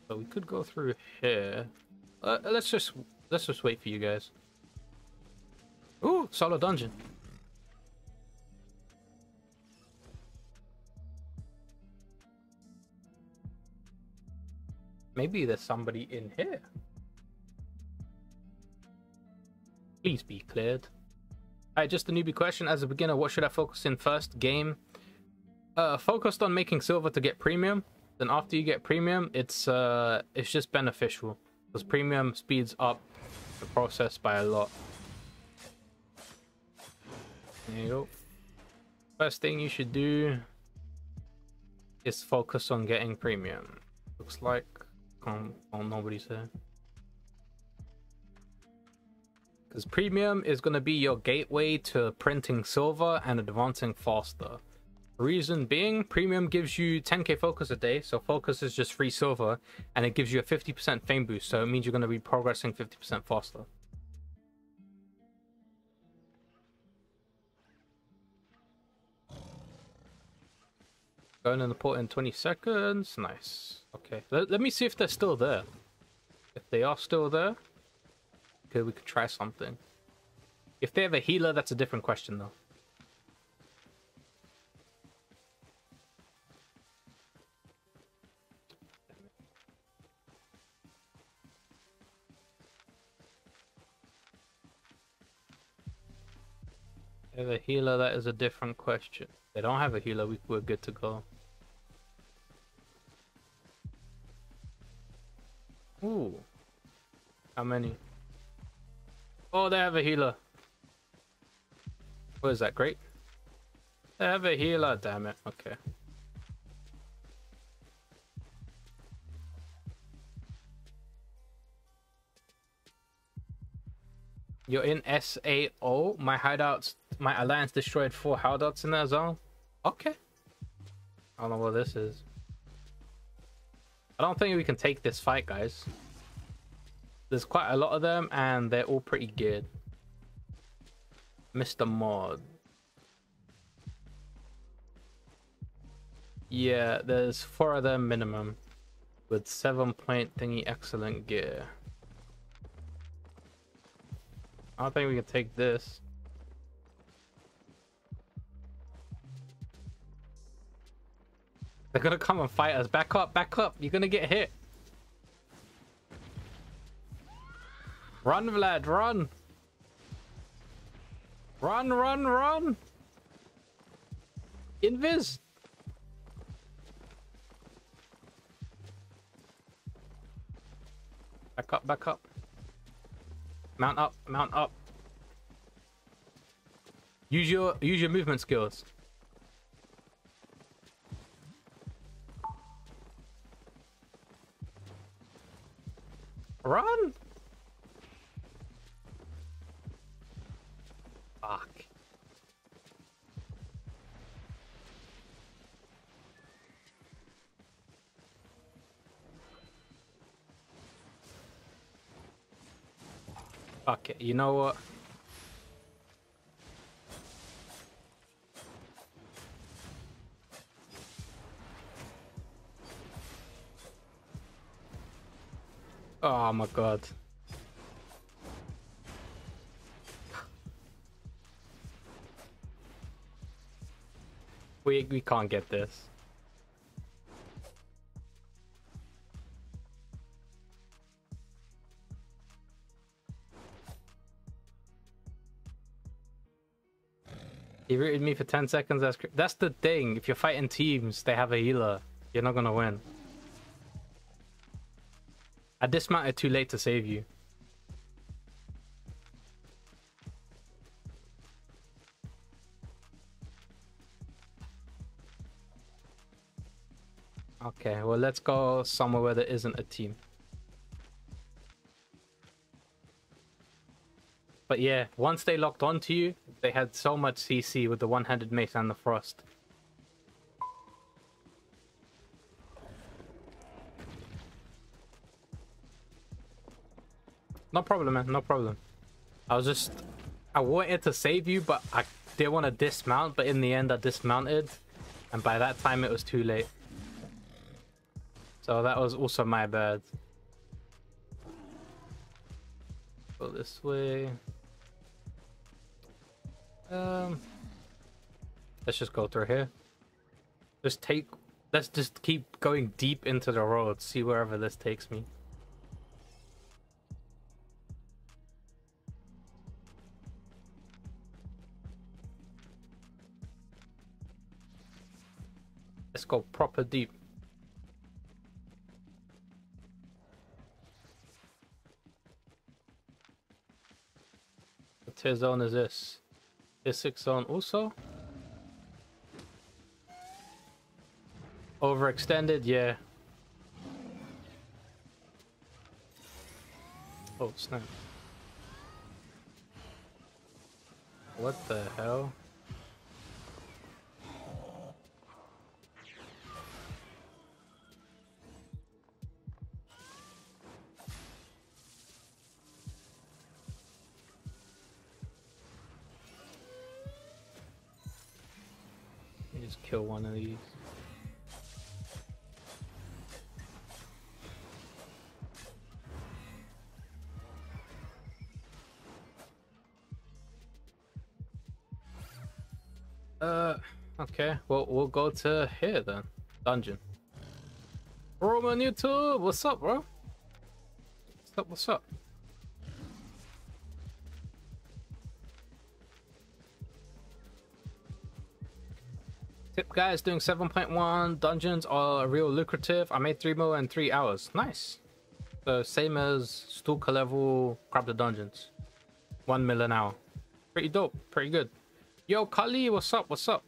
So we could go through here. Let's just wait for you guys. Ooh, solo dungeon. Maybe there's somebody in here. Please be cleared. Alright, just a newbie question. As a beginner, what should I focus in first? Game. Focused on making silver to get premium. Then after you get premium, it's just beneficial because premium speeds up the process by a lot. There you go. First thing you should do is focus on getting premium. Looks like nobody's here because premium is going to be your gateway to printing silver and advancing faster. Reason being, premium gives you 10k focus a day, so focus is just free silver, and it gives you a 50% fame boost, so it means you're going to be progressing 50% faster. Going in the port in 20 seconds, nice. Okay, let me see if they're still there. If they are still there, okay, we could try something. If they have a healer, that's a different question though. They have a healer, that is a different question. If they don't have a healer, we're good to go. Ooh. How many? Oh, they have a healer. What is that, great? They have a healer, damn it. Okay. You're in SAO. My hideouts, my alliance destroyed 4 hideouts in that zone. Okay. I don't know what this is. I don't think we can take this fight, guys. There's quite a lot of them, and they're all pretty geared. Mr. Mod. Yeah, there's 4 of them minimum with 7-point thingy excellent gear. I don't think we can take this. They're gonna come and fight us. Back up, back up. You're gonna get hit. Run, Vlad, run. Run, run, run. Invis. Back up, back up. Mount up, mount up. Use your movement skills. Run! Fuck. Fuck it, you know what? Oh my god. We can't get this. He rooted me for 10 seconds. That's the thing. If you're fighting teams, they have a healer. You're not gonna win. I dismounted too late to save you. Okay, well, let's go somewhere where there isn't a team. But yeah, once they locked onto you, they had so much CC with the one-handed mace and the frost. No problem, man. No problem. I wanted to save you, but I didn't want to dismount. But in the end, I dismounted. And by that time, it was too late. So that was also my bad. Go this way. Let's just go through here. Let's just keep going deep into the road. See wherever this takes me. Let's go proper deep. What tier zone is this? Tier 6 zone also? Overextended, yeah. Oh snap. What the hell? Kill one of these. Okay, well, we'll go to here then. Dungeon. Roman YouTube, what's up, bro? What's up, what's up? Tip guys, doing 7.1 dungeons are real lucrative. I made 3 mil in 3 hours. Nice. So same as Stalker level, grab the dungeons. 1 mil an hour. Pretty dope. Pretty good. Yo, Kali, what's up? What's up?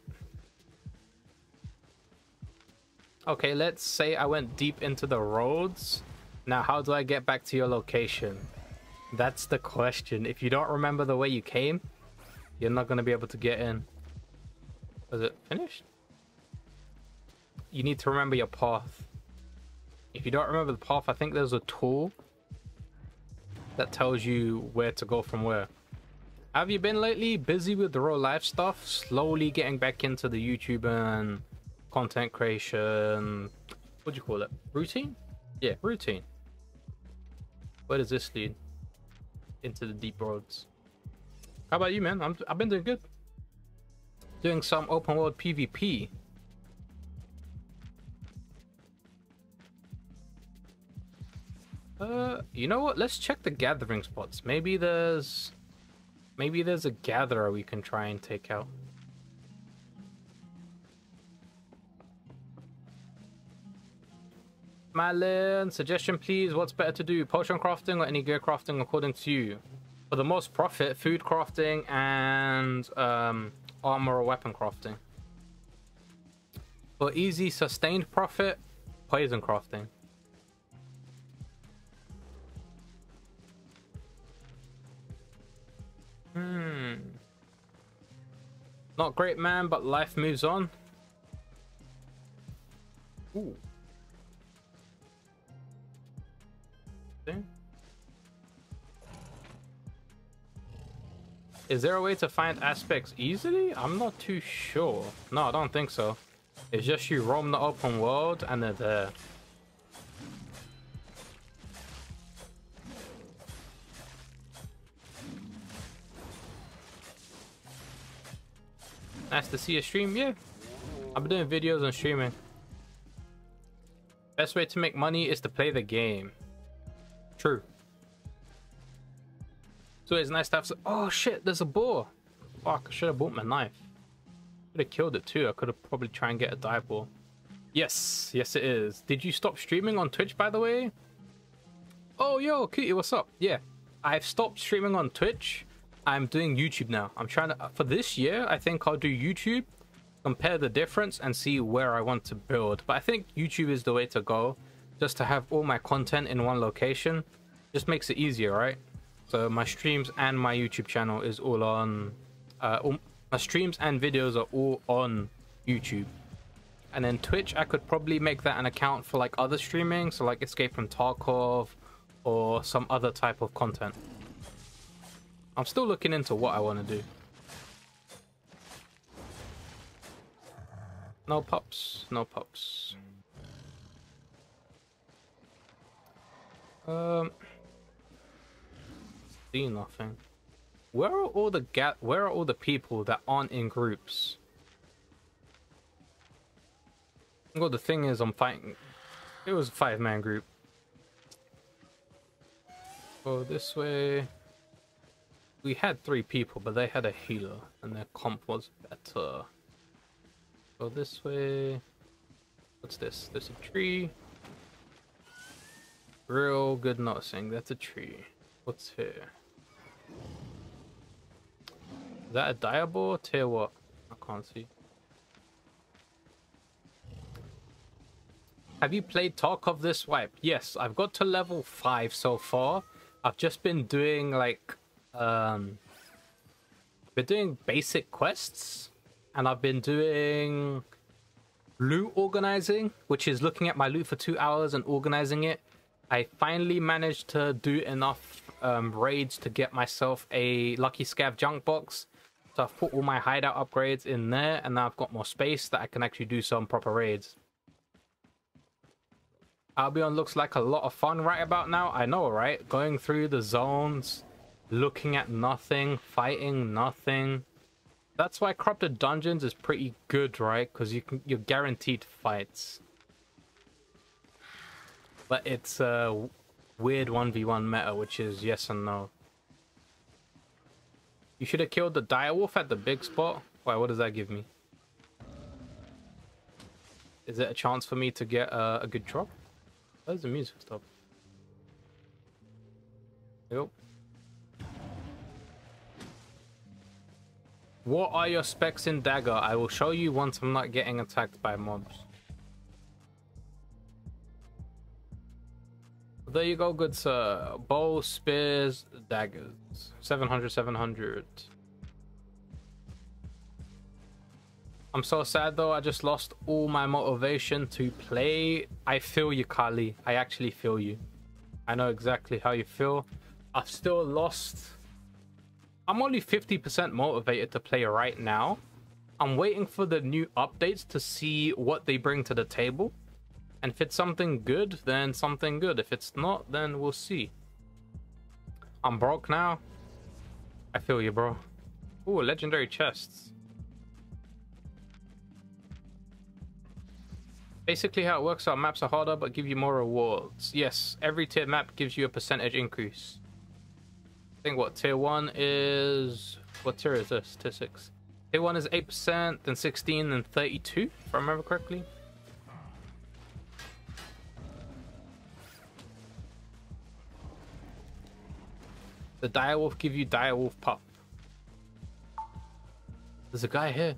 Okay, let's say I went deep into the roads. Now, how do I get back to your location? That's the question. If you don't remember the way you came, you're not going to be able to get in. Was it finished? You need to remember your path. If you don't remember the path, I think there's a tool that tells you where to go from where. Have you been lately? Busy with the real life stuff, slowly getting back into the YouTube and content creation, what do you call it, routine? Yeah, routine. Where does this lead? Into the deep roads. How about you, man? I've been doing good. Doing some open world PvP. You know what? Let's check the gathering spots. Maybe there's a gatherer we can try and take out. Malin, suggestion please. What's better to do? Potion crafting or any gear crafting according to you? For the most profit, food crafting and armor or weapon crafting. For easy sustained profit, poison crafting. Not great, man, but life moves on. Ooh. Okay. Is there a way to find aspects easily? I'm not too sure. No, I don't think so. It's just you roam the open world and they're there. Nice to see a stream, yeah. I've been doing videos and streaming. Best way to make money is to play the game. True. So it's nice to have some... Oh shit, there's a boar. Fuck, I should have bought my knife. Could have killed it too. I could have probably tried and get a dive ball. Yes, yes it is. Did you stop streaming on Twitch, by the way? Oh, yo, Cutie, what's up? Yeah, I've stopped streaming on Twitch. I'm doing YouTube now. I'm trying to, for this year, I think I'll do YouTube, compare the difference and see where I want to build. But I think YouTube is the way to go, just to have all my content in one location. Just makes it easier, right? So my streams and my YouTube channel is all on, my streams and videos are all on YouTube. And then Twitch, I could probably make that an account for like other streaming. So like Escape from Tarkov or some other type of content. I'm still looking into what I want to do. No pups, no pups. See nothing. Where are all the people that aren't in groups? Well, the thing is, I'm fighting. It was a 5-man group. Go this way. We had 3 people, but they had a healer, and their comp was better. Go this way. What's this? There's a tree. Real good noticing. That's a tree. What's here? Is that a dire boar? Tier what? I can't see. Have you played Tarkov this wipe? Yes, I've got to level 5 so far. I've just been doing like... we're doing basic quests, and I've been doing loot organizing, which is looking at my loot for 2 hours and organizing it. I finally managed to do enough raids to get myself a lucky scav junk box, so I've put all my hideout upgrades in there, and now I've got more space that I can actually do some proper raids. Albion looks like a lot of fun right about now. I know, right? Going through the zones, looking at nothing, fighting nothing. That's why Corrupted Dungeons is pretty good, right? Because you're guaranteed fights, but it's a weird 1v1 meta, which is yes and no. You should have killed the direwolf at the big spot. Why? What does that give me? Is it a chance for me to get a good drop? Where's the music stop? Yep. What are your specs in Dagger? I will show you once I'm not getting attacked by mobs. There you go, good sir. Bow, spears, daggers. 700, 700. I'm so sad though. I just lost all my motivation to play. I feel you, Kali. I actually feel you. I know exactly how you feel. I've still lost... I'm only 50% motivated to play right now. I'm waiting for the new updates to see what they bring to the table. And if it's something good, then something good. If it's not, then we'll see. I'm broke now. I feel you, bro. Ooh, legendary chests. Basically how it works out, maps are harder but give you more rewards. Yes, every tier map gives you a percentage increase. I think what tier 1 is... What tier is this? Tier 6. Tier 1 is 8%, then 16, then 32, if I remember correctly. The direwolf give you direwolf pup. There's a guy here.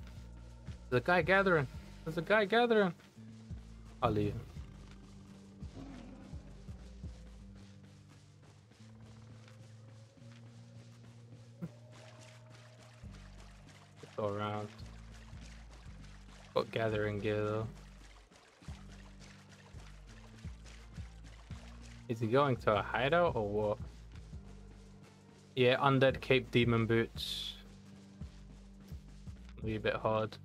There's a guy gathering. There's a guy gathering. I'll leave. Let's go around. Got gathering gear though. Is he going to a hideout or what? Yeah, undead cape demon boots. A little bit hard.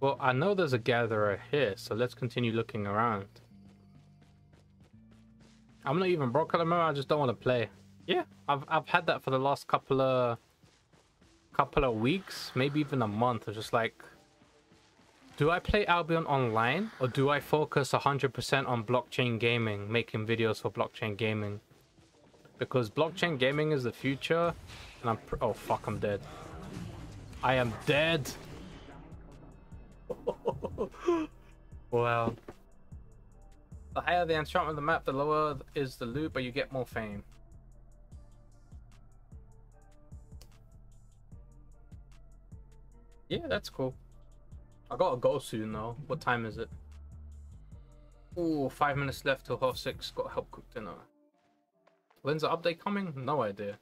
Well, I know there's a gatherer here, so let's continue looking around. I'm not even broke at the moment, I just don't want to play. Yeah, I've had that for the last couple of weeks, maybe even a month. It's just like, do I play Albion Online or do I focus 100% on blockchain gaming, making videos for blockchain gaming? Because blockchain gaming is the future, and I'm oh fuck, I'm dead. I am dead. Wow. The higher the enchantment of the map, the lower is the loot, but you get more fame. Yeah, that's cool. I gotta go soon though. What time is it? Ooh, 5 minutes left till 6:30. Gotta help cook dinner. When's the update coming? No idea.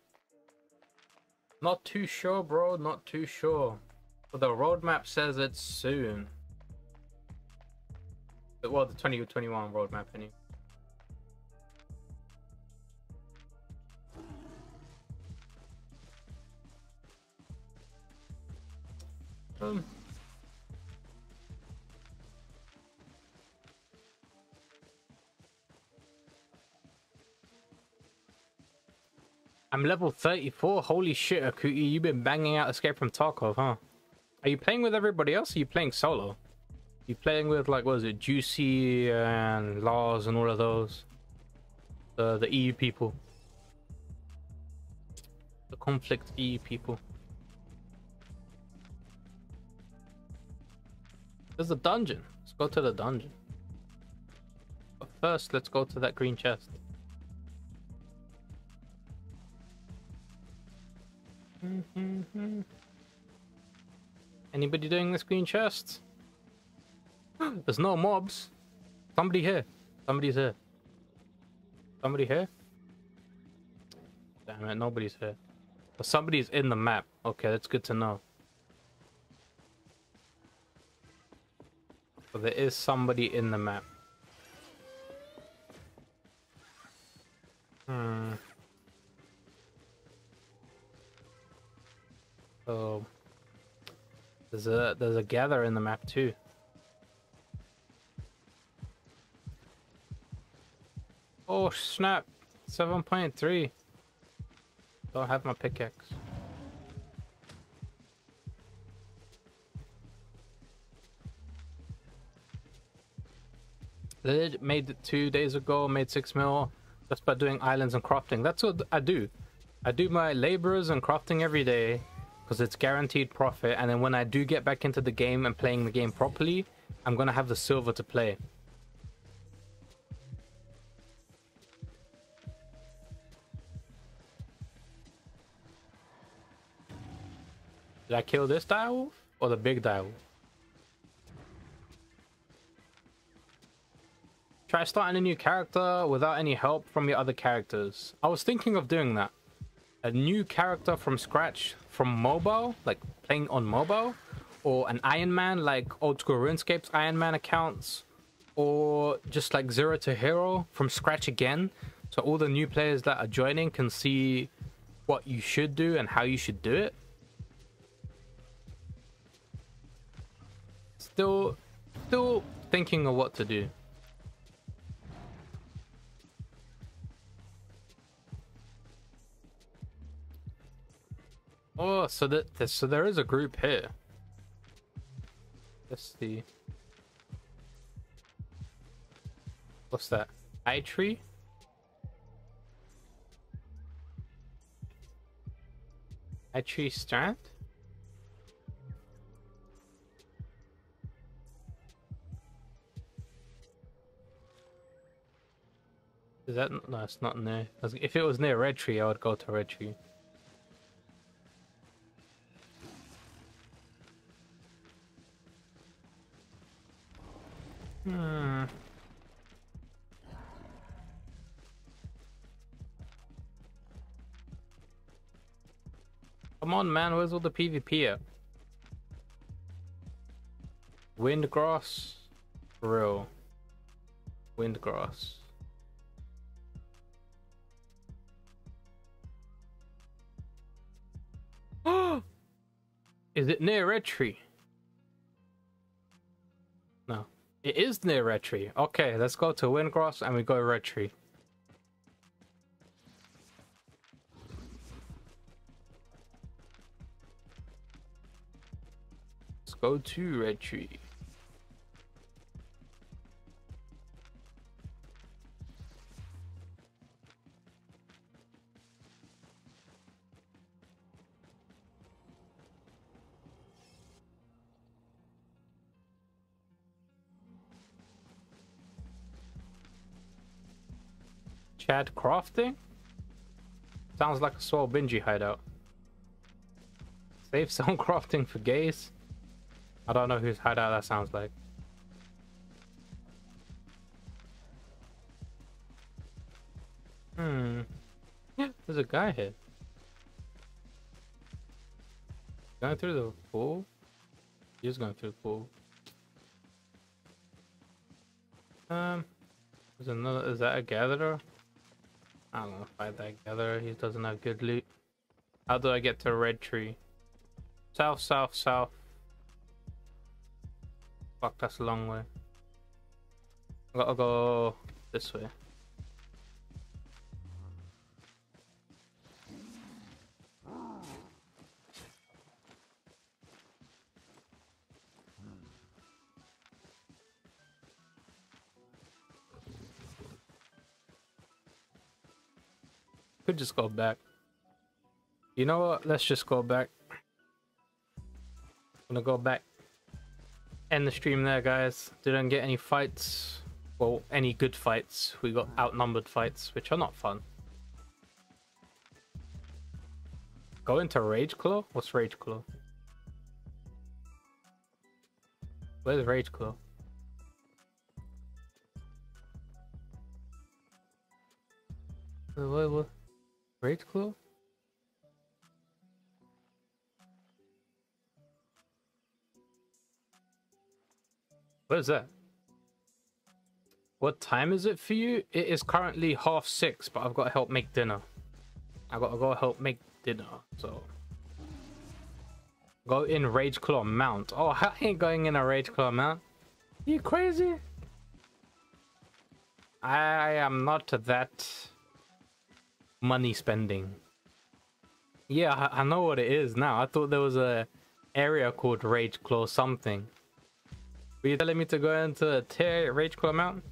Not too sure, bro. Not too sure. But the roadmap says it's soon. Well, the 2021 roadmap, anyway. I'm level 34. Holy shit, Akuki, you've been banging out Escape from Tarkov, huh? Are you playing with everybody else? Or are you playing solo? You playing with, like, what is it, Juicy and Lars and all of those? The EU people. The conflict EU people. There's a dungeon. Let's go to the dungeon. But first, let's go to that green chest. Anybody doing this green chest? There's no mobs. Somebody here. Somebody's here. Somebody here? Damn it, nobody's here. But somebody's in the map. Okay, that's good to know. So there is somebody in the map. So there's a gatherer in the map too. Oh snap, 7.3. Don't have my pickaxe. Lid made it 2 days ago, made 6 mil just by doing islands and crafting. That's what I do. I do my laborers and crafting every day because it's guaranteed profit. And then when I do get back into the game and playing the game properly, I'm gonna have the silver to play. Did I kill this direwolf or the big direwolf? Try starting a new character without any help from your other characters. I was thinking of doing that. A new character from scratch from mobile, like playing on mobile, or an Iron Man, like old school RuneScape's Iron Man accounts, or just like Zero to Hero from scratch again. So all the new players that are joining can see what you should do and how you should do it. Still thinking of what to do. Oh, so there is a group here. Let's see. What's that? I tree? I tree strand? Is that? No, it's not near. If it was near Red Tree, I would go to Red Tree. Hmm. Come on, man. Where's all the PvP at? Windgrass. Real. Windgrass. Is it near Red Tree? No. It is near Red Tree. Okay, let's go to Windgrass and we go Red Tree. Let's go to Red Tree. Chad crafting? Sounds like a Swole Benji hideout. Save some crafting for gays? I don't know whose hideout that sounds like. Hmm. Yeah, there's a guy here. Going through the pool? He's going through the pool. There's another. Is that a gatherer? I don't want to fight that gatherer. He doesn't have good loot. How do I get to Red Tree? South, south, south. Fuck, that's a long way. I gotta go this way. Could just go back. You know what? Let's just go back. I'm gonna go back. End the stream there, guys. Didn't get any fights. Well, any good fights. We got outnumbered fights, which are not fun. Go into Rage Claw? What's Rage Claw? Where's Rage Claw? What? Rage Claw? What is that? What time is it for you? It is currently 6:30, but I've got to help make dinner. I gotta go help make dinner, so go in Rage Claw mount. Oh, I ain't going in a Rage Claw mount. You crazy? I am not that money spending. Yeah, I know what it is now. I thought there was a area called Rage Claw something. Were you telling me to go into a Rage Claw mountain?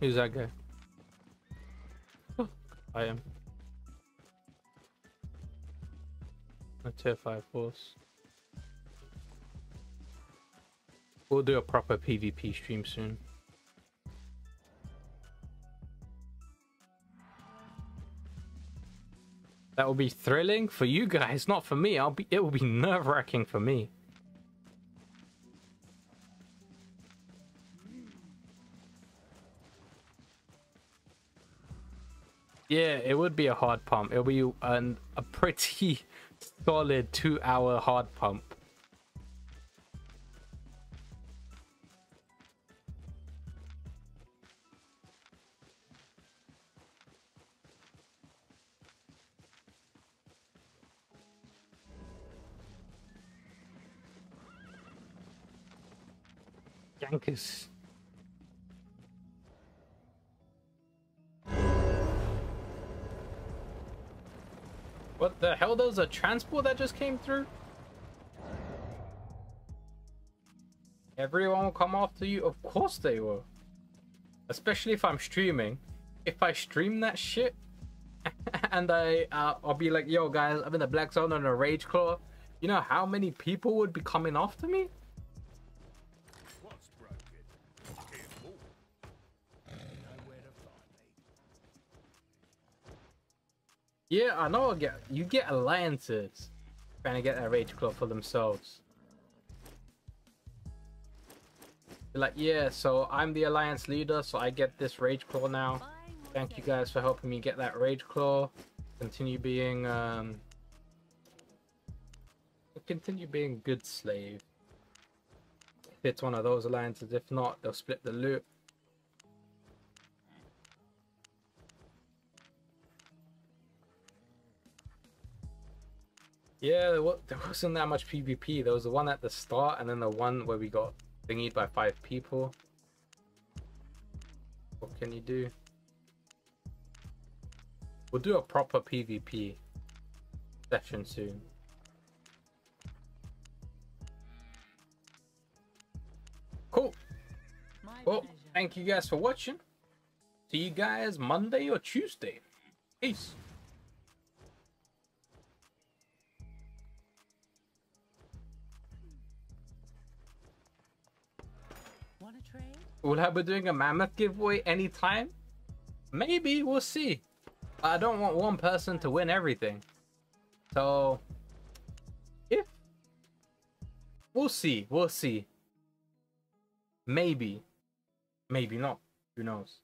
Who's that guy? Oh, I am. A tier 5 force. We'll do a proper PvP stream soon. That will be thrilling for you guys, not for me. It will be nerve-wracking for me. Yeah, it would be a hard pump. It'll be a pretty solid 2-hour hard pump. Jankers. What the hell? There was a transport that just came through? Everyone will come after you? Of course they will. Especially if I'm streaming. If I stream that shit, and I'll be like, yo guys, I'm in the black zone on a rage claw. You know how many people would be coming after me? What's broken? Nowhere to find me. Yeah, I know. You get alliances trying to get that rage claw for themselves. They're like, yeah, so I'm the alliance leader, so I get this rage claw now. Thank you guys for helping me get that rage claw. Continue being good slave. If it's one of those alliances, if not, they'll split the loot. Yeah, there wasn't that much PvP. There was the one at the start, and then the one where we got thingied by 5 people. What can you do? We'll do a proper PvP session soon. Cool. Well, thank you guys for watching. See you guys Monday or Tuesday. Peace. Want to trade? Will I be doing a mammoth giveaway anytime? Maybe, we'll see. I don't want one person to win everything. So, if... We'll see. We'll see. Maybe. Maybe not. Who knows?